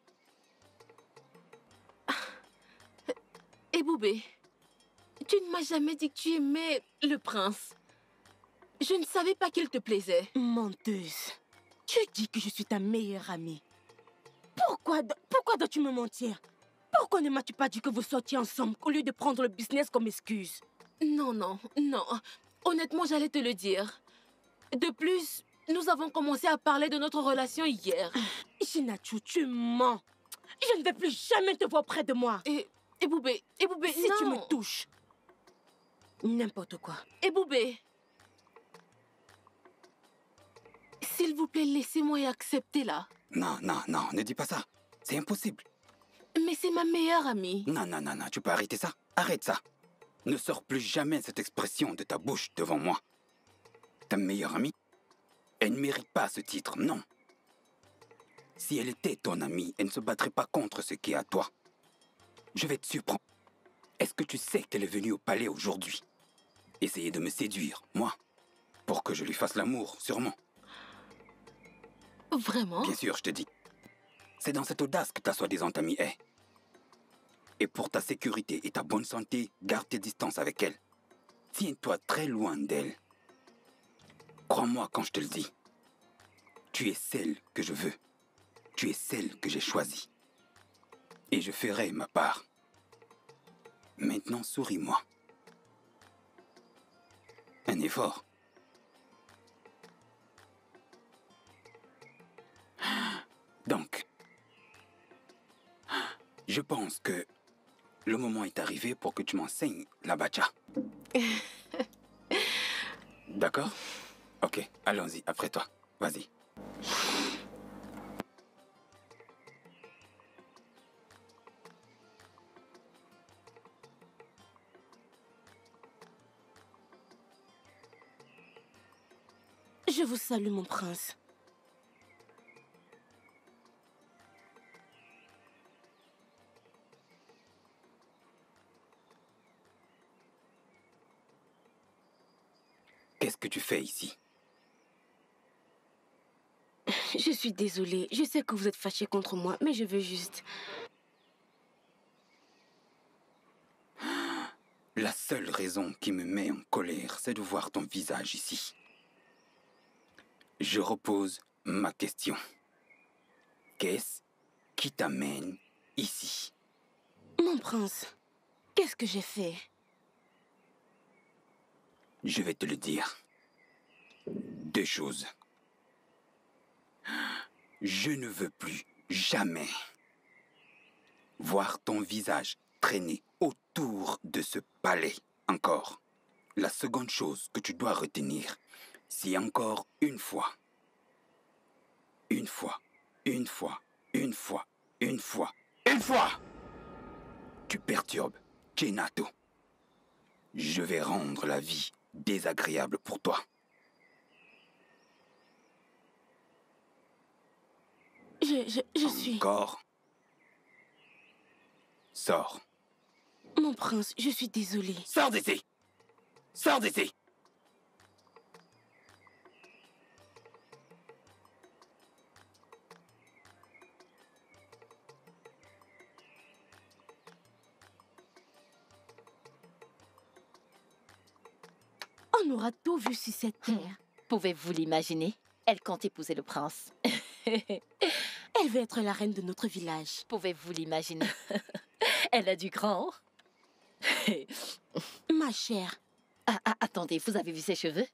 Ebube, tu ne m'as jamais dit que tu aimais le prince. Je ne savais pas qu'il te plaisait. Menteuse. Tu dis que je suis ta meilleure amie. Pourquoi, pourquoi dois-tu me mentir? Pourquoi ne m'as-tu pas dit que vous sortiez ensemble au lieu de prendre le business comme excuse? Non, non, non. Honnêtement, j'allais te le dire. De plus, nous avons commencé à parler de notre relation hier. Chinatu, tu mens. Je ne vais plus jamais te voir près de moi. Et Ebube, Ebube, si non. Tu me touches. N'importe quoi. Ebube. S'il vous plaît, laissez-moi et acceptez-la. Non, non, non, ne dis pas ça. C'est impossible. Mais c'est ma meilleure amie. Non, non, non, non, tu peux arrêter ça. Arrête ça. Ne sors plus jamais cette expression de ta bouche devant moi. Ta meilleure amie, elle ne mérite pas ce titre, non. Si elle était ton amie, elle ne se battrait pas contre ce qui est à toi. Je vais te surprendre. Est-ce que tu sais qu'elle est venue au palais aujourd'hui? Essayer de me séduire, moi, pour que je lui fasse l'amour, sûrement. Vraiment? Bien sûr, je te dis. C'est dans cette audace que ta soi-disant amie est. Et pour ta sécurité et ta bonne santé, garde tes distances avec elle. Tiens-toi très loin d'elle. Crois-moi quand je te le dis. Tu es celle que je veux. Tu es celle que j'ai choisie. Et je ferai ma part. Maintenant, souris-moi. Un effort. Donc, je pense que... le moment est arrivé pour que tu m'enseignes la Abacha. D'accord? Ok, allons-y, après toi. Vas-y. Je vous salue, mon prince. Qu'est-ce que tu fais ici? Je suis désolée. Je sais que vous êtes fâchés contre moi, mais je veux juste... La seule raison qui me met en colère, c'est de voir ton visage ici. Je repose ma question. Qu'est-ce qui t'amène ici? Mon prince, qu'est-ce que j'ai fait? Je vais te le dire. Deux choses. Je ne veux plus jamais voir ton visage traîner autour de ce palais encore. La seconde chose que tu dois retenir, c'est encore une fois. Une fois, une fois, une fois, une fois, une fois. Tu perturbes Chinatu. Je vais rendre la vie désagréable pour toi. Je, je, je suis... Encore. Sors. Mon prince, je suis désolée. Sors d'ici. Sors d'ici. On aura tout vu sur cette terre. Hmm. Pouvez-vous l'imaginer? Elle compte épouser le prince. Elle veut être la reine de notre village. Pouvez-vous l'imaginer? Elle a du grand. Ma chère. Ah, ah, attendez, vous avez vu ses cheveux?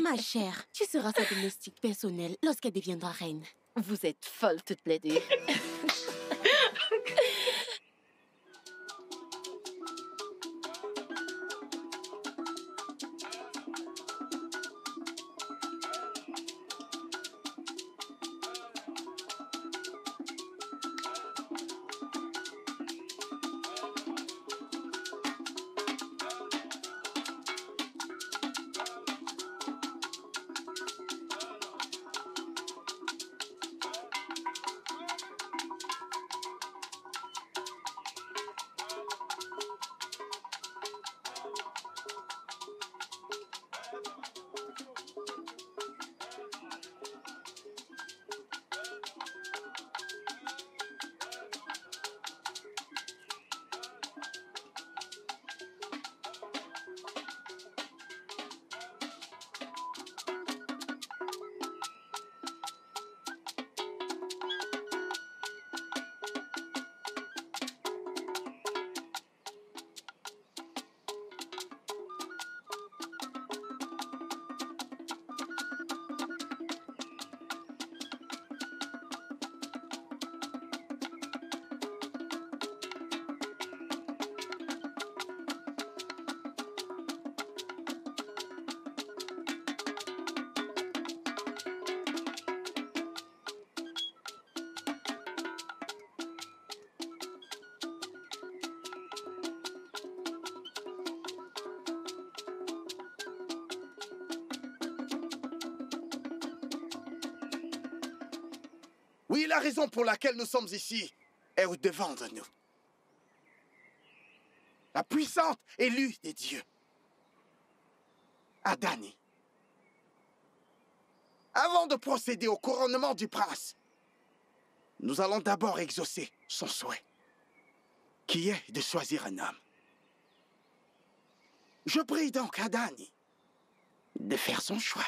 Ma chère, tu seras sa domestique personnelle lorsqu'elle deviendra reine. Vous êtes folles toutes les deux. Oui, la raison pour laquelle nous sommes ici est au-devant de nous. La puissante élue des dieux, Adani. Avant de procéder au couronnement du prince, nous allons d'abord exaucer son souhait, qui est de choisir un homme. Je prie donc Adani de faire son choix.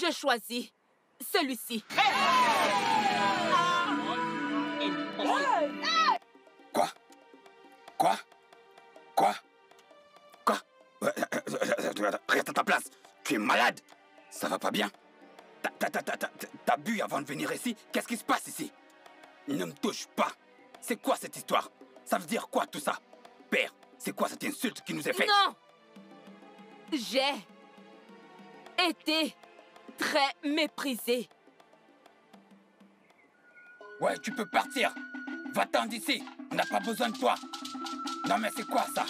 Je choisis celui-ci. Quoi? Quoi? Quoi? Quoi? Reste à ta place. Tu es malade. Ça va pas bien. T'as bu avant de venir ici? Qu'est-ce qui se passe ici? Ne me touche pas. C'est quoi cette histoire? Ça veut dire quoi tout ça? Père, c'est quoi cette insulte qui nous est faite? Non! J'ai été... très méprisé. Ouais, tu peux partir. Va-t'en d'ici. On n'a pas besoin de toi. Non, mais c'est quoi ça?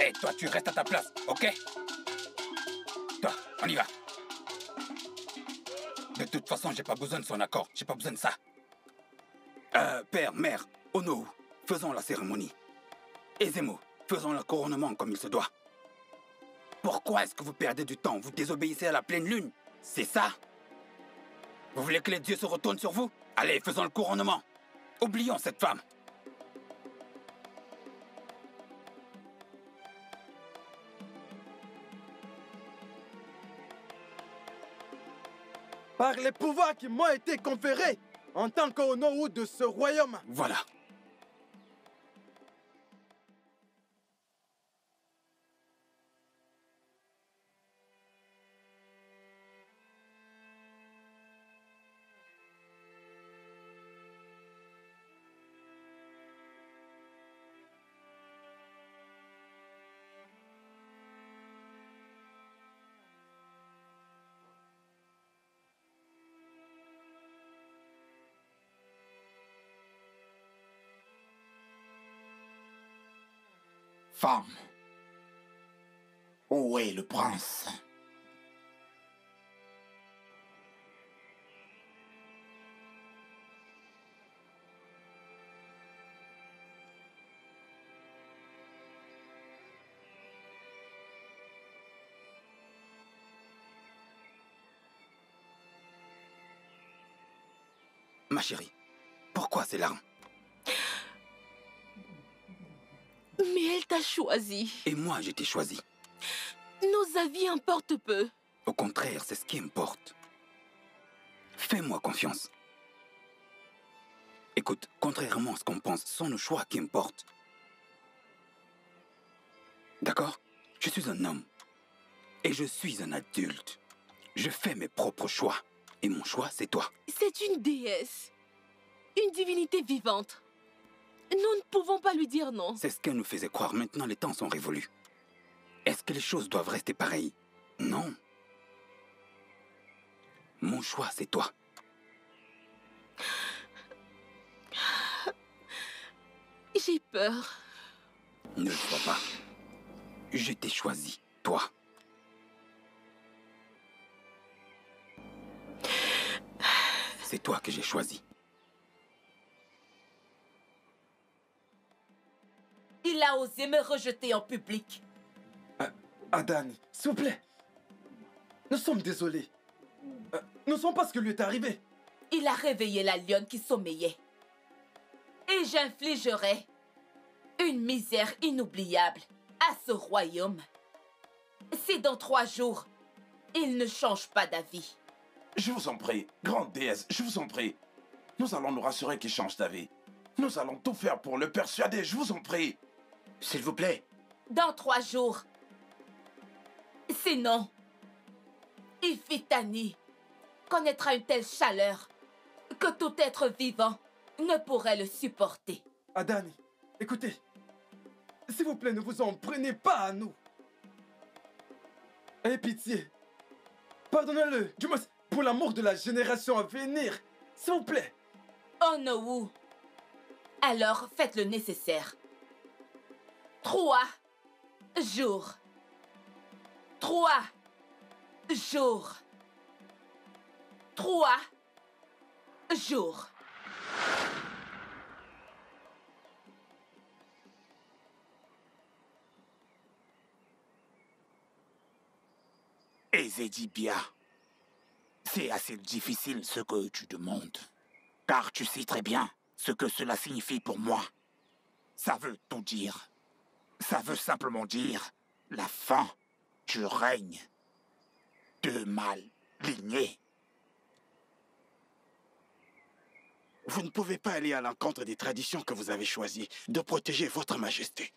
Hé, hey, toi, tu restes à ta place, ok? Toi, on y va. De toute façon, j'ai pas besoin de son accord. J'ai pas besoin de ça. Euh, père, mère, Onohu, faisons la cérémonie. Ezemo, faisons le couronnement comme il se doit. Pourquoi est-ce que vous perdez du temps? Vous désobéissez à la pleine lune? C'est ça? Vous voulez que les dieux se retournent sur vous? Allez, faisons le couronnement. Oublions cette femme. Par les pouvoirs qui m'ont été conférés en tant qu'Onohu de ce royaume. Voilà. femme. Où est le prince? Ma chérie, pourquoi ces larmes? Mais elle t'a choisi. Et moi, je t'ai choisi. Nos avis importent peu. Au contraire, c'est ce qui importe. Fais-moi confiance. Écoute, contrairement à ce qu'on pense, ce sont nos choix qui importent. D'accord? Je suis un homme. Et je suis un adulte. Je fais mes propres choix. Et mon choix, c'est toi. C'est une déesse. Une divinité vivante. Nous ne pouvons pas lui dire non. C'est ce qu'elle nous faisait croire. Maintenant, les temps sont révolus. Est-ce que les choses doivent rester pareilles? Non. Mon choix, c'est toi. J'ai peur. Ne sois pas. Je t'ai choisi, toi. C'est toi que j'ai choisi. Il a osé me rejeter en public. Euh, Adani, s'il vous plaît. Nous sommes désolés. Euh, nous ne savons pas ce que lui est arrivé. Il a réveillé la lionne qui sommeillait. Et j'infligerai une misère inoubliable à ce royaume. Si dans trois jours, il ne change pas d'avis. Je vous en prie, grande déesse, je vous en prie. Nous allons nous rassurer qu'il change d'avis. Nous allons tout faire pour le persuader, je vous en prie. S'il vous plaît. Dans trois jours. Sinon, Ifitani connaîtra une telle chaleur que tout être vivant ne pourrait le supporter. Adani, écoutez. S'il vous plaît, ne vous en prenez pas à nous. Ayez pitié. Pardonnez-le, du moins... Pour l'amour de la génération à venir, s'il vous plaît. Onohu, alors faites le nécessaire. Trois jours. Trois jours. Trois jours. Ezedibia. C'est assez difficile ce que tu demandes, car tu sais très bien ce que cela signifie pour moi. Ça veut tout dire. Ça veut simplement dire la fin du règne de ma lignée. Vous ne pouvez pas aller à l'encontre des traditions que vous avez choisies de protéger votre majesté.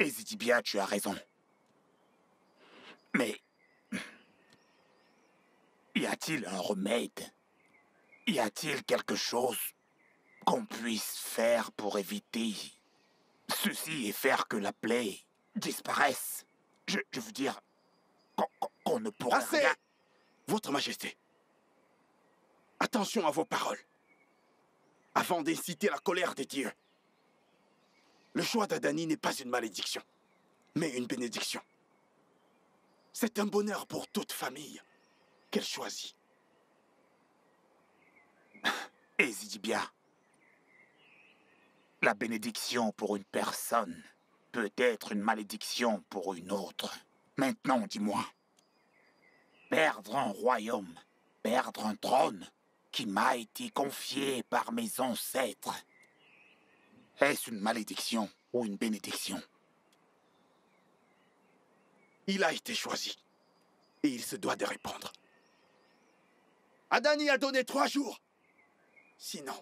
Ezedibia, tu as raison. Mais... y a-t-il un remède? Y a-t-il quelque chose qu'on puisse faire pour éviter ceci et faire que la plaie disparaisse? Je, je veux dire qu'on qu'on ne pourra Assez rien... Votre Majesté, attention à vos paroles. Avant d'inciter la colère des dieux, le choix d'Adani n'est pas une malédiction, mais une bénédiction. C'est un bonheur pour toute famille. Qu'elle choisit. Ezedibia, la bénédiction pour une personne peut être une malédiction pour une autre. Maintenant, dis-moi, perdre un royaume, perdre un trône qui m'a été confié par mes ancêtres, est-ce une malédiction ou une bénédiction? Il a été choisi et il se doit de répondre. Adani a donné trois jours. Sinon...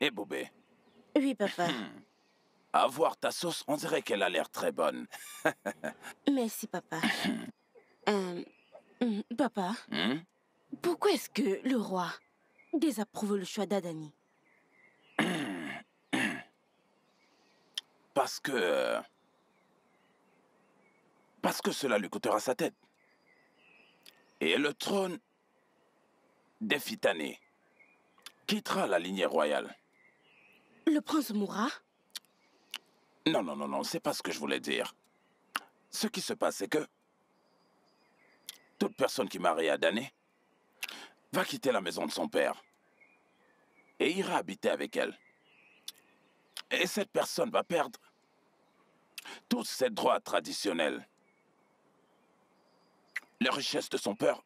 Et Bobé. Oui, papa. À voir ta sauce, on dirait qu'elle a l'air très bonne. Merci, papa. euh... Papa, hmm? Pourquoi est-ce que le roi désapprouve le choix d'Adani? Parce que... Parce que cela lui coûtera sa tête. Et le trône des Fitani quittera la lignée royale. Le prince mourra? Non, non, non, non, c'est pas ce que je voulais dire. Ce qui se passe, c'est que toute personne qui marie Adani va quitter la maison de son père et ira habiter avec elle. Et cette personne va perdre tous ses droits traditionnels, les richesses de son père,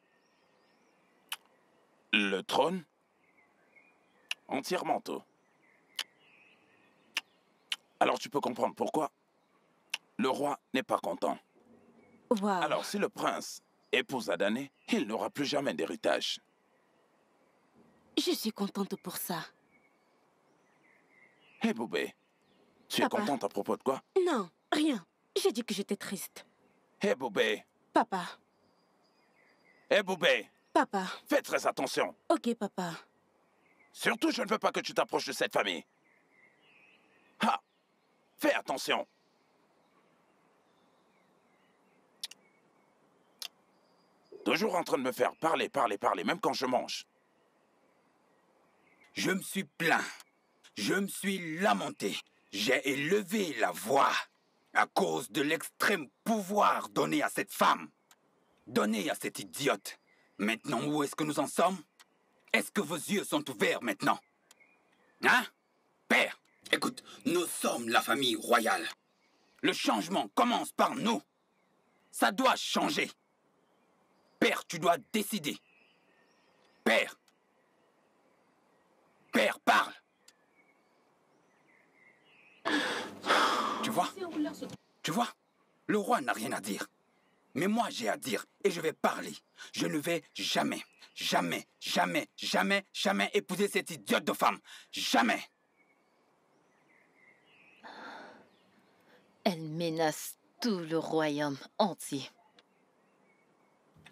le trône, entièrement tout. Alors tu peux comprendre pourquoi le roi n'est pas content. Wow. Alors si le prince épouse Adani, il n'aura plus jamais d'héritage. Je suis contente pour ça. Hé hey, Boubé, tu Papa. es contente à propos de quoi? Non, rien. J'ai dit que j'étais triste. Hé hey, Boubé. Papa. Hé hey, Boubé. Papa. Fais très attention. Ok, Papa. Surtout, je ne veux pas que tu t'approches de cette famille. Ha! Fais attention. Toujours en train de me faire parler, parler, parler, même quand je mange. Je me suis plaint. Je me suis lamenté, j'ai élevé la voix à cause de l'extrême pouvoir donné à cette femme, donné à cette idiote. Maintenant, où est-ce que nous en sommes? Est-ce que vos yeux sont ouverts maintenant? Hein? Père, écoute, nous sommes la famille royale. Le changement commence par nous. Ça doit changer. Père, tu dois décider. Père. Père, parle. Tu vois? Tu vois? Le roi n'a rien à dire. Mais moi, j'ai à dire et je vais parler. Je ne vais jamais, jamais, jamais, jamais, jamais épouser cette idiote de femme. Jamais! Elle menace tout le royaume entier.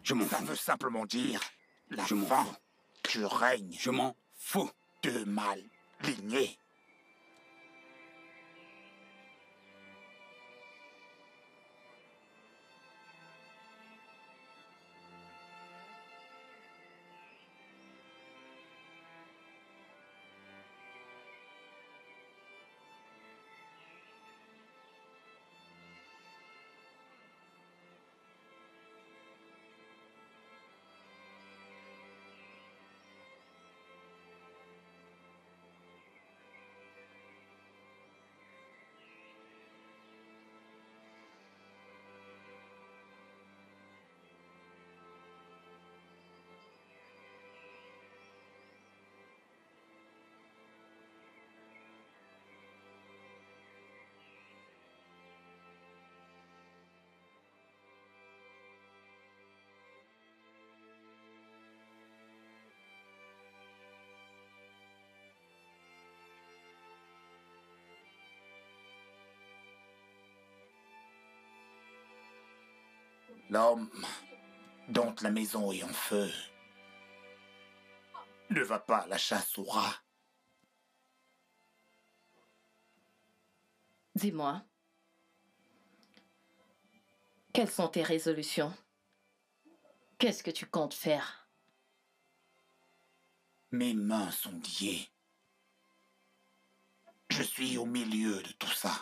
Je m'en fous. Ça veut simplement dire la fin que règne. Je m'en fous. De mal lignée. L'homme dont la maison est en feu ne va pas à la chasse au rat. Dis-moi, quelles sont tes résolutions? Qu'est-ce que tu comptes faire? Mes mains sont liées. Je suis au milieu de tout ça.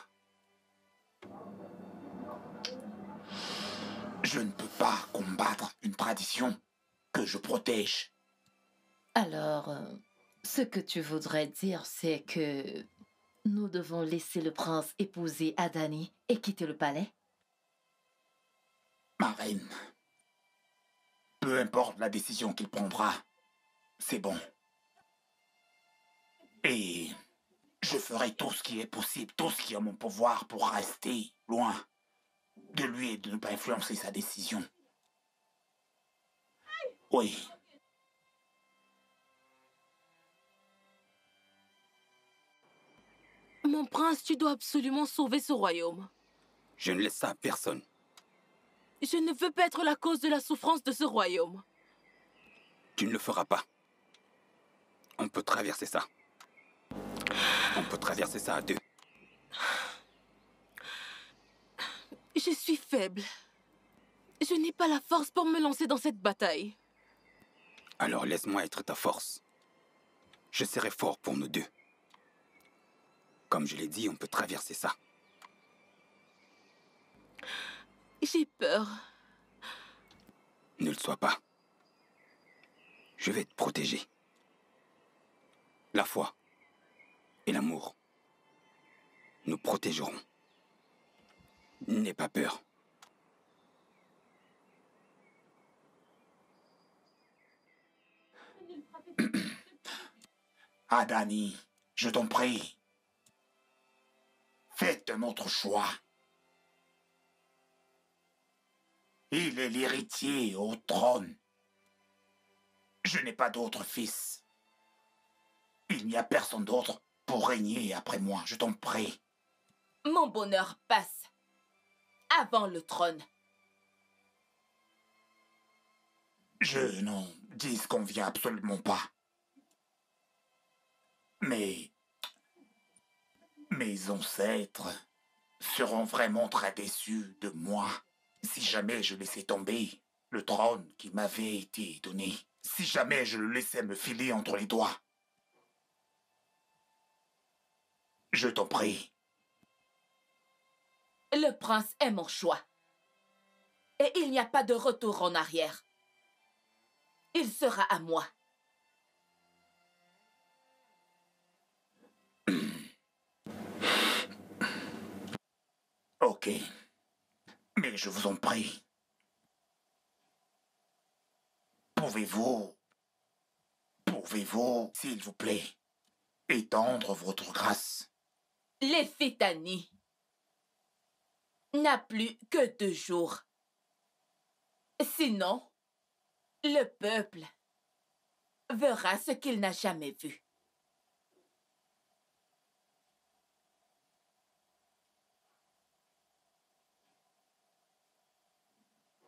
Je ne peux pas combattre une tradition que je protège. Alors, ce que tu voudrais dire, c'est que nous devons laisser le prince épouser Adani et quitter le palais? Ma reine, peu importe la décision qu'il prendra, c'est bon. Et je ferai tout ce qui est possible, tout ce qui est en mon pouvoir pour rester loin de lui et de ne pas influencer sa décision. Oui. Mon prince, tu dois absolument sauver ce royaume. Je ne laisse ça à personne. Je ne veux pas être la cause de la souffrance de ce royaume. Tu ne le feras pas. On peut traverser ça. On peut traverser ça à deux. Je suis faible. Je n'ai pas la force pour me lancer dans cette bataille. Alors laisse-moi être ta force. Je serai fort pour nous deux. Comme je l'ai dit, on peut traverser ça. J'ai peur. Ne le sois pas. Je vais te protéger. La foi et l'amour nous protégeront. N'aie pas peur. Adani, je t'en prie. Faites notre choix. Il est l'héritier au trône. Je n'ai pas d'autre fils. Il n'y a personne d'autre pour régner après moi, je t'en prie. Mon bonheur passe avant le trône. Je n'en disconviens absolument pas. Mais mes ancêtres seront vraiment très déçus de moi si jamais je laissais tomber le trône qui m'avait été donné. Si jamais je le laissais me filer entre les doigts. Je t'en prie. Le prince est mon choix. Et il n'y a pas de retour en arrière. Il sera à moi. Ok. Mais je vous en prie. Pouvez-vous, pouvez-vous, s'il vous plaît, étendre votre grâce? L'Efitani n'a plus que deux jours. Sinon, le peuple verra ce qu'il n'a jamais vu.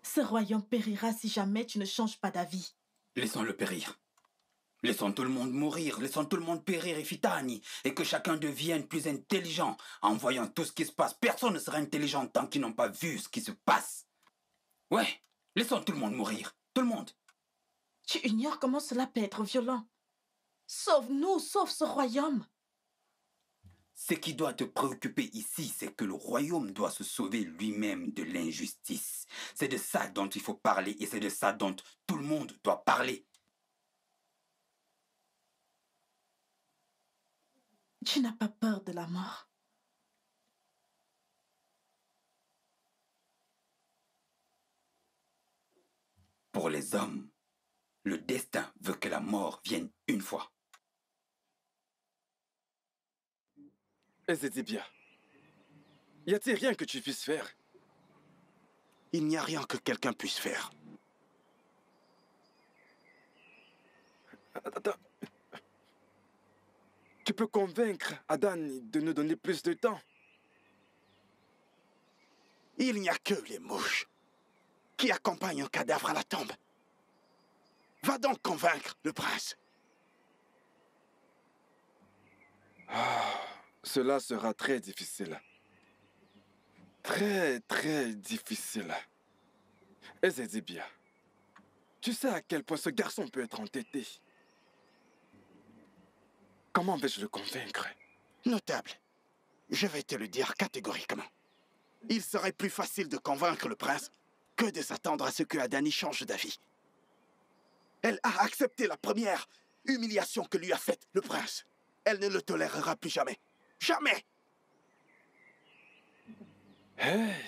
Ce royaume périra si jamais tu ne changes pas d'avis. Laissons-le périr. Laissons tout le monde mourir, laissons tout le monde périr, Ifitani, et que chacun devienne plus intelligent en voyant tout ce qui se passe. Personne ne sera intelligent tant qu'ils n'ont pas vu ce qui se passe. Ouais, laissons tout le monde mourir, tout le monde. Tu ignores comment cela peut être violent. Sauve-nous, sauve ce royaume. Ce qui doit te préoccuper ici, c'est que le royaume doit se sauver lui-même de l'injustice. C'est de ça dont il faut parler et c'est de ça dont tout le monde doit parler. Tu n'as pas peur de la mort. Pour les hommes, le destin veut que la mort vienne une fois. Ezedibia, y a-t-il rien que tu puisses faire? Il n'y a rien que quelqu'un puisse faire. Attends. Tu peux convaincre Adani de nous donner plus de temps. Il n'y a que les mouches qui accompagnent un cadavre à la tombe. Va donc convaincre le prince. Ah, cela sera très difficile. Très, très difficile. Ezedibia, tu sais à quel point ce garçon peut être entêté. Comment vais-je le convaincre? Notable, je vais te le dire catégoriquement. Il serait plus facile de convaincre le prince que de s'attendre à ce que Adani change d'avis. Elle a accepté la première humiliation que lui a faite le prince. Elle ne le tolérera plus jamais. Jamais! Hey!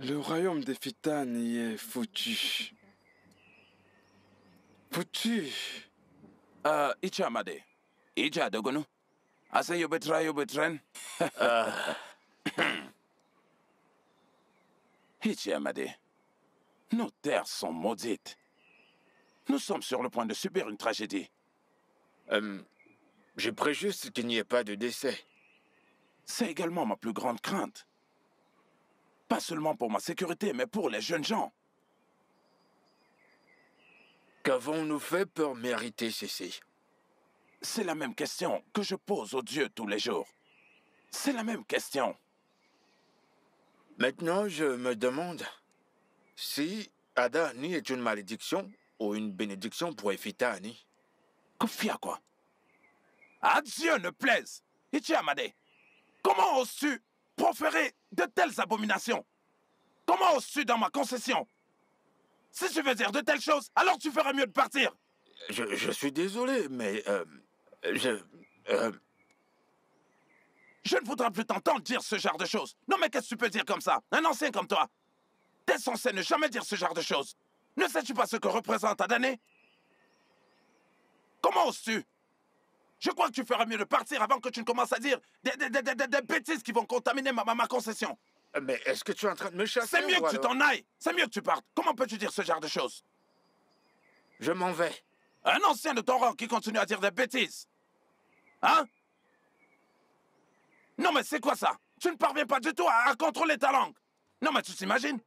Le royaume des Fitani est foutu. Foutu. Uh, Ichie Amadi. Ichie Adogonu. Asa yobetra yobetren. Ichie Amadi. Nos terres sont maudites. Nous sommes sur le point de subir une tragédie. Euh, je préjuste qu'il n'y ait pas de décès. C'est également ma plus grande crainte. Pas seulement pour ma sécurité, mais pour les jeunes gens. Qu'avons-nous fait pour mériter ceci? C'est la même question que je pose aux dieux tous les jours. C'est la même question. Maintenant, je me demande si Adani est une malédiction ou une bénédiction pour Ifitani. Confie à quoi? À Dieu ne plaise! Ichie Amadi, comment oses-tu proférer de telles abominations? Comment oses-tu dans ma concession? Si tu veux dire de telles choses, alors tu ferais mieux de partir. Je, je suis désolé, mais... Euh, je... Euh... Je ne voudrais plus t'entendre dire ce genre de choses. Non, mais qu'est-ce que tu peux dire comme ça? Un ancien comme toi. T'es censé ne jamais dire ce genre de choses. Ne sais-tu pas ce que représente Adani? Comment oses-tu? Je crois que tu ferais mieux de partir avant que tu ne commences à dire des, des, des, des, des bêtises qui vont contaminer ma, ma, ma concession. Mais est-ce que tu es en train de me chasser? C'est mieux que tu t'en ailles. C'est mieux que tu partes. Comment peux-tu dire ce genre de choses? Je m'en vais. Un ancien de ton rang qui continue à dire des bêtises. Hein? Non mais c'est quoi ça? Tu ne parviens pas du tout à, à contrôler ta langue. Non mais tu t'imagines?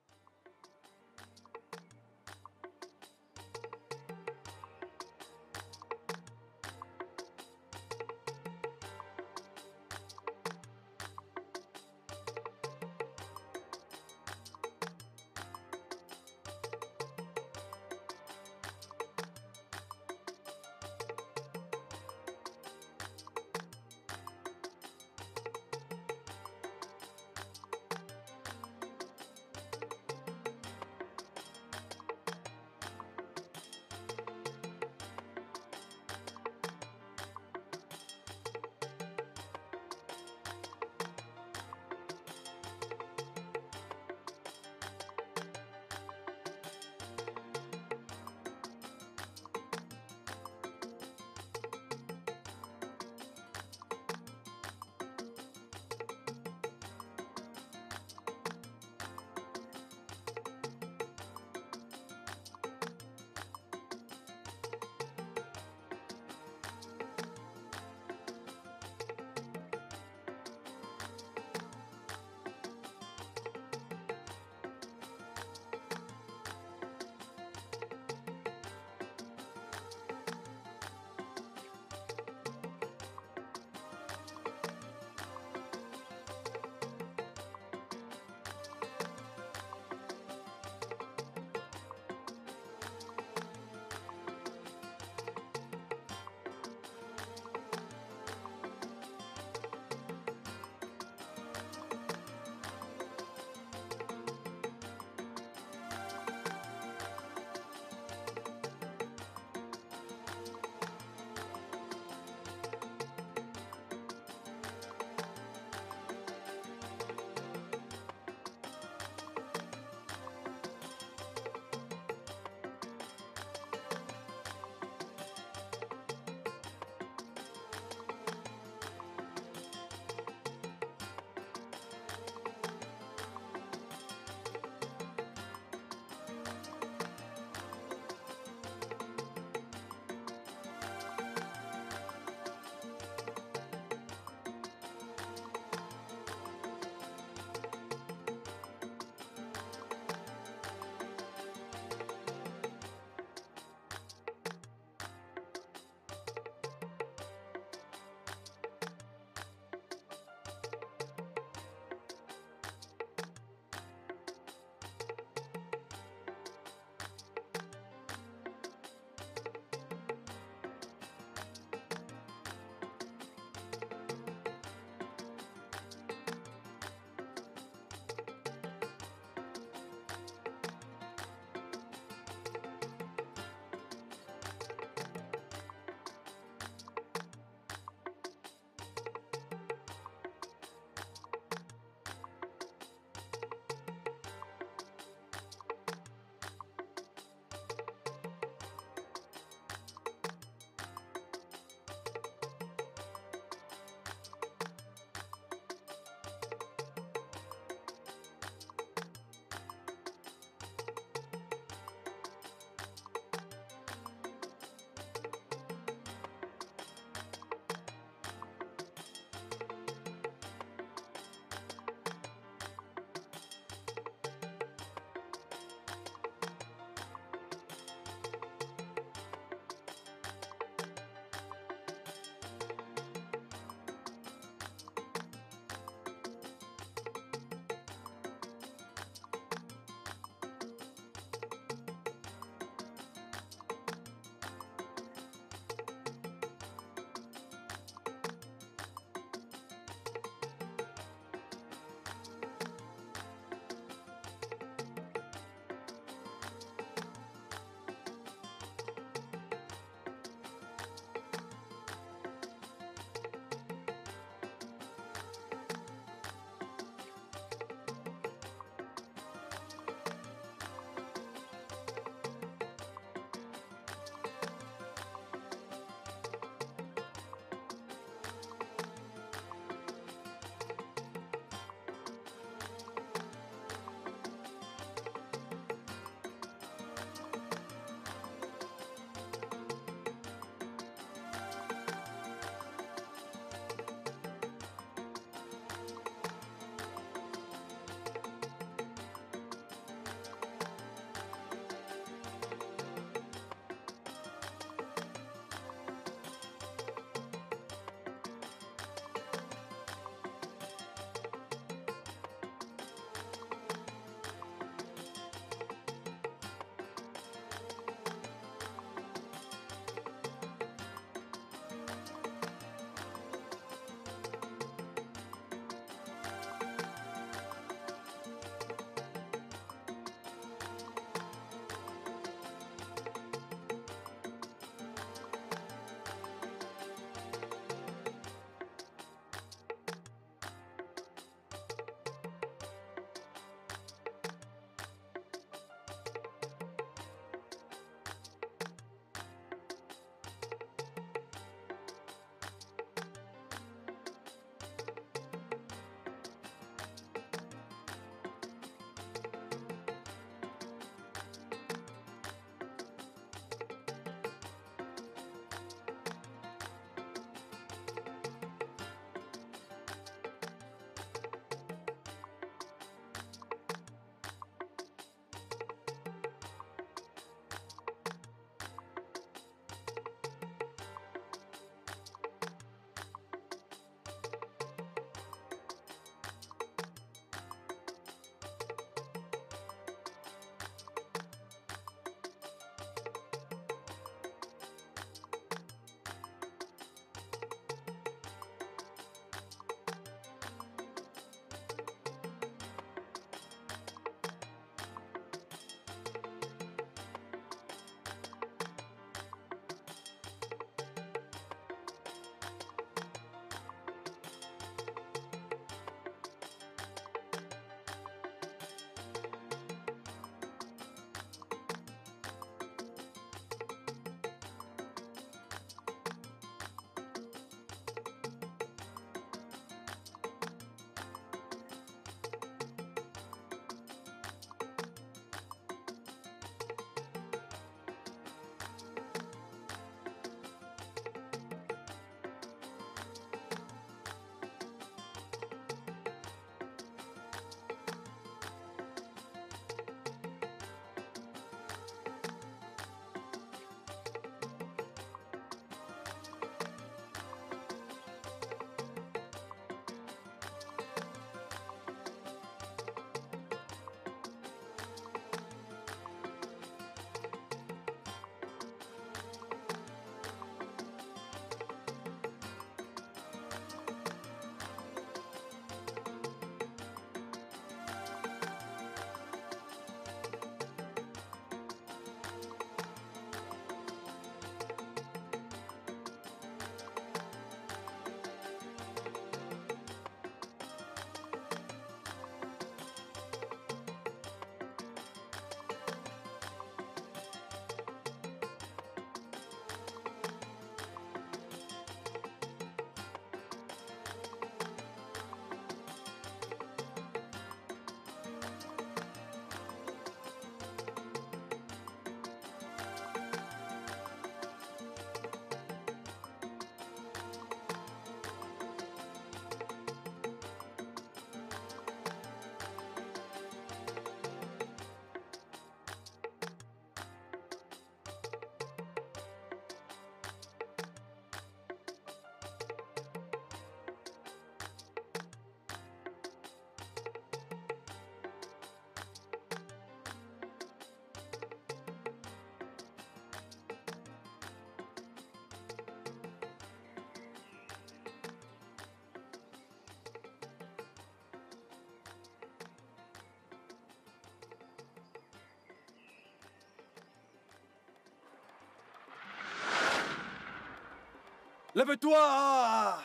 Lève-toi,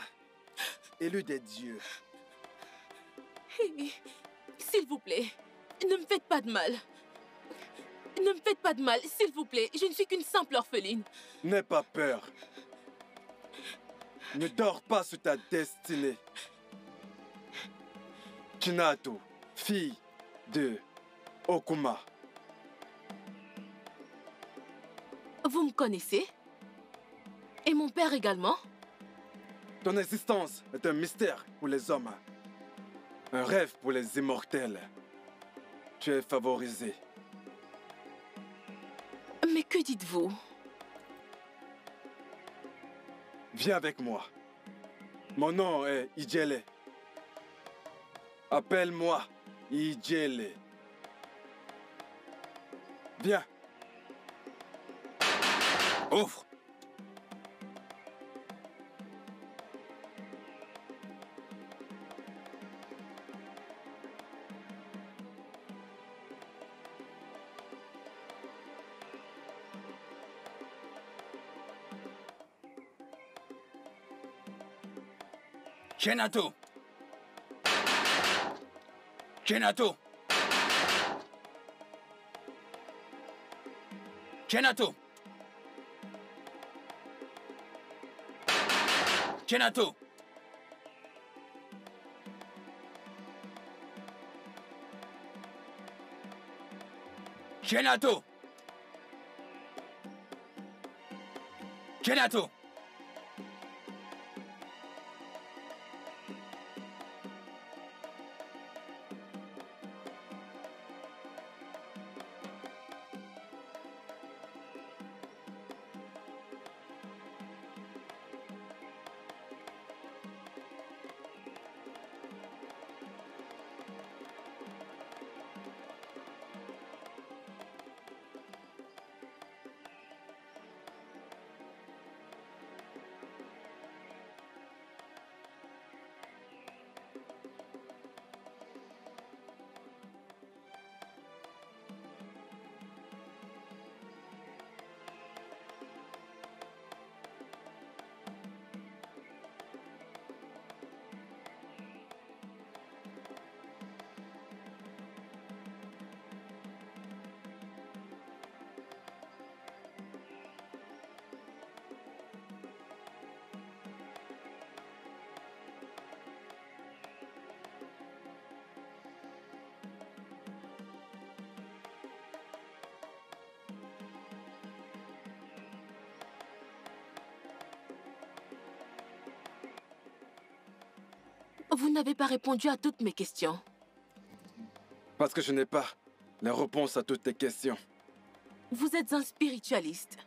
élu des dieux. S'il vous plaît, ne me faites pas de mal. Ne me faites pas de mal, s'il vous plaît. Je ne suis qu'une simple orpheline. N'aie pas peur. Ne dors pas sur ta destinée. Chinatu, fille de Okuma. Vous me connaissez? Et mon père également? Ton existence est un mystère pour les hommes. Un rêve pour les immortels. Tu es favorisé. Mais que dites-vous? Viens avec moi. Mon nom est Ijele. Appelle-moi Ijele. Viens. Ouvre. Chinatu. Chinatu. Chinatu. Chinatu. Chinatu. Chinatu. Vous n'avez pas répondu à toutes mes questions. Parce que je n'ai pas la réponse à toutes tes questions. Vous êtes un spiritualiste.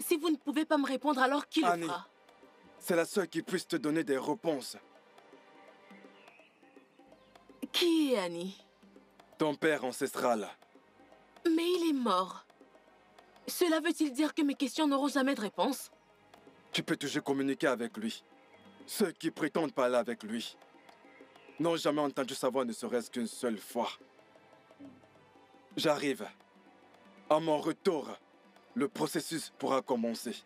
Si vous ne pouvez pas me répondre, alors qui Annie, le fera? C'est la seule qui puisse te donner des réponses. Qui est Annie? Ton père ancestral. Mais il est mort. Cela veut-il dire que mes questions n'auront jamais de réponse? Tu peux toujours communiquer avec lui. Ceux qui prétendent parler avec lui n'ont jamais entendu sa voix ne serait-ce qu'une seule fois. J'arrive. À mon retour, le processus pourra commencer.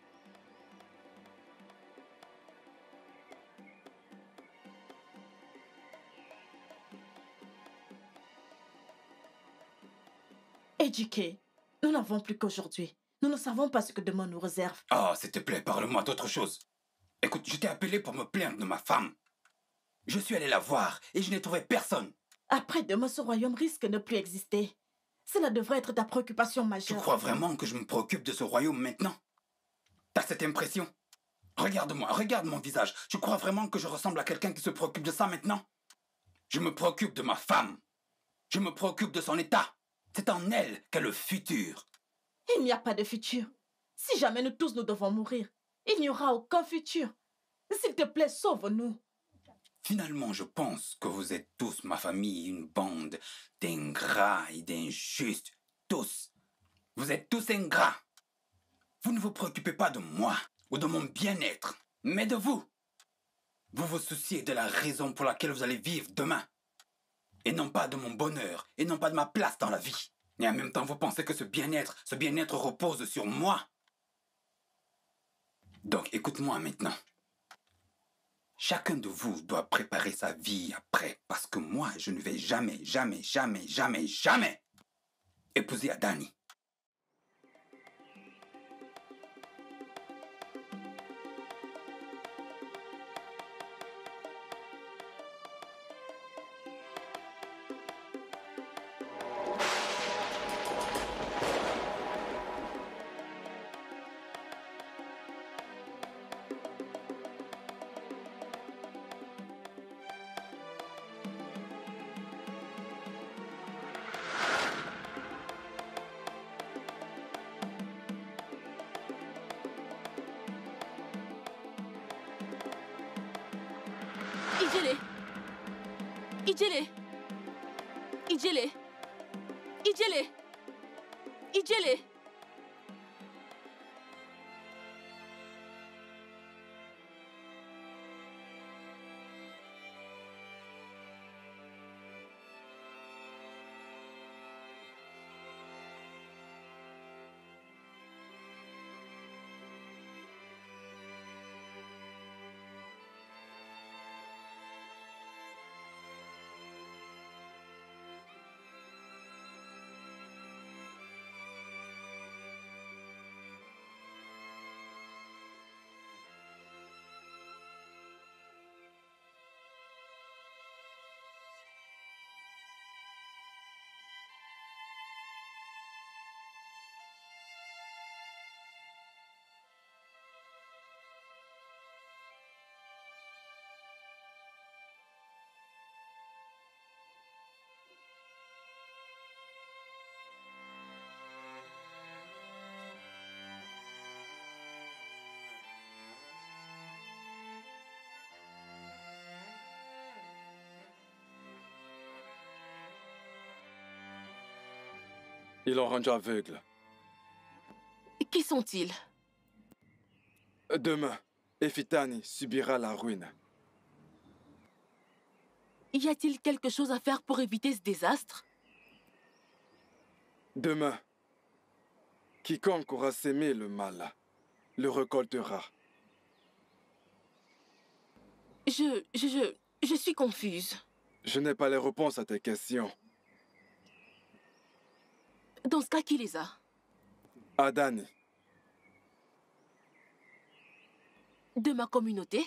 Ejike, nous n'avons plus qu'aujourd'hui. Nous ne savons pas ce que demain nous réserve. Ah, s'il te plaît, parle-moi d'autre chose. Écoute, je t'ai appelé pour me plaindre de ma femme. Je suis allé la voir et je n'ai trouvé personne. Après demain, ce royaume risque de ne plus exister. Cela devrait être ta préoccupation majeure. Tu crois vraiment que je me préoccupe de ce royaume maintenant? T'as cette impression? Regarde-moi, regarde mon visage. Tu crois vraiment que je ressemble à quelqu'un qui se préoccupe de ça maintenant? Je me préoccupe de ma femme. Je me préoccupe de son état. C'est en elle qu'est le futur. Il n'y a pas de futur. Si jamais nous tous nous devons mourir, il n'y aura aucun futur. S'il te plaît, sauve-nous. Finalement, je pense que vous êtes tous ma famille, une bande d'ingrats et d'injustes. Tous. Vous êtes tous ingrats. Vous ne vous préoccupez pas de moi ou de mon bien-être, mais de vous. Vous vous souciez de la raison pour laquelle vous allez vivre demain. Et non pas de mon bonheur, et non pas de ma place dans la vie. Et en même temps, vous pensez que ce bien-être, ce bien-être repose sur moi. Donc écoute-moi maintenant. Chacun de vous doit préparer sa vie après, parce que moi, je ne vais jamais, jamais, jamais, jamais, jamais épouser Adani. Ijele, Ijele, Ijele, Ijele. Ils l'ont rendu aveugle. Qui sont-ils? Demain, Ifitani subira la ruine. Y a-t-il quelque chose à faire pour éviter ce désastre? Demain, quiconque aura sémé le mal le récoltera. Je, je, je, je suis confuse. Je n'ai pas les réponses à tes questions. Dans ce cas, qui les a? Adani. De ma communauté?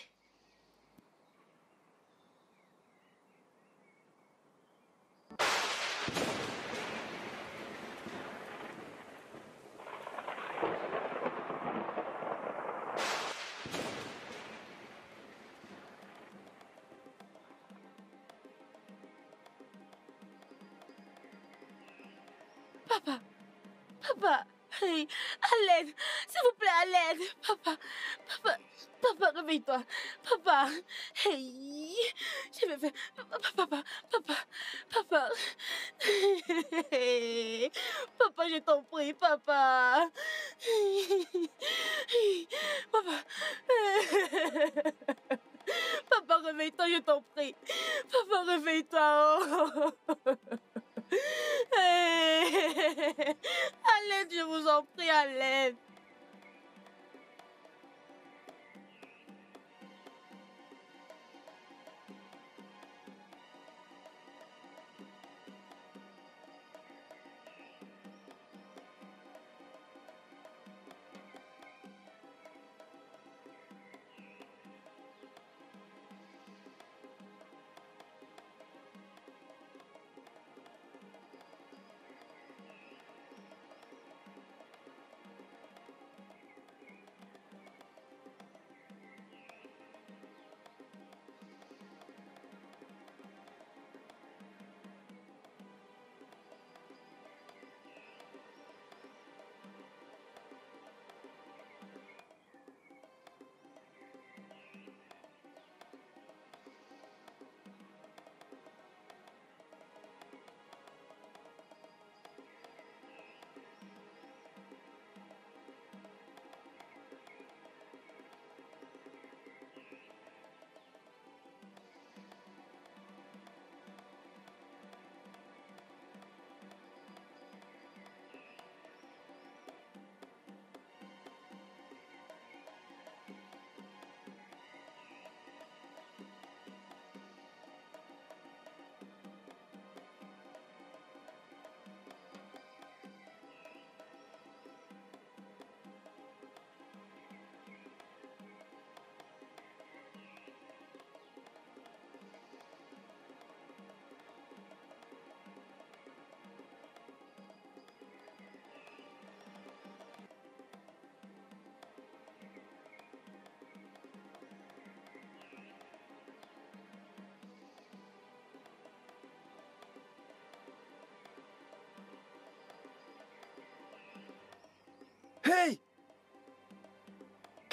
Papa, hey, à l'aide, s'il vous plaît, à l'aide. Papa, papa, papa, réveille-toi. Papa, hey, je vais faire... Papa, papa, papa, papa. Hey, papa, je t'en prie, papa. Papa. Papa, réveille-toi, je t'en prie. Papa, réveille-toi. Oh. Hey. À l'aide, je vous en prie, à l'aide.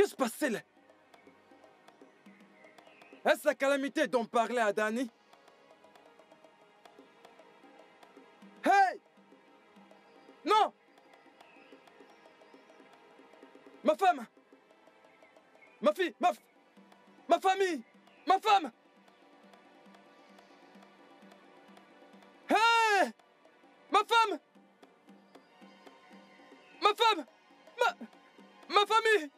se passer là? Est-ce la calamité dont parlait Adani? Hey! Non! Ma femme! Ma fille! Ma, f... ma famille! Ma femme! Hey! Ma femme! Ma femme! Ma... ma famille!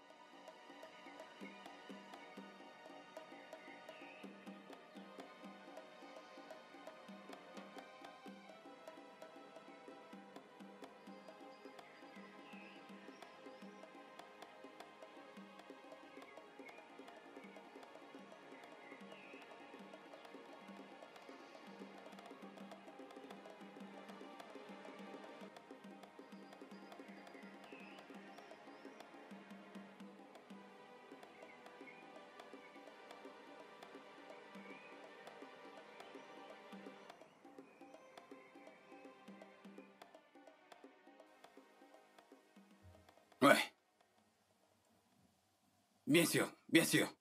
Ouais. Bien sûr, bien sûr.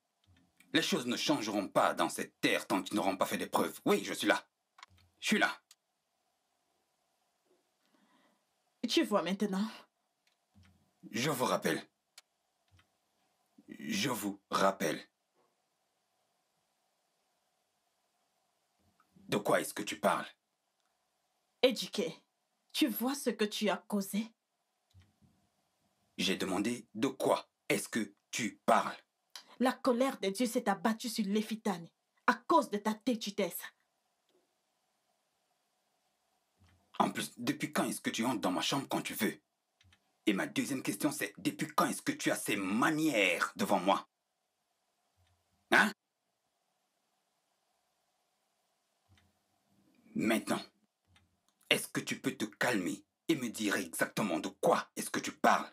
Les choses ne changeront pas dans cette terre tant qu'ils n'auront pas fait des preuves. Oui, je suis là. Je suis là. Tu vois maintenant. Je vous rappelle. Je vous rappelle. De quoi est-ce que tu parles? Ejike, tu vois ce que tu as causé? J'ai demandé de quoi est-ce que tu parles? La colère de Dieu s'est abattue sur les Fitani à cause de ta têtutesse. En plus, depuis quand est-ce que tu entres dans ma chambre quand tu veux? Et ma deuxième question c'est, depuis quand est-ce que tu as ces manières devant moi? Hein? Maintenant, est-ce que tu peux te calmer et me dire exactement de quoi est-ce que tu parles?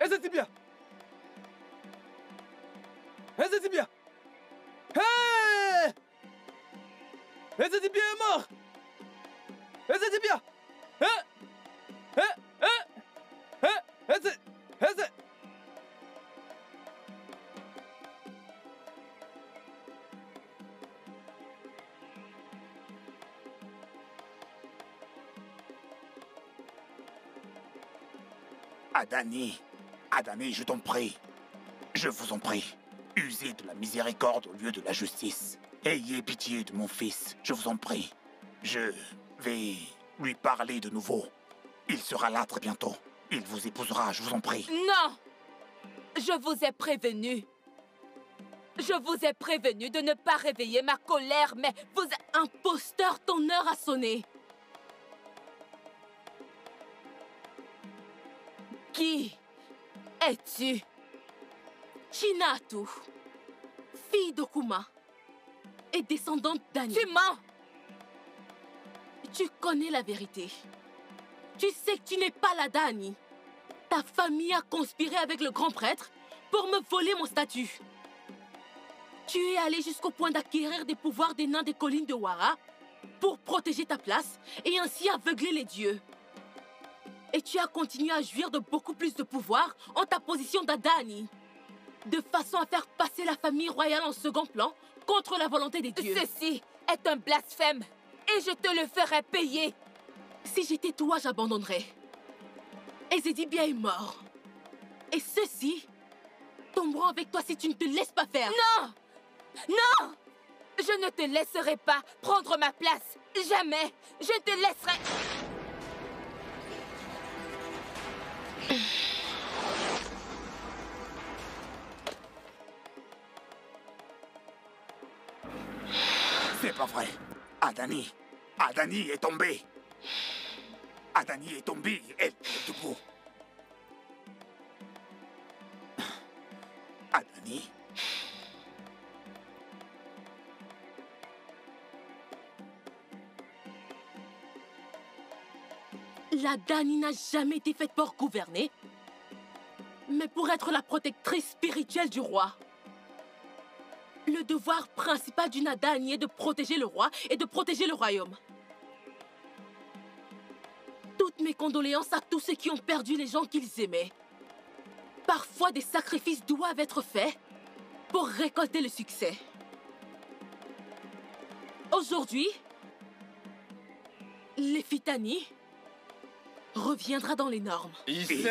Ezedibia! Ezedibia! Hey! Ezedibia est mort! Ezedibia! Hein? Hein? Hein? Hein? Ezed... Ezed... Adani! Adani, je t'en prie, je vous en prie, usez de la miséricorde au lieu de la justice. Ayez pitié de mon fils, je vous en prie. Je vais lui parler de nouveau. Il sera là très bientôt. Il vous épousera, je vous en prie. Non! Je vous ai prévenu. Je vous ai prévenu de ne pas réveiller ma colère, mais vous, imposteur, ton heure a sonné. Qui? Es-tu Chinatu, fille d'Okuma et descendante d'Ani? Tu mens! Tu connais la vérité. Tu sais que tu n'es pas la Dani. Ta famille a conspiré avec le grand prêtre pour me voler mon statut. Tu es allé jusqu'au point d'acquérir des pouvoirs des nains des collines de Wara pour protéger ta place et ainsi aveugler les dieux. Et tu as continué à jouir de beaucoup plus de pouvoir en ta position d'Adani, de façon à faire passer la famille royale en second plan contre la volonté des dieux. Ceci est un blasphème et je te le ferai payer. Si j'étais toi, j'abandonnerais. Ezedibia est mort. Et ceci tomberont avec toi si tu ne te laisses pas faire. Non! Non! Je ne te laisserai pas prendre ma place. Jamais! Je te laisserai... C'est pas vrai. Adani. Adani est tombé. Adani est tombé. Elle est debout. Adani. La Dani n'a jamais été faite pour gouverner, mais pour être la protectrice spirituelle du roi. Le devoir principal d'une Adani est de protéger le roi et de protéger le royaume. Toutes mes condoléances à tous ceux qui ont perdu les gens qu'ils aimaient. Parfois, des sacrifices doivent être faits pour récolter le succès. Aujourd'hui, les Fitani reviendra dans les normes. Ici.